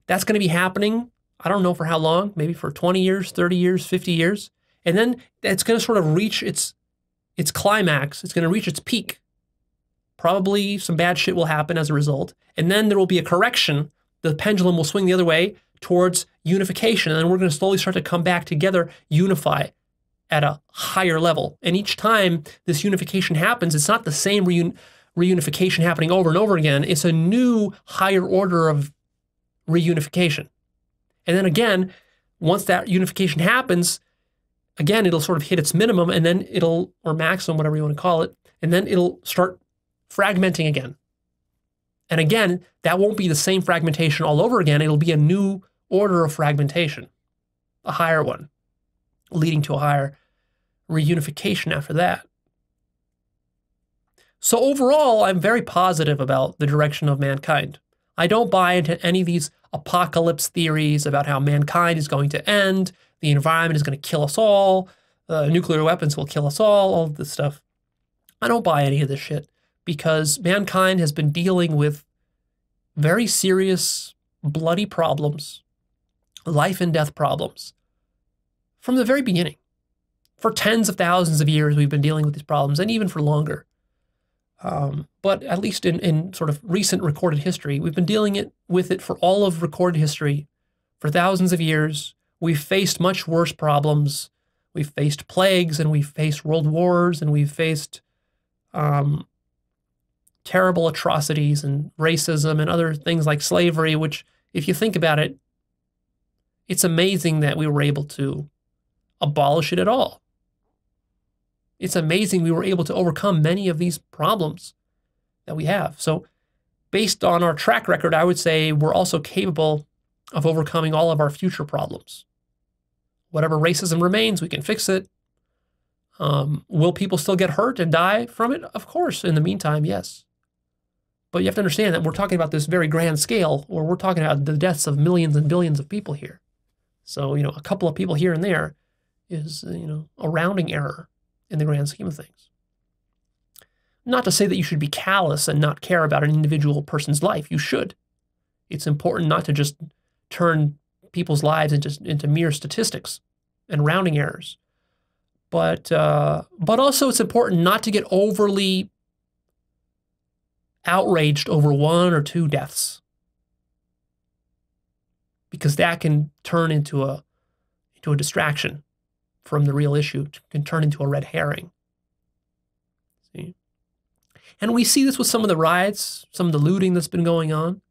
That's going to be happening, I don't know for how long, maybe for twenty years, thirty years, fifty years. And then it's going to sort of reach its its climax. It's going to reach its peak. Probably some bad shit will happen as a result. And then there will be a correction. The pendulum will swing the other way towards unification. And then we're going to slowly start to come back together, unify at a higher level. And each time this unification happens, it's not the same reun reunification happening over and over again. It's a new higher order of reunification. And then again, once that unification happens, again, it'll sort of hit its minimum, and then it'll, or maximum, whatever you want to call it, and then it'll start fragmenting again. And again, that won't be the same fragmentation all over again. It'll be a new order of fragmentation, a higher one, leading to a higher reunification after that. So overall, I'm very positive about the direction of mankind. I don't buy into any of these apocalypse theories about how mankind is going to end, the environment is going to kill us all, uh, nuclear weapons will kill us all, all of this stuff. I don't buy any of this shit because mankind has been dealing with very serious, bloody problems, life and death problems, from the very beginning. For tens of thousands of years, we've been dealing with these problems, and even for longer. Um, but at least in, in sort of recent recorded history, we've been dealing it, with it for all of recorded history for thousands of years. We've faced much worse problems. We've faced plagues, and we've faced world wars, and we've faced um, terrible atrocities and racism and other things like slavery, which, if you think about it, it's amazing that we were able to abolish it at all. It's amazing we were able to overcome many of these problems that we have. So based on our track record, I would say we're also capable of overcoming all of our future problems. Whatever racism remains, we can fix it. Um, will people still get hurt and die from it? Of course, in the meantime, yes. But you have to understand that we're talking about this very grand scale, or we're talking about the deaths of millions and billions of people here. So, you know, a couple of people here and there is, you know, a rounding error in the grand scheme of things. Not to say that you should be callous and not care about an individual person's life. You should. It's important not to just turn people's lives into, into mere statistics and rounding errors. But, uh, but also it's important not to get overly outraged over one or two deaths, because that can turn into a, into a distraction from the real issue, can turn into a red herring. See? And we see this with some of the riots, some of the looting that's been going on.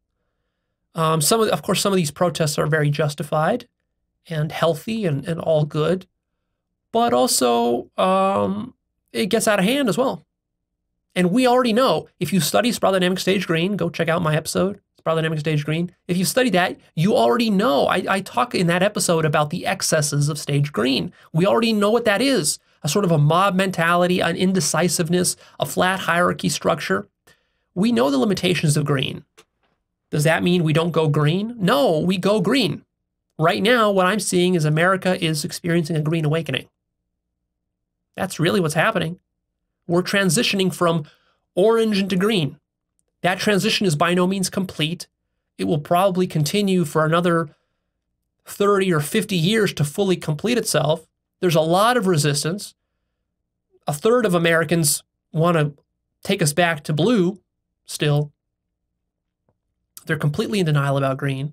Um, some of, of course, some of these protests are very justified and healthy and, and all good, but also um, it gets out of hand as well. And we already know, if you study Spiral Dynamics Stage Green, go check out my episode, Spiral Dynamics Stage Green. If you study that, you already know. I, I talk in that episode about the excesses of Stage Green. We already know what that is, a sort of a mob mentality, an indecisiveness, a flat hierarchy structure. We know the limitations of green. Does that mean we don't go green? No, we go green. Right now, what I'm seeing is America is experiencing a green awakening. That's really what's happening. We're transitioning from orange into green. That transition is by no means complete. It will probably continue for another thirty or fifty years to fully complete itself. There's a lot of resistance. A third of Americans want to take us back to blue still. They're completely in denial about green.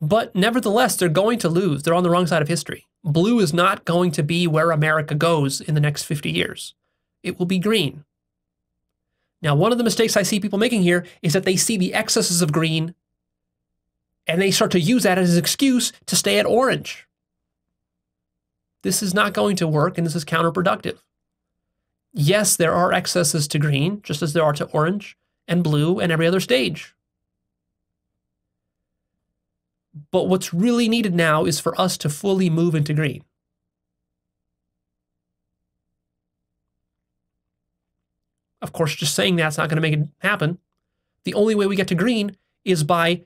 But nevertheless, they're going to lose. They're on the wrong side of history. Blue is not going to be where America goes in the next fifty years. It will be green. Now, one of the mistakes I see people making here is that they see the excesses of green and they start to use that as an excuse to stay at orange. This is not going to work, and this is counterproductive. Yes, there are excesses to green, just as there are to orange and blue and every other stage. But what's really needed now is for us to fully move into green. Of course, just saying that's not going to make it happen. The only way we get to green is by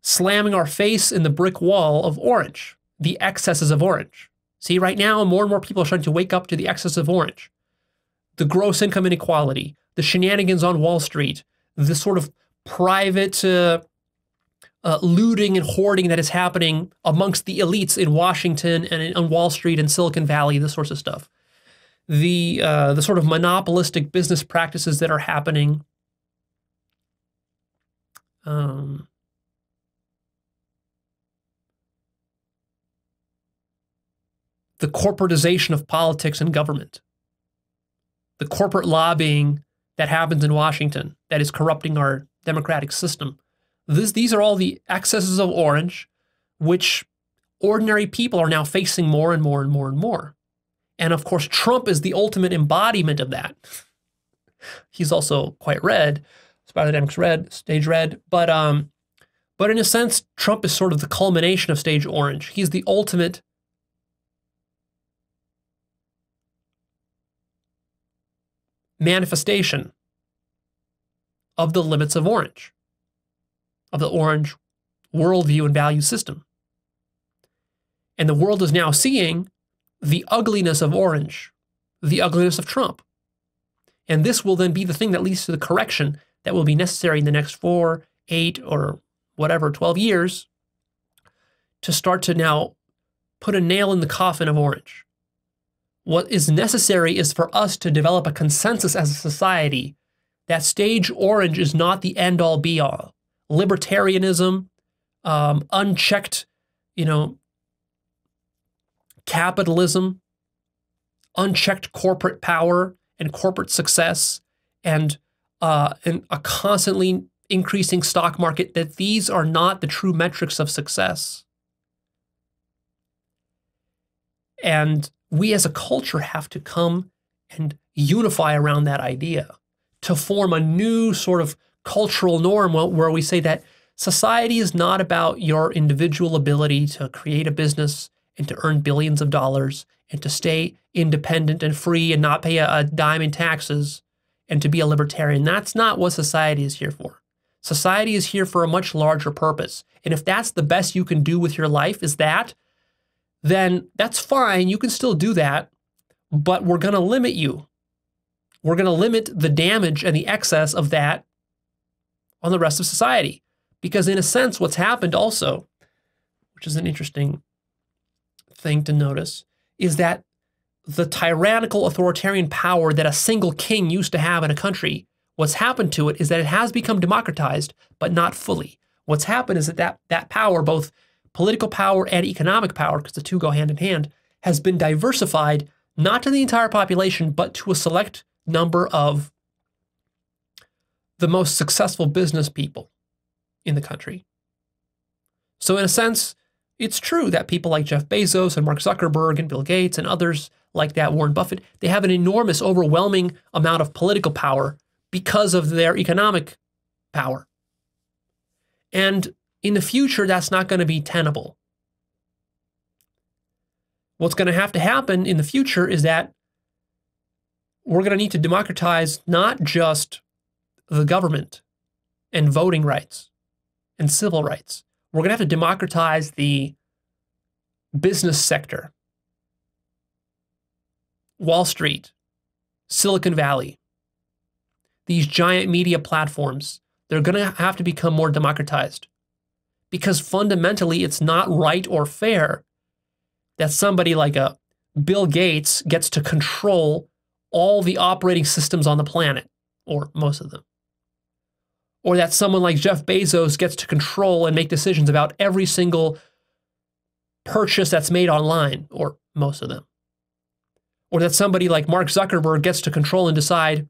slamming our face in the brick wall of orange, the excesses of orange. See, right now, more and more people are starting to wake up to the excess of orange. The gross income inequality, the shenanigans on Wall Street, the sort of private uh, uh, looting and hoarding that is happening amongst the elites in Washington and in, on Wall Street and Silicon Valley, this sorts of stuff. The, uh, the sort of monopolistic business practices that are happening. Um, the corporatization of politics and government. The corporate lobbying that happens in Washington that is corrupting our democratic system. This, these are all the excesses of orange, which ordinary people are now facing more and more and more and more. And of course, Trump is the ultimate embodiment of that. He's also quite red, Spiral Dynamics red, stage red. But, um, but in a sense, Trump is sort of the culmination of stage orange. He's the ultimate manifestation of the limits of Orange, of the Orange worldview and value system. And the world is now seeing the ugliness of Orange, the ugliness of Trump. And this will then be the thing that leads to the correction that will be necessary in the next four, eight, or whatever, twelve years to start to now put a nail in the coffin of Orange. What is necessary is for us to develop a consensus as a society that Stage Orange is not the end-all, be-all. Libertarianism, um, unchecked, you know, capitalism, unchecked corporate power and corporate success, and, uh, and a constantly increasing stock market, that these are not the true metrics of success. And we as a culture have to come and unify around that idea to form a new sort of cultural norm where we say that society is not about your individual ability to create a business and to earn billions of dollars and to stay independent and free and not pay a, a dime in taxes and to be a libertarian. That's not what society is here for. Society is here for a much larger purpose. And if that's the best you can do with your life is that, then that's fine. You can still do that, but we're going to limit you. We're going to limit the damage and the excess of that on the rest of society. Because in a sense, what's happened also, which is an interesting thing to notice, is that the tyrannical authoritarian power that a single king used to have in a country, what's happened to it is that it has become democratized, but not fully. What's happened is that that, that power, both political power and economic power, because the two go hand in hand, has been diversified not to the entire population, but to a select number of the most successful business people in the country. So in a sense, it's true that people like Jeff Bezos and Mark Zuckerberg and Bill Gates and others like that, Warren Buffett, they have an enormous, overwhelming amount of political power because of their economic power. And in the future, that's not going to be tenable. What's going to have to happen in the future is that we're going to need to democratize not just the government and voting rights and civil rights. We're going to have to democratize the business sector, Wall Street, Silicon Valley, these giant media platforms. They're going to have to become more democratized, because fundamentally it's not right or fair that somebody like a Bill Gates gets to control all the operating systems on the planet, or most of them. Or that someone like Jeff Bezos gets to control and make decisions about every single purchase that's made online, or most of them. Or that somebody like Mark Zuckerberg gets to control and decide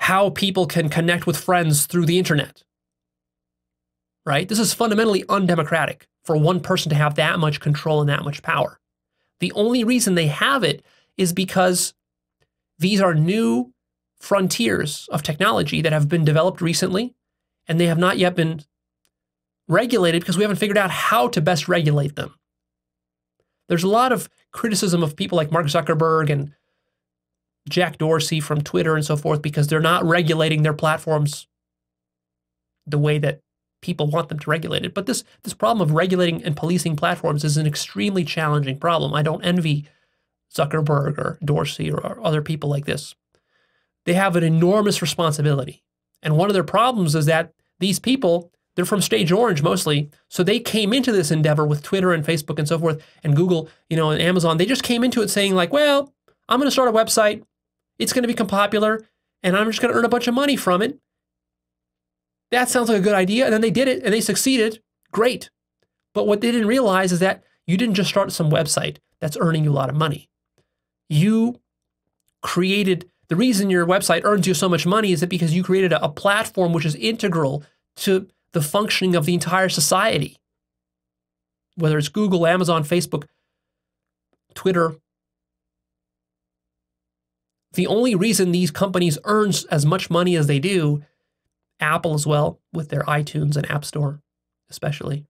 how people can connect with friends through the internet. Right? This is fundamentally undemocratic for one person to have that much control and that much power. The only reason they have it is because these are new frontiers of technology that have been developed recently, and they have not yet been regulated because we haven't figured out how to best regulate them. There's a lot of criticism of people like Mark Zuckerberg and Jack Dorsey from Twitter and so forth because they're not regulating their platforms the way that people want them to regulate it. But this, this problem of regulating and policing platforms is an extremely challenging problem. I don't envy Zuckerberg or Dorsey or, or other people like this. They have an enormous responsibility. And one of their problems is that these people, they're from Stage Orange mostly, so they came into this endeavor with Twitter and Facebook and so forth, and Google, you know, and Amazon. They just came into it saying like, well, I'm going to start a website. It's going to become popular, and I'm just going to earn a bunch of money from it. That sounds like a good idea. And then they did it, and they succeeded. Great. But what they didn't realize is that you didn't just start some website that's earning you a lot of money. You created... The reason your website earns you so much money is that because you created a, a platform which is integral to the functioning of the entire society. Whether it's Google, Amazon, Facebook, Twitter. The only reason these companies earn as much money as they do, Apple as well, with their iTunes and App Store especially.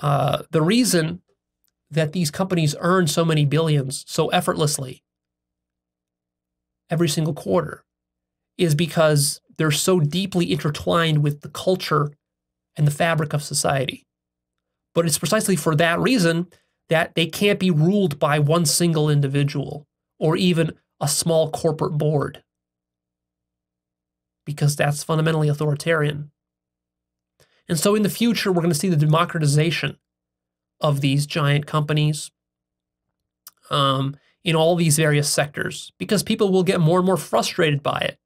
Uh, the reason that these companies earn so many billions so effortlessly every single quarter is because they're so deeply intertwined with the culture and the fabric of society. But it's precisely for that reason that they can't be ruled by one single individual or even a small corporate board, because that's fundamentally authoritarian. And so in the future, we're going to see the democratization of these giant companies um, in all these various sectors, because people will get more and more frustrated by it,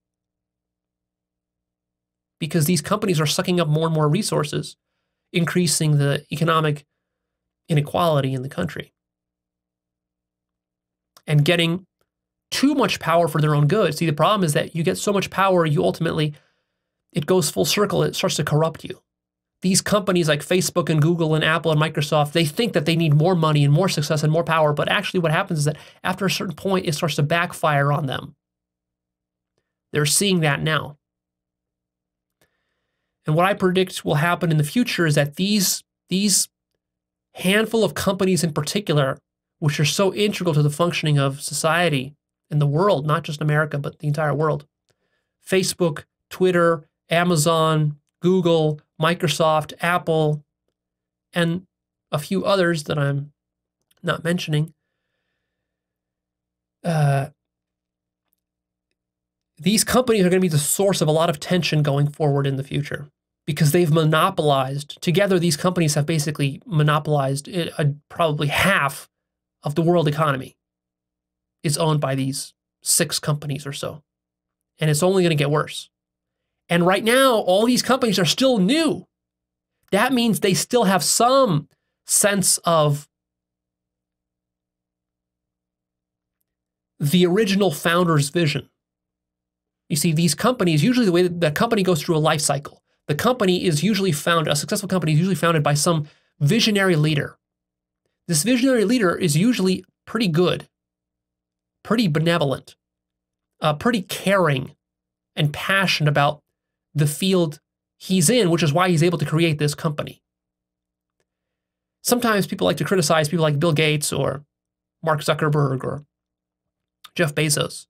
because these companies are sucking up more and more resources, increasing the economic inequality in the country and getting too much power for their own good. See, the problem is that you get so much power, you ultimately, it goes full circle. It starts to corrupt you. These companies like Facebook and Google and Apple and Microsoft, they think that they need more money and more success and more power. But actually what happens is that after a certain point, it starts to backfire on them. They're seeing that now. And what I predict will happen in the future is that these, these handful of companies in particular, which are so integral to the functioning of society and the world, not just America, but the entire world, Facebook, Twitter, Amazon, Google, Microsoft, Apple, and a few others that I'm not mentioning, uh, these companies are going to be the source of a lot of tension going forward in the future, because they've monopolized, together these companies have basically monopolized it, uh, probably half of the world economy is owned by these six companies or so. And it's only going to get worse. And right now, all these companies are still new. That means they still have some sense of the original founder's vision. You see, these companies, usually the way that the company goes through a life cycle, the company is usually founded, a successful company is usually founded by some visionary leader. This visionary leader is usually pretty good, pretty benevolent, uh, pretty caring, and passionate about the field he's in, which is why he's able to create this company. Sometimes people like to criticize people like Bill Gates or Mark Zuckerberg or Jeff Bezos.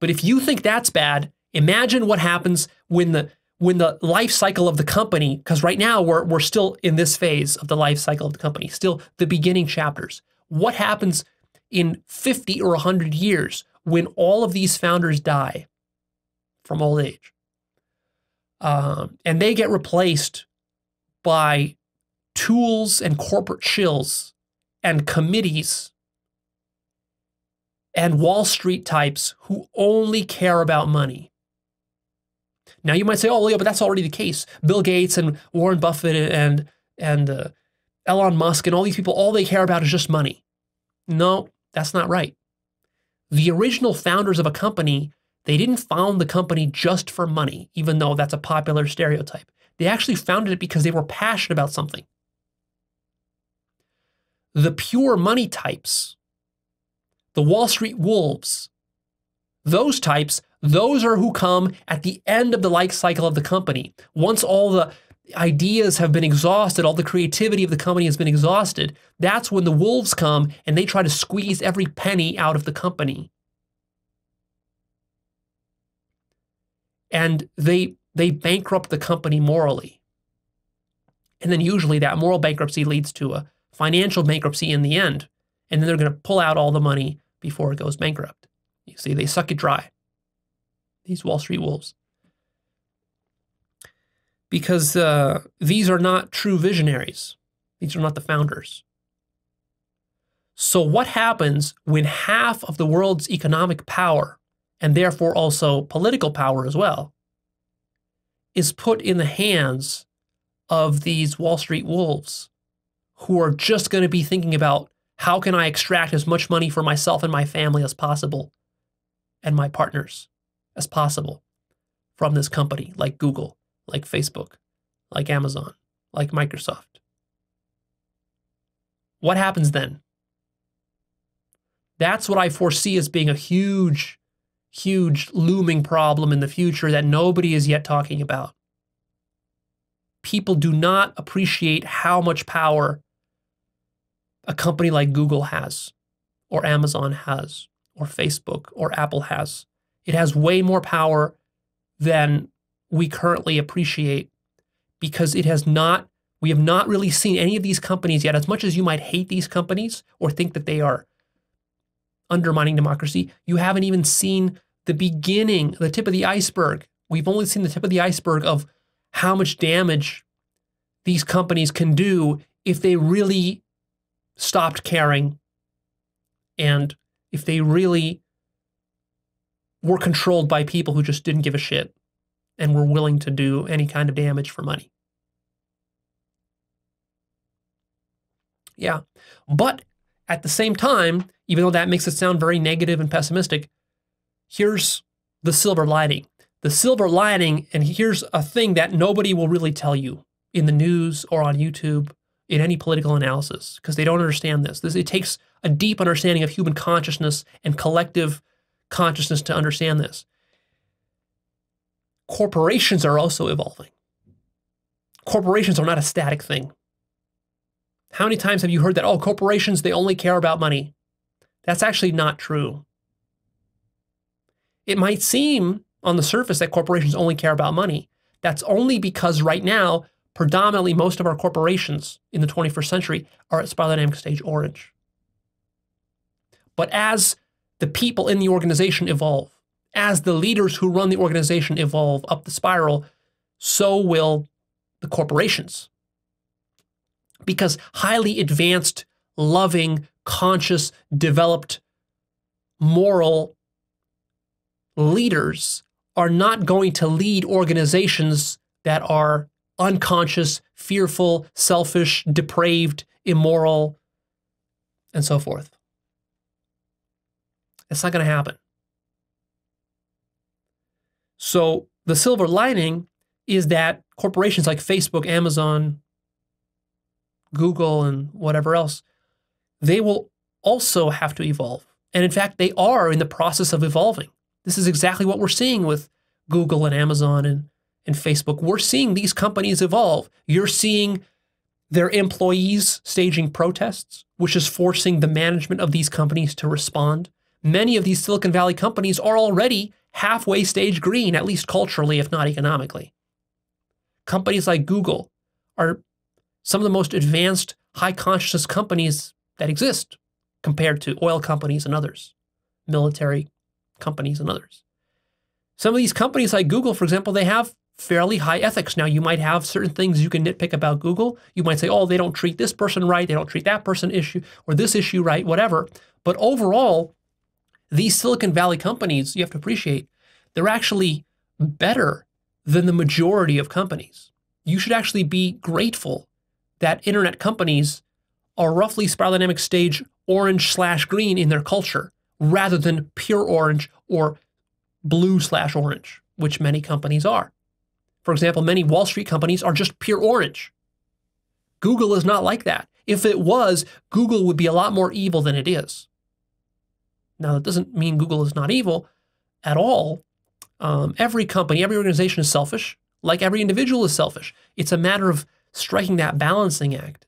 But if you think that's bad, imagine what happens when the when the life cycle of the company, because right now we're, we're still in this phase of the life cycle of the company, still the beginning chapters. What happens in fifty or a hundred years when all of these founders die from old age? Um, and they get replaced by tools and corporate shills and committees and Wall Street types who only care about money. Now, you might say, oh, Leo, but that's already the case. Bill Gates and Warren Buffett and, and uh, Elon Musk and all these people, all they care about is just money. No, that's not right. The original founders of a company, they didn't found the company just for money, even though that's a popular stereotype. They actually founded it because they were passionate about something. The pure money types, the Wall Street wolves, those types, those are who come at the end of the life cycle of the company. Once all the ideas have been exhausted, all the creativity of the company has been exhausted, that's when the wolves come and they try to squeeze every penny out of the company. And they, they bankrupt the company morally. And then usually that moral bankruptcy leads to a financial bankruptcy in the end. And then they're going to pull out all the money before it goes bankrupt. You see, they suck it dry, these Wall Street wolves. Because uh, these are not true visionaries. These are not the founders. So what happens when half of the world's economic power, and therefore also political power as well, is put in the hands of these Wall Street wolves who are just going to be thinking about, how can I extract as much money for myself and my family as possible and my partners as possible from this company, like Google, like Facebook, like Amazon, like Microsoft? What happens then? That's what I foresee as being a huge, huge looming problem in the future that nobody is yet talking about. People do not appreciate how much power a company like Google has, or Amazon has, or Facebook, or Apple has It has way more power than we currently appreciate, because it has not, we have not really seen any of these companies yet. As much as you might hate these companies or think that they are undermining democracy, you haven't even seen the beginning, the tip of the iceberg. We've only seen the tip of the iceberg of how much damage these companies can do if they really stopped caring and if they really were controlled by people who just didn't give a shit and were willing to do any kind of damage for money. Yeah, but at the same time, even though that makes it sound very negative and pessimistic, here's the silver lining. The silver lining, and here's a thing that nobody will really tell you in the news or on YouTube, in any political analysis, because they don't understand this. This. It takes a deep understanding of human consciousness and collective consciousness to understand this. Corporations are also evolving. Corporations are not a static thing. How many times have you heard that, oh, corporations, they only care about money? That's actually not true. It might seem on the surface that corporations only care about money. That's only because right now, predominantly most of our corporations in the twenty-first century are at Spiral Dynamics Stage Orange. But as the people in the organization evolve, as the leaders who run the organization evolve up the spiral, so will the corporations. Because highly advanced, loving, conscious, developed, moral leaders are not going to lead organizations that are unconscious, fearful, selfish, depraved, immoral, and so forth. It's not going to happen. So the silver lining is that corporations like Facebook, Amazon, Google, and whatever else, they will also have to evolve. And in fact, they are in the process of evolving. This is exactly what we're seeing with Google and Amazon and and Facebook. We're seeing these companies evolve. You're seeing their employees staging protests, which is forcing the management of these companies to respond. Many of these Silicon Valley companies are already halfway stage green, at least culturally, if not economically. Companies like Google are some of the most advanced, high consciousness companies that exist compared to oil companies and others, military companies and others. Some of these companies like Google, for example, they have fairly high ethics. Now, you might have certain things you can nitpick about Google. You might say, oh, they don't treat this person right, they don't treat that person issue or this issue right, whatever. But overall, these Silicon Valley companies, you have to appreciate, they're actually better than the majority of companies. You should actually be grateful that internet companies are roughly Spiral Dynamics Stage Orange slash green in their culture, rather than pure orange or blue slash orange, which many companies are. For example, many Wall Street companies are just pure orange. Google is not like that. If it was, Google would be a lot more evil than it is. Now, that doesn't mean Google is not evil at all. Um, every company, every organization is selfish, like every individual is selfish. It's a matter of striking that balancing act.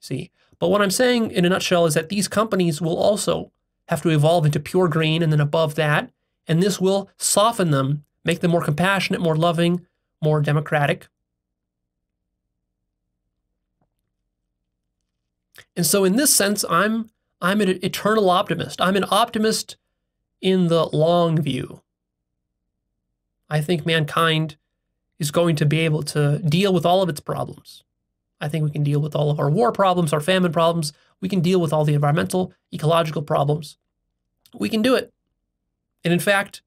See? But what I'm saying in a nutshell is that these companies will also have to evolve into pure green and then above that, and this will soften them, make them more compassionate, more loving, more democratic. And so in this sense, I'm, I'm an eternal optimist. I'm an optimist in the long view. I think mankind is going to be able to deal with all of its problems. I think we can deal with all of our war problems, our famine problems. We can deal with all the environmental, ecological problems. We can do it. And in fact,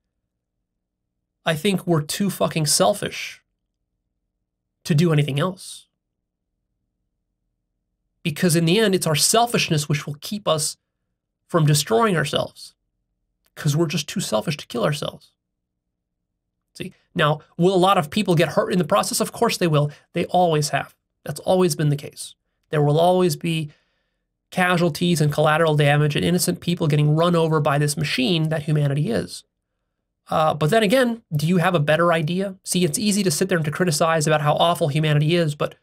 I think we're too fucking selfish to do anything else. Because in the end, it's our selfishness which will keep us from destroying ourselves. Because we're just too selfish to kill ourselves. See? Now, will a lot of people get hurt in the process? Of course they will. They always have. That's always been the case. There will always be casualties and collateral damage and innocent people getting run over by this machine that humanity is. Uh, but then again, do you have a better idea? See, it's easy to sit there and to criticize about how awful humanity is, but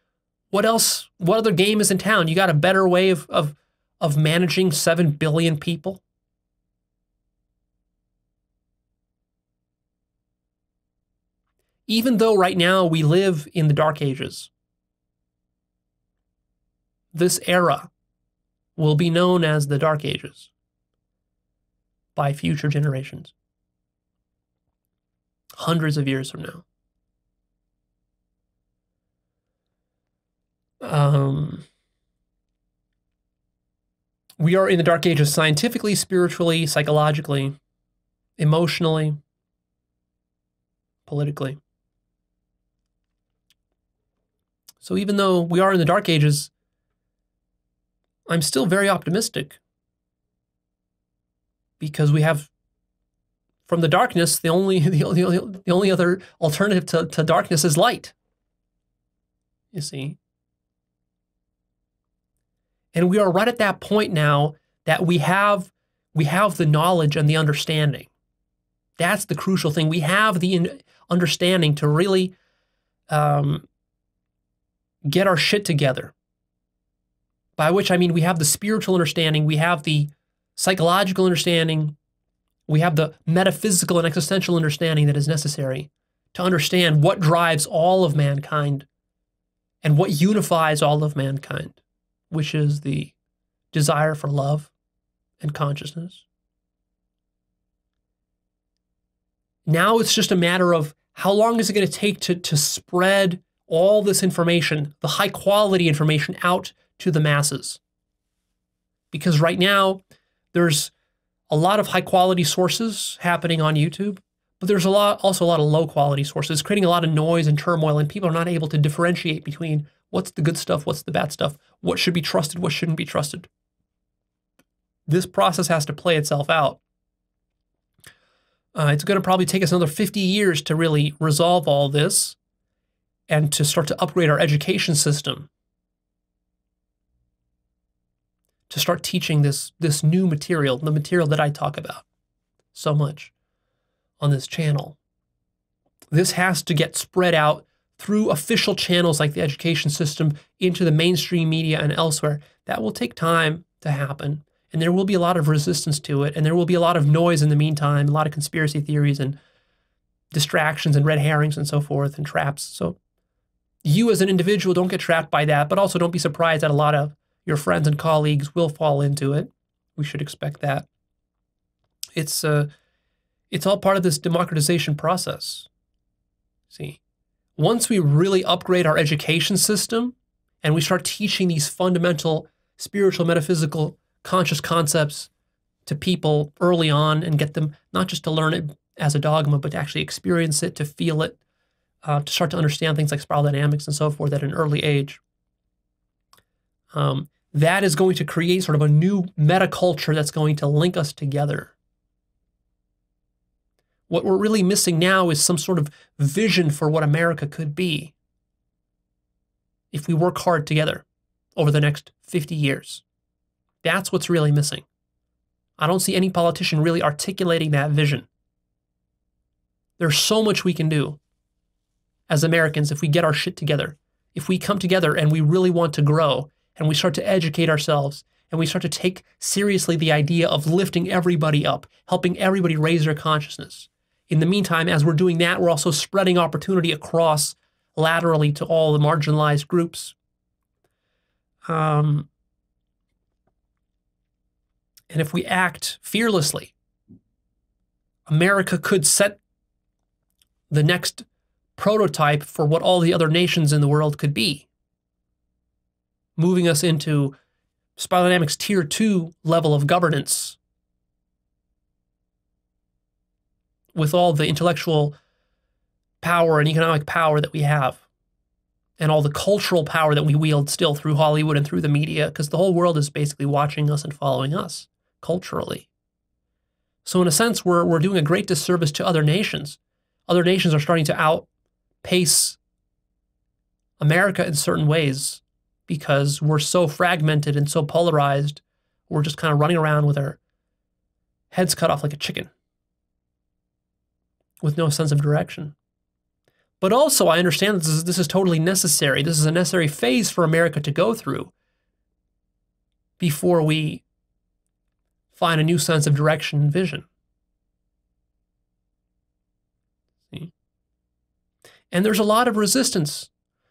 what else, what other game is in town? You got a better way of, of, of managing seven billion people? even though right now we live in the Dark Ages. This era will be known as the Dark Ages by future generations, hundreds of years from now. Um, we are in the Dark Ages scientifically, spiritually, psychologically, emotionally, politically. So even though we are in the Dark Ages, I'm still very optimistic, because we have, from the darkness, the only, the only, the only other alternative to, to darkness is light, you see. And we are right at that point now that we have, we have the knowledge and the understanding. That's the crucial thing. We have the understanding to really um, get our shit together. By which I mean we have the spiritual understanding, we have the psychological understanding, we have the metaphysical and existential understanding that is necessary to understand what drives all of mankind and what unifies all of mankind, which is the desire for love and consciousness. Now it's just a matter of how long is it going to take to, to spread all this information, the high quality information, out to the masses. Because right now, there's a lot of high quality sources happening on YouTube, but there's a lot, also a lot of low quality sources, creating a lot of noise and turmoil, and people are not able to differentiate between what's the good stuff, what's the bad stuff, what should be trusted, what shouldn't be trusted. This process has to play itself out. Uh, it's going to probably take us another fifty years to really resolve all this and to start to upgrade our education system to start teaching this, this new material, the material that I talk about so much on this channel. This has to get spread out through official channels like the education system into the mainstream media and elsewhere. That will take time to happen, and there will be a lot of resistance to it, and there will be a lot of noise in the meantime, a lot of conspiracy theories and distractions and red herrings and so forth and traps. So you as an individual don't get trapped by that, but also don't be surprised that a lot of your friends and colleagues will fall into it. We should expect that. It's, uh, it's all part of this democratization process. See? Once we really upgrade our education system and we start teaching these fundamental spiritual, metaphysical, conscious concepts to people early on and get them not just to learn it as a dogma, but to actually experience it, to feel it, uh, to start to understand things like spiral dynamics and so forth at an early age. Um, that is going to create sort of a new metaculture that's going to link us together. What we're really missing now is some sort of vision for what America could be if we work hard together over the next fifty years. That's what's really missing. I don't see any politician really articulating that vision. There's so much we can do as Americans if we get our shit together. If we come together and we really want to grow and we start to educate ourselves and we start to take seriously the idea of lifting everybody up, helping everybody raise their consciousness. In the meantime, as we're doing that, we're also spreading opportunity across laterally to all the marginalized groups. Um, and if we act fearlessly, America could set the next prototype for what all the other nations in the world could be, moving us into Spiral Dynamics Tier two level of governance, with all the intellectual power and economic power that we have and all the cultural power that we wield still through Hollywood and through the media, because the whole world is basically watching us and following us culturally. So in a sense, we're, we're doing a great disservice to other nations. Other nations are starting to outpace America in certain ways because we're so fragmented and so polarized. We're just kind of running around with our heads cut off like a chicken, with no sense of direction. But also, I understand this is, this is totally necessary. This is a necessary phase for America to go through before we find a new sense of direction and vision. See? And there's a lot of resistance.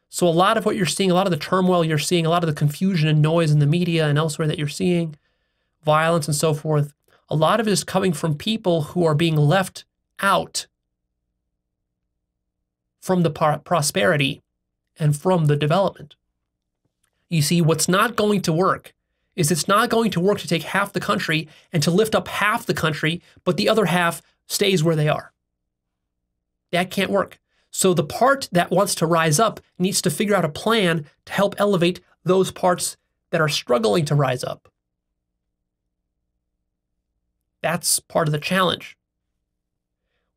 So a lot of what you're seeing, a lot of the turmoil you're seeing, a lot of the confusion and noise in the media and elsewhere that you're seeing, violence and so forth, a lot of it is coming from people who are being left out from the prosperity and from the development. You see, what's not going to work is it's not going to work to take half the country and to lift up half the country, but the other half stays where they are. That can't work. So the part that wants to rise up needs to figure out a plan to help elevate those parts that are struggling to rise up. That's part of the challenge.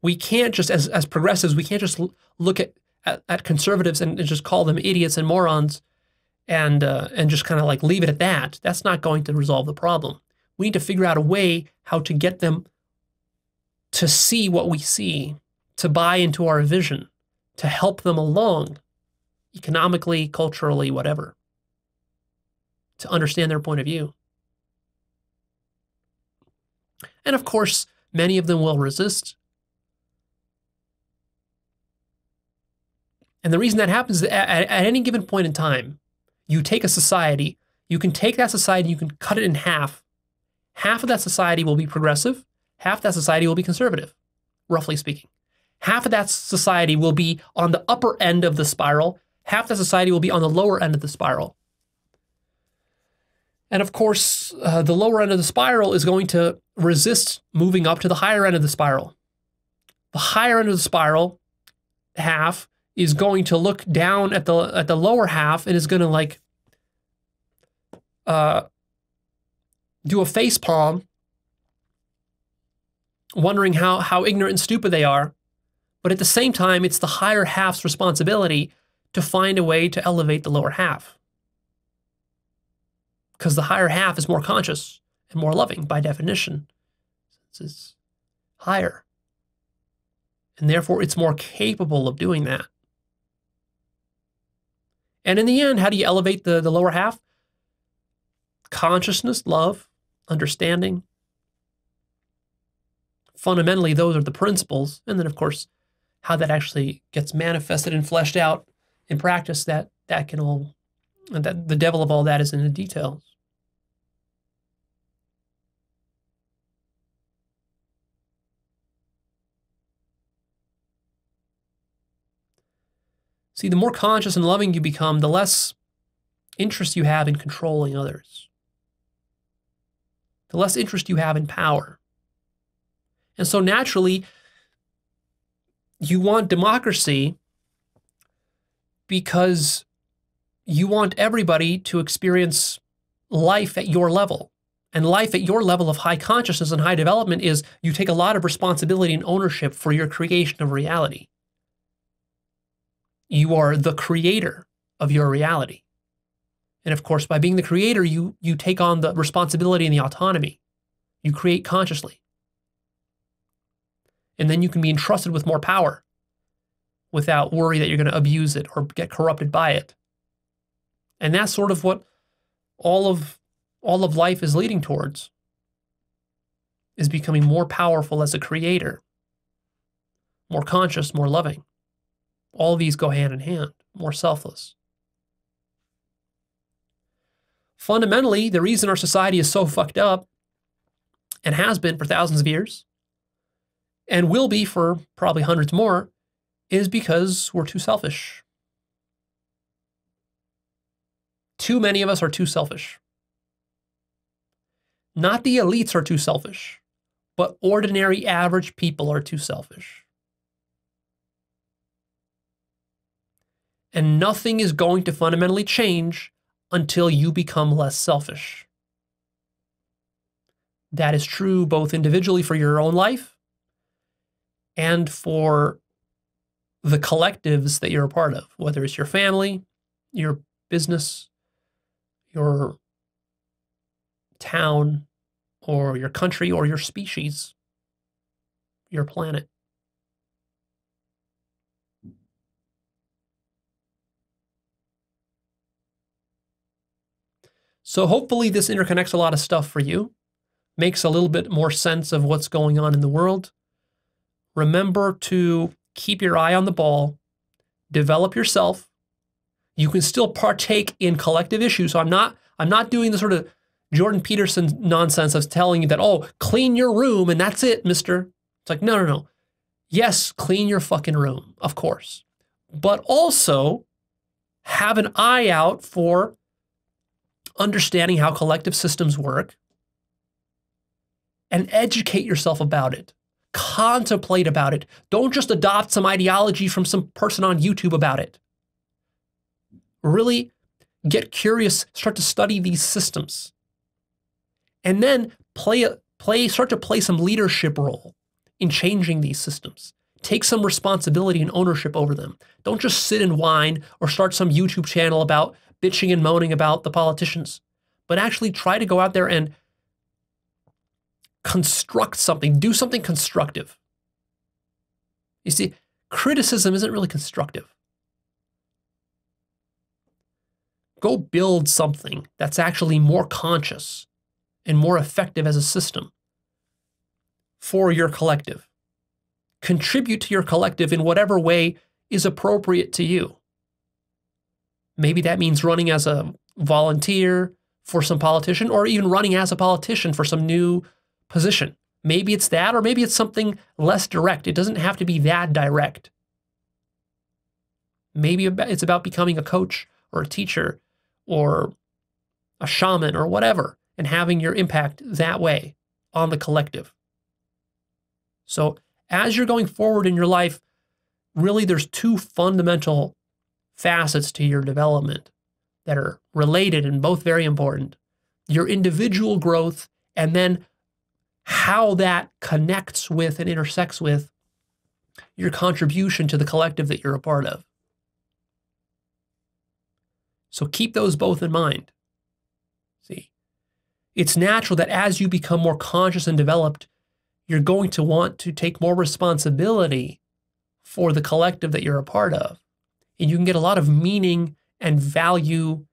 We can't just, as, as progressives, we can't just look at, at, at conservatives and, and just call them idiots and morons and, uh, and just kind of like leave it at that. That's not going to resolve the problem. We need to figure out a way how to get them to see what we see, to buy into our vision, to help them along economically, culturally, whatever, to understand their point of view. And of course, many of them will resist. And the reason that happens is that at, at any given point in time, you take a society, you can take that society, you can cut it in half. Half of that society will be progressive, half that society will be conservative, roughly speaking. Half of that society will be on the upper end of the spiral, half that society will be on the lower end of the spiral. And of course, uh, the lower end of the spiral is going to resist moving up to the higher end of the spiral. The higher end of the spiral, half, is going to look down at the at the lower half and is going to like uh, do a face palm, wondering how how ignorant and stupid they are. But at the same time, it's the higher half's responsibility to find a way to elevate the lower half, because the higher half is more conscious and more loving by definition, since it's higher. And therefore, it's more capable of doing that. And in the end, how do you elevate the, the lower half? Consciousness, love, understanding. Fundamentally, those are the principles. And then, of course, how that actually gets manifested and fleshed out in practice, that, that can all... And that the devil of all that is in the details. See, the more conscious and loving you become, the less interest you have in controlling others. The less interest you have in power. And so naturally, you want democracy because you want everybody to experience life at your level. And life at your level of high consciousness and high development is you take a lot of responsibility and ownership for your creation of reality. You are the creator of your reality. And of course, by being the creator, you, you take on the responsibility and the autonomy. You create consciously. And then you can be entrusted with more power without worry that you're going to abuse it or get corrupted by it. And that's sort of what all of, all of life is leading towards, is becoming more powerful as a creator, more conscious, more loving. All these go hand in hand, more selfless. Fundamentally, the reason our society is so fucked up, and has been for thousands of years, and will be for probably hundreds more, is because we're too selfish. Too many of us are too selfish. Not the elites are too selfish, but ordinary average people are too selfish. And nothing is going to fundamentally change until you become less selfish. That is true both individually for your own life and for the collectives that you're a part of, whether it's your family, your business, your town, or your country, or your species, your planet. So hopefully this interconnects a lot of stuff for you, makes a little bit more sense of what's going on in the world. Remember to keep your eye on the ball, develop yourself. You can still partake in collective issues. So I'm not, I'm not doing the sort of Jordan Peterson nonsense of telling you that, oh, clean your room and that's it, mister. It's like, no, no, no. Yes, clean your fucking room, of course. But also have an eye out for understanding how collective systems work and educate yourself about it. Contemplate about it. Don't just adopt some ideology from some person on YouTube about it. Really get curious, start to study these systems. And then play, play, start to play some leadership role in changing these systems. Take some responsibility and ownership over them. Don't just sit and whine or start some YouTube channel about bitching and moaning about the politicians, but actually try to go out there and construct something, do something constructive. You see, criticism isn't really constructive. Go build something that's actually more conscious and more effective as a system for your collective. Contribute to your collective in whatever way is appropriate to you. Maybe that means running as a volunteer for some politician, or even running as a politician for some new position. Maybe it's that, or maybe it's something less direct. It doesn't have to be that direct. Maybe it's about becoming a coach or a teacher or a shaman or whatever, and having your impact that way on the collective. So as you're going forward in your life, really there's two fundamental facets to your development that are related and both very important. Your individual growth, and then how that connects with and intersects with your contribution to the collective that you're a part of. So keep those both in mind. See, it's natural that as you become more conscious and developed, you're going to want to take more responsibility for the collective that you're a part of. And you can get a lot of meaning and value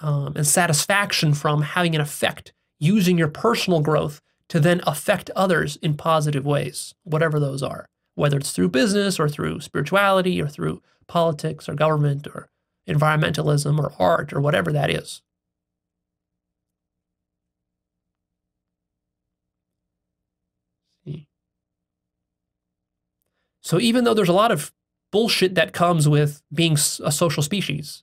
um, and satisfaction from having an effect, using your personal growth to then affect others in positive ways, whatever those are, whether it's through business or through spirituality or through politics or government or environmentalism or art or whatever that is. So even though there's a lot of bullshit that comes with being a social species,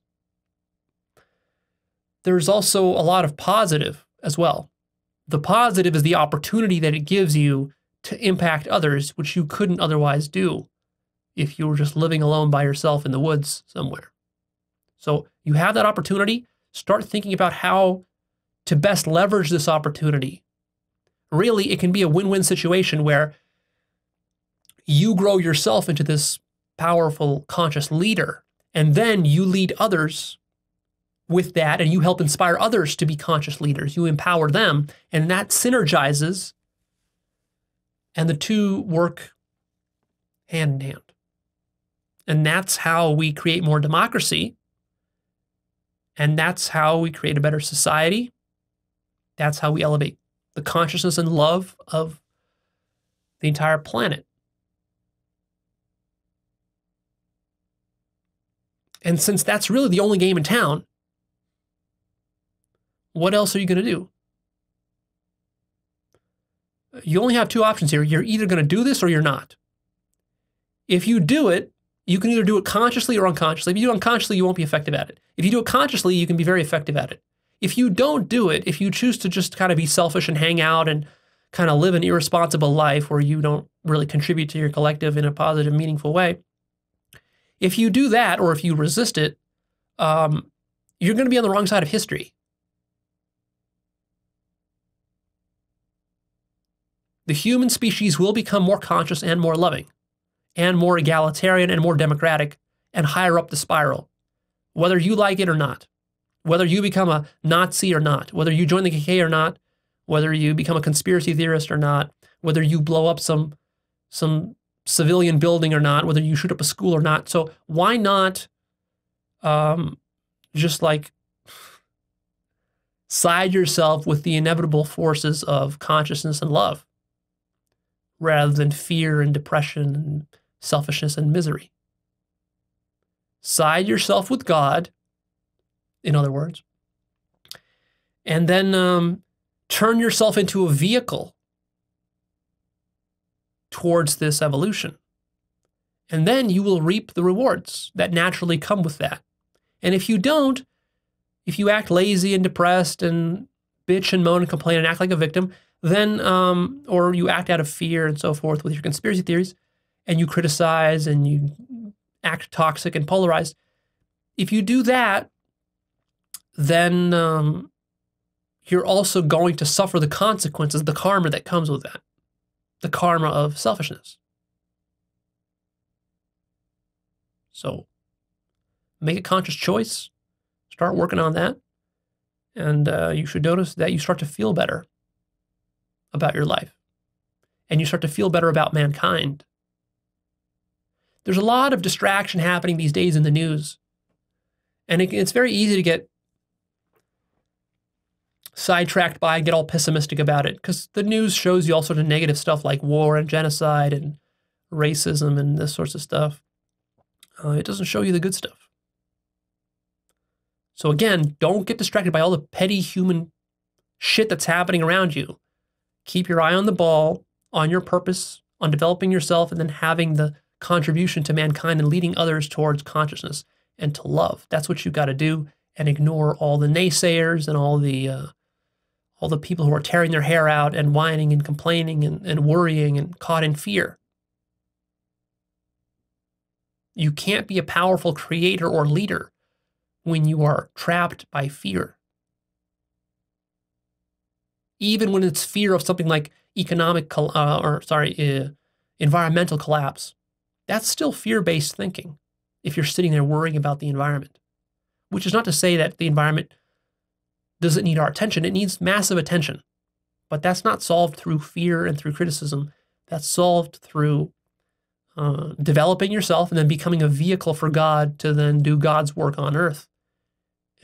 there's also a lot of positive as well. The positive is the opportunity that it gives you to impact others, which you couldn't otherwise do if you were just living alone by yourself in the woods somewhere. So you have that opportunity. Start thinking about how to best leverage this opportunity. Really, it can be a win-win situation where you grow yourself into this powerful, conscious leader, and then you lead others with that, and you help inspire others to be conscious leaders. You empower them, and that synergizes, and the two work hand in hand. And that's how we create more democracy, and that's how we create a better society. That's how we elevate the consciousness and love of the entire planet. And since that's really the only game in town, what else are you going to do? You only have two options here. You're either going to do this or you're not. If you do it, you can either do it consciously or unconsciously. If you do it unconsciously, you won't be effective at it. If you do it consciously, you can be very effective at it. If you don't do it, if you choose to just kind of be selfish and hang out and kind of live an irresponsible life where you don't really contribute to your collective in a positive, meaningful way, if you do that, or if you resist it, um, you're going to be on the wrong side of history. The human species will become more conscious and more loving, and more egalitarian and more democratic, and higher up the spiral, whether you like it or not, whether you become a Nazi or not, whether you join the K K K or not, whether you become a conspiracy theorist or not, whether you blow up some, some civilian building or not, whether you shoot up a school or not. So why not um, just like side yourself with the inevitable forces of consciousness and love rather than fear and depression and selfishness and misery? side yourself with God, in other words, and then um, turn yourself into a vehicle towards this evolution. And then you will reap the rewards that naturally come with that. And if you don't, if you act lazy and depressed and bitch and moan and complain and act like a victim, then, um, or you act out of fear and so forth with your conspiracy theories, and you criticize and you act toxic and polarized, if you do that, then um, you're also going to suffer the consequences, the karma that comes with that, the karma of selfishness. So make a conscious choice, start working on that, and uh, you should notice that you start to feel better about your life, and you start to feel better about mankind. There's a lot of distraction happening these days in the news, and it, it's very easy to get sidetracked by and get all pessimistic about it, because the news shows you all sorts of negative stuff like war and genocide and racism and this sorts of stuff. Uh, it doesn't show you the good stuff. So again, don't get distracted by all the petty human shit that's happening around you. Keep your eye on the ball, on your purpose, on developing yourself, and then having the contribution to mankind and leading others towards consciousness and to love. That's what you've got to do, and ignore all the naysayers and all the uh, all the people who are tearing their hair out and whining and complaining and, and worrying and caught in fear. You can't be a powerful creator or leader when you are trapped by fear. Even when it's fear of something like economic col uh, or sorry, uh, environmental collapse. That's still fear-based thinking if you're sitting there worrying about the environment, which is not to say that the environment doesn't need our attention. It needs massive attention, but that's not solved through fear and through criticism. That's solved through uh, developing yourself and then becoming a vehicle for God to then do God's work on earth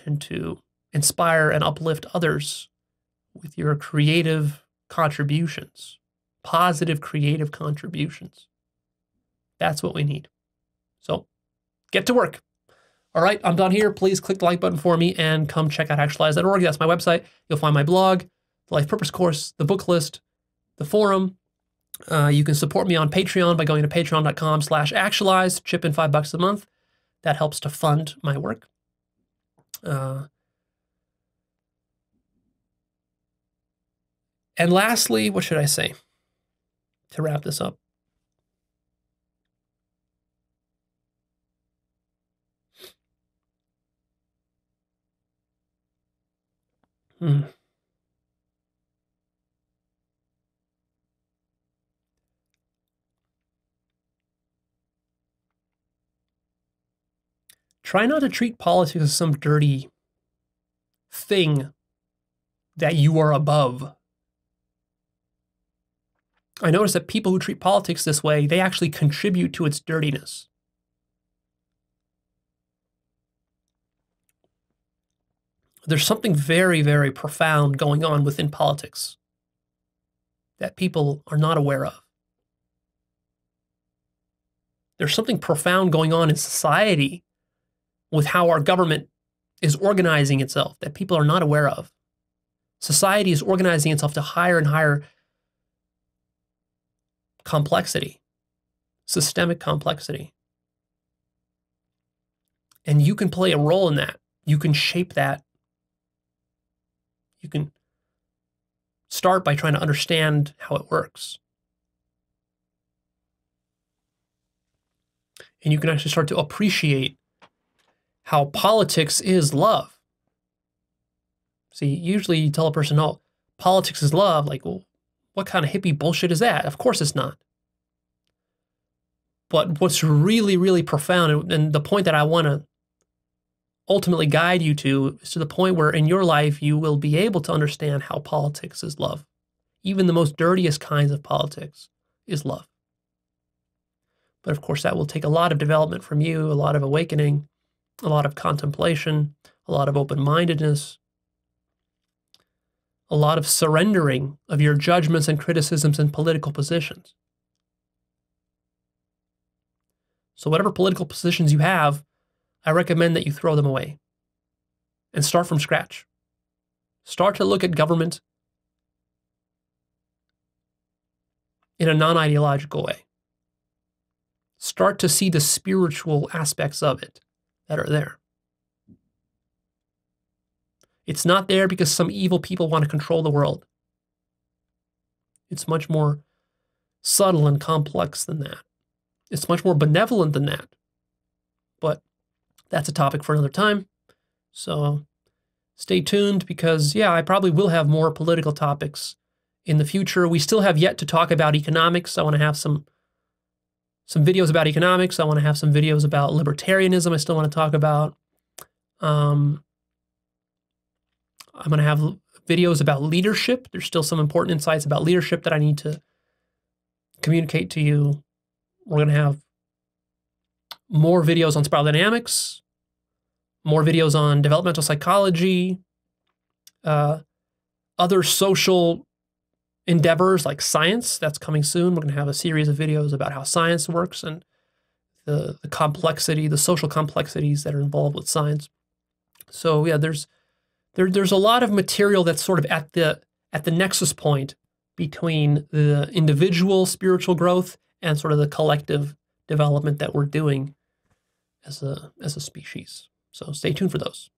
and to inspire and uplift others with your creative contributions, positive creative contributions. That's what we need. So get to work. All right, I'm done here. Please click the like button for me and come check out actualize dot org. That's my website. You'll find my blog, the Life Purpose Course, the book list, the forum. Uh, you can support me on Patreon by going to patreon dot com slash actualize. Chip in five bucks a month. That helps to fund my work. Uh, and lastly, what should I say to wrap this up? Hmm. Try not to treat politics as some dirty thing that you are above. I notice that people who treat politics this way, they actually contribute to its dirtiness. There's something very, very profound going on within politics that people are not aware of. There's something profound going on in society with how our government is organizing itself that people are not aware of. Society is organizing itself to higher and higher complexity, systemic complexity. And you can play a role in that. You can shape that. You can start by trying to understand how it works. And you can actually start to appreciate how politics is love. See, usually you tell a person, oh, politics is love. Like, well, what kind of hippie bullshit is that? Of course it's not. But what's really, really profound, and the point that I want to ultimately guide you to is to the point where in your life you will be able to understand how politics is love. Even the most dirtiest kinds of politics is love. But of course that will take a lot of development from you, a lot of awakening, a lot of contemplation, a lot of open-mindedness, a lot of surrendering of your judgments and criticisms and political positions. So whatever political positions you have, I recommend that you throw them away and start from scratch. Start to look at government in a non-ideological way. Start to see the spiritual aspects of it that are there. It's not there because some evil people want to control the world. It's much more subtle and complex than that. It's much more benevolent than that. But that's a topic for another time. So stay tuned because, yeah, I probably will have more political topics in the future. We still have yet to talk about economics. I want to have some some videos about economics. I want to have some videos about libertarianism. I still want to talk about. Um, I'm going to have videos about leadership. There's still some important insights about leadership that I need to communicate to you. We're going to have more videos on spiral dynamics, more videos on developmental psychology, uh, other social endeavors like science. That's coming soon. We're going to have a series of videos about how science works and the, the complexity, the social complexities that are involved with science. So yeah, there's there, there's a lot of material that's sort of at the at the nexus point between the individual spiritual growth and sort of the collective development that we're doing as a as a species. So stay tuned for those.